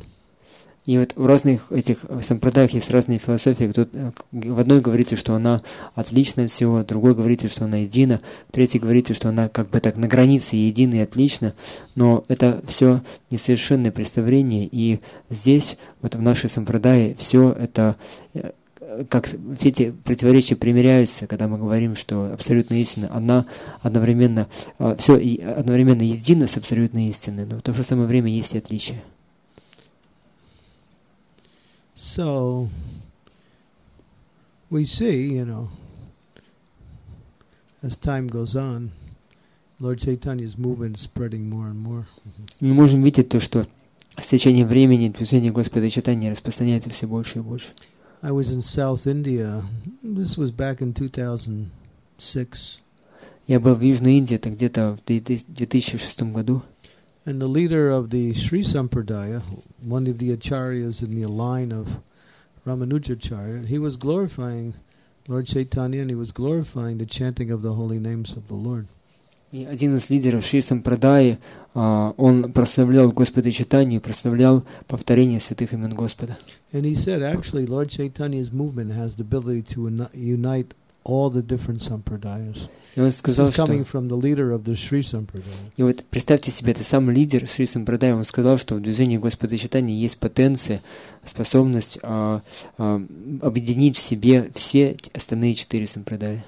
И вот в разных этих сампрадаях есть разные философии. Кто-то, в одной говорите, что она отлична от всего, в другой говорите, что она едина, в третьей говорите, что она как бы так на границе едина и отлична, но это все несовершенное представление, и здесь, вот в нашей сампрадае, все это, как все эти противоречия примиряются, когда мы говорим, что абсолютная истина, она одновременно, все одновременно едина с абсолютной истиной, но в то же самое время есть и отличия. So, we see, you know, as time goes on, Lord Chaitanya's movement is spreading more and more. Мы можем видеть то, что с течением времени движение Господа Чайтаньи распространяется все больше и больше. I was in South India. This was back in two thousand six. Я был в Южной Индии, это где-то в две тысячи шестом году. And the leader of the Sri Sampradaya, one of the acharyas in the line of Ramanujacharya, he was glorifying Lord Chaitanya and he was glorifying the chanting of the holy names of the Lord. И один из лидеров Шри Сампрадаи, он прославлял Господа Чайтанью, прославлял повторение святых имен Господа. And he said, actually, Lord Chaitanya's movement has the ability to unite all the different sampradayas. Сказал, This is coming from the leader of the Sri Sampradaya. И вот представьте себе, это сам лидер Шри Сампрадая, он сказал, что в движении Господа Чайтаньи есть потенция, способность а, а, объединить в себе все остальные четыре сампрадая.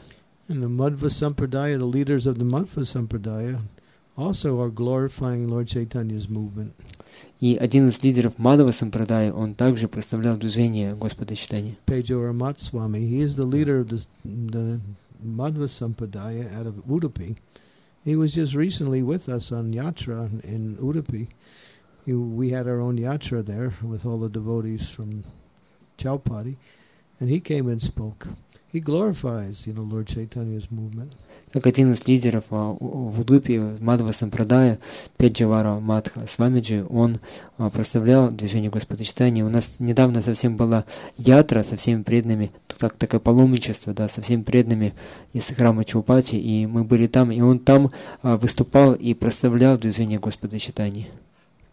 And the Madhva Sampradaya, the leaders of the Madhva Sampradaya, also are glorifying Lord Chaitanya's movement. И один из лидеров Мадхава Сампрадая, он также прославлял движение Господа Чайтаньи. Pejo Ramatswamy, he is the leader of the, the Madhva Sampradaya out of Udupi. He was just recently with us on Yatra in Udupi. He, we had our own Yatra there with all the devotees from Chaupati, and he came and spoke. He glorifies, you know, Lord Chaitanya's movement. Как один из лидеров в Удупе Мадхва Сампрадая, Педжавара Мадхва Свамиджи, он прославлял движение Господа Чайтаньи. У нас недавно совсем была ятра со всеми преданными, так, такое паломничество, да, со всеми преданными из храма Чаупати, и мы были там, и он там выступал и прославлял движение Господа Чайтаньи.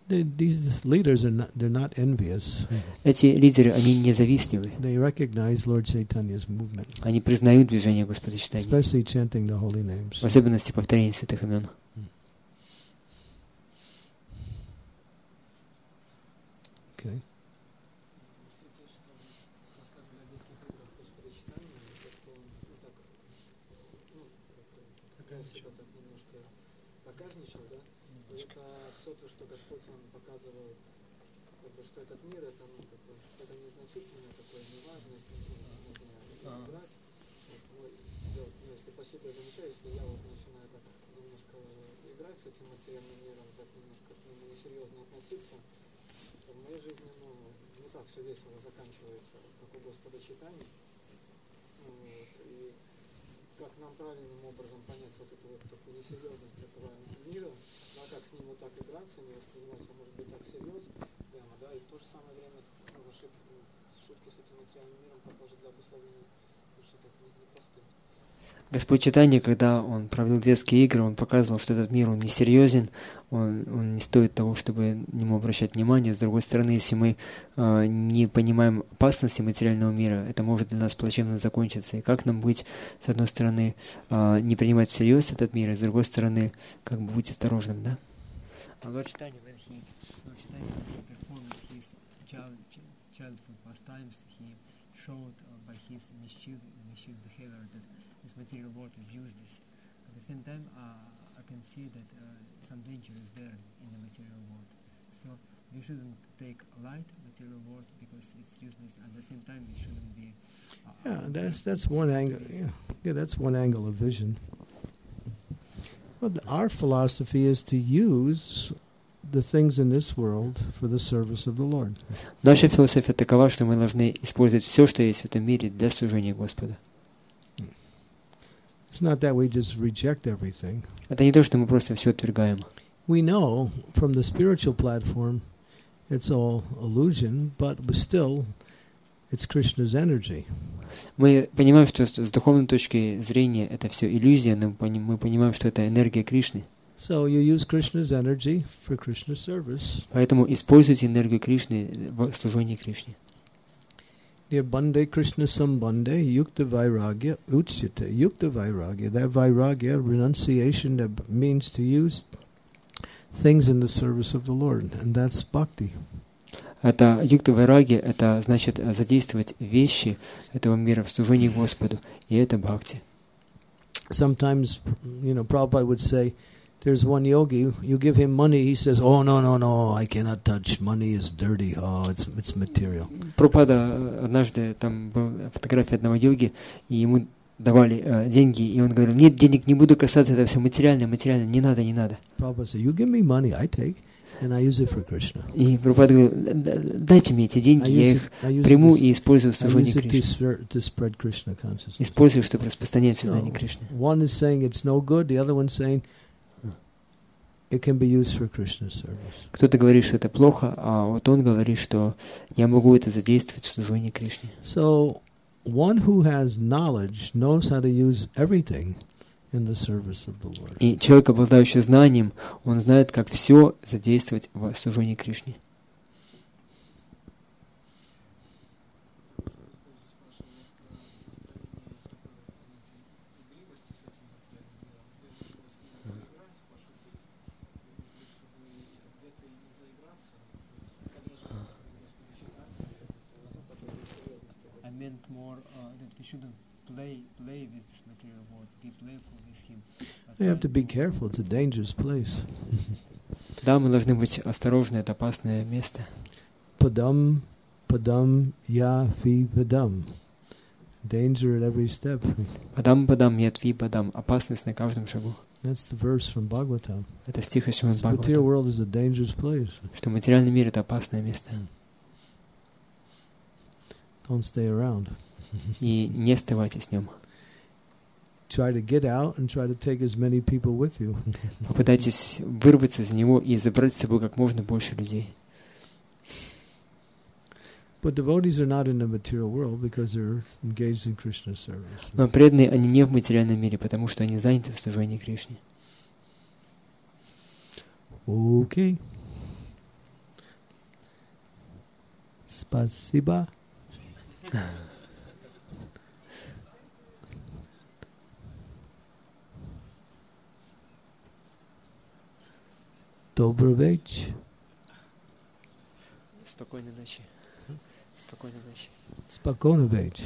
These leaders are not, they're not envious. Эти лидеры, они не завистливы. They recognize Lord Chaitanya's movement. Они признают движение Господа Чайтаньи. Especially chanting the holy names. В особенности повторение святых имен. Okay. как бы, что этот мир, это, ну, как бы, это незначительное, такое неважное, нужно играть. Вот, вот, ну, если по себе замечаю, если я вот начинаю так немножко играть с этим материальным миром, так немножко к нему несерьезно относиться, то в моей жизни, ну, не так все весело заканчивается, как у Господа читаний. Вот, и как нам правильным образом понять вот эту вот такую несерьезность этого мира, да, как с ним вот так играться, не воспринимать, может быть, так серьезно, прямо, да, и в то же самое время ну, ошибки, ну, шутки с этим материальным миром, похоже, для обусловления души так непросты. Господь Чайтанья, когда он провел детские игры, он показывал, что этот мир, он несерьезен, он, он не стоит того, чтобы на него обращать внимание. С другой стороны, если мы э, не понимаем опасности материального мира, это может для нас плачевно закончиться. И как нам быть, с одной стороны, э, не принимать всерьез этот мир, и с другой стороны, как бы быть осторожным, да? Lord Chaitanya, when he, Lord Chaitanya, when he performed his child, childhood pastimes, he showed uh, by his mischief, mischief behavior that this material world is useless. At the same time, uh, I can see that uh, some danger is there in the material world. So we shouldn't take light material world because it's useless. At the same time, it shouldn't be. Uh, yeah, that's that's one angle. Yeah, yeah, that's one angle of vision. Well, our philosophy is to use the things in this world for the service of the Lord. Наша философия такова, что мы должны использовать все, что есть в этом мире, для служения Господу. It's not that we just reject everything. Это не то, что мы просто все отвергаем. We know from the spiritual platform it's all illusion, but still it's Krishna's energy. Мы понимаем, что с духовной точки зрения это все иллюзия, но мы понимаем, что это энергия Кришны. So you use Krishna's energy for Krishna's service. Поэтому используйте энергию Кришны в служении Кришне. Bande Krishna Sambande, Yukta Vairagya, Uchita, Yukta Vairagya. That Vairagya, renunciation, that means to use things in the service of the Lord, and that's Bhakti. Это Yukta Vairagya, это значит задействовать вещи этого мира в служении Господу, и это Бхакти. Sometimes, you know, Prabhupada would say, there's one yogi, you give him money, he says, oh, no, no, no, I cannot touch, money is dirty, oh, it's, it's material. Прабхупада, однажды там была фотография одного йоги, и ему давали э, деньги, и он говорил, нет, денег не буду касаться, это все материальное, материальное, не надо, не надо. Prabhupada said, you give me money, I take, and I use it for Krishna. И Прабхупада говорил, дайте мне эти деньги, я их приму и использую в служении Кришны. Использую, чтобы распространять сознание Кришны. One is saying it's no good, the other one saying, it can be used for Krishna's service. Кто-то говорит, что это плохо, а вот он говорит, что я могу это задействовать в служении Кришне. So one who has knowledge knows how to use everything in the service of the Lord. И человек, обладающий знанием, он знает, как все задействовать в служении Кришне. More uh, that we shouldn't play play with this material world. Be playful with him. You have to be careful. It's a dangerous place. Да, мы должны быть осторожны. Это опасное место. Padam, padam, yafi padam. Danger at every step. Padam, padam, yafi padam. Опасность на каждом шагу. That's the verse from Bhagavatam. Это стих из Бхагаватам. The material world is a dangerous place. Что материальный мир это опасное место. Don't stay around. И не оставайтесь в нем. Try to get out and try to take as many people with you. Попытайтесь вырваться из него и забрать с собой как можно больше людей. But devotees are not in the material world because they're engaged in Krishna service. Но преданные они не в материальном мире, потому что они заняты в служении Кришне. Okay. Спасибо. Добрый вечер. Спокойной ночи. Спокойной ночи. Спокойной вечер.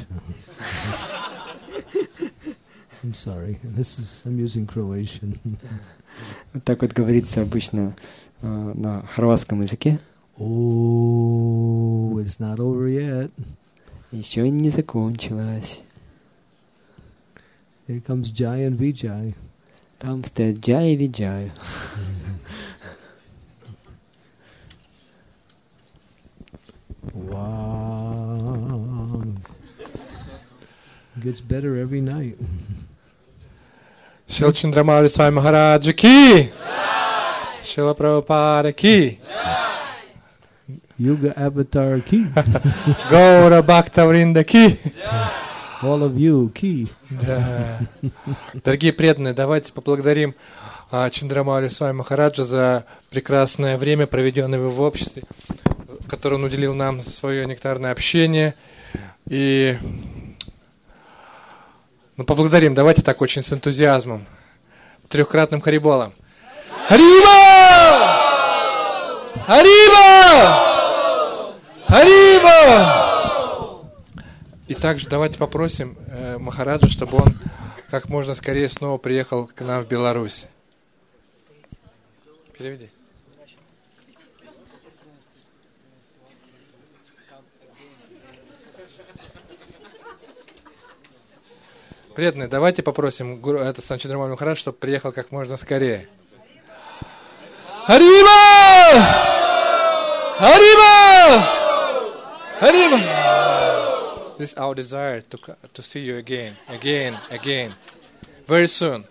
I'm sorry. This is I'm using Croatian. Вот так вот говорится обычно на хорватском языке. О. It's not over yet. Еще не закончилось. Here comes Jai and Vijay. Там стоят Jai и Vijay. Wow. Gets better every night. Shila Chandramali Swami Maharaj ki! Shila Prabhupada ki! Yuga Avatar ki! Gaura Bhakta Vrinda ki! All of you ki! Дорогие преданные, давайте поблагодарим Чандрамали Свами Махараджа за прекрасное время, проведенное в его обществе, которое он уделил нам за свое нектарное общение. И ну, поблагодарим, давайте так очень с энтузиазмом, трехкратным Хариболом. Хариба! Хариба! Хариба! И также давайте попросим э, Махараджа, чтобы он как можно скорее снова приехал к нам в Беларусь. Переведи. Преданные, давайте попросим гуру, это сам Чандрамали Махарадж, чтобы приехал как можно скорее. Хариба! Хариба! Хариба! This is our desire to to see you again, again, again, very soon.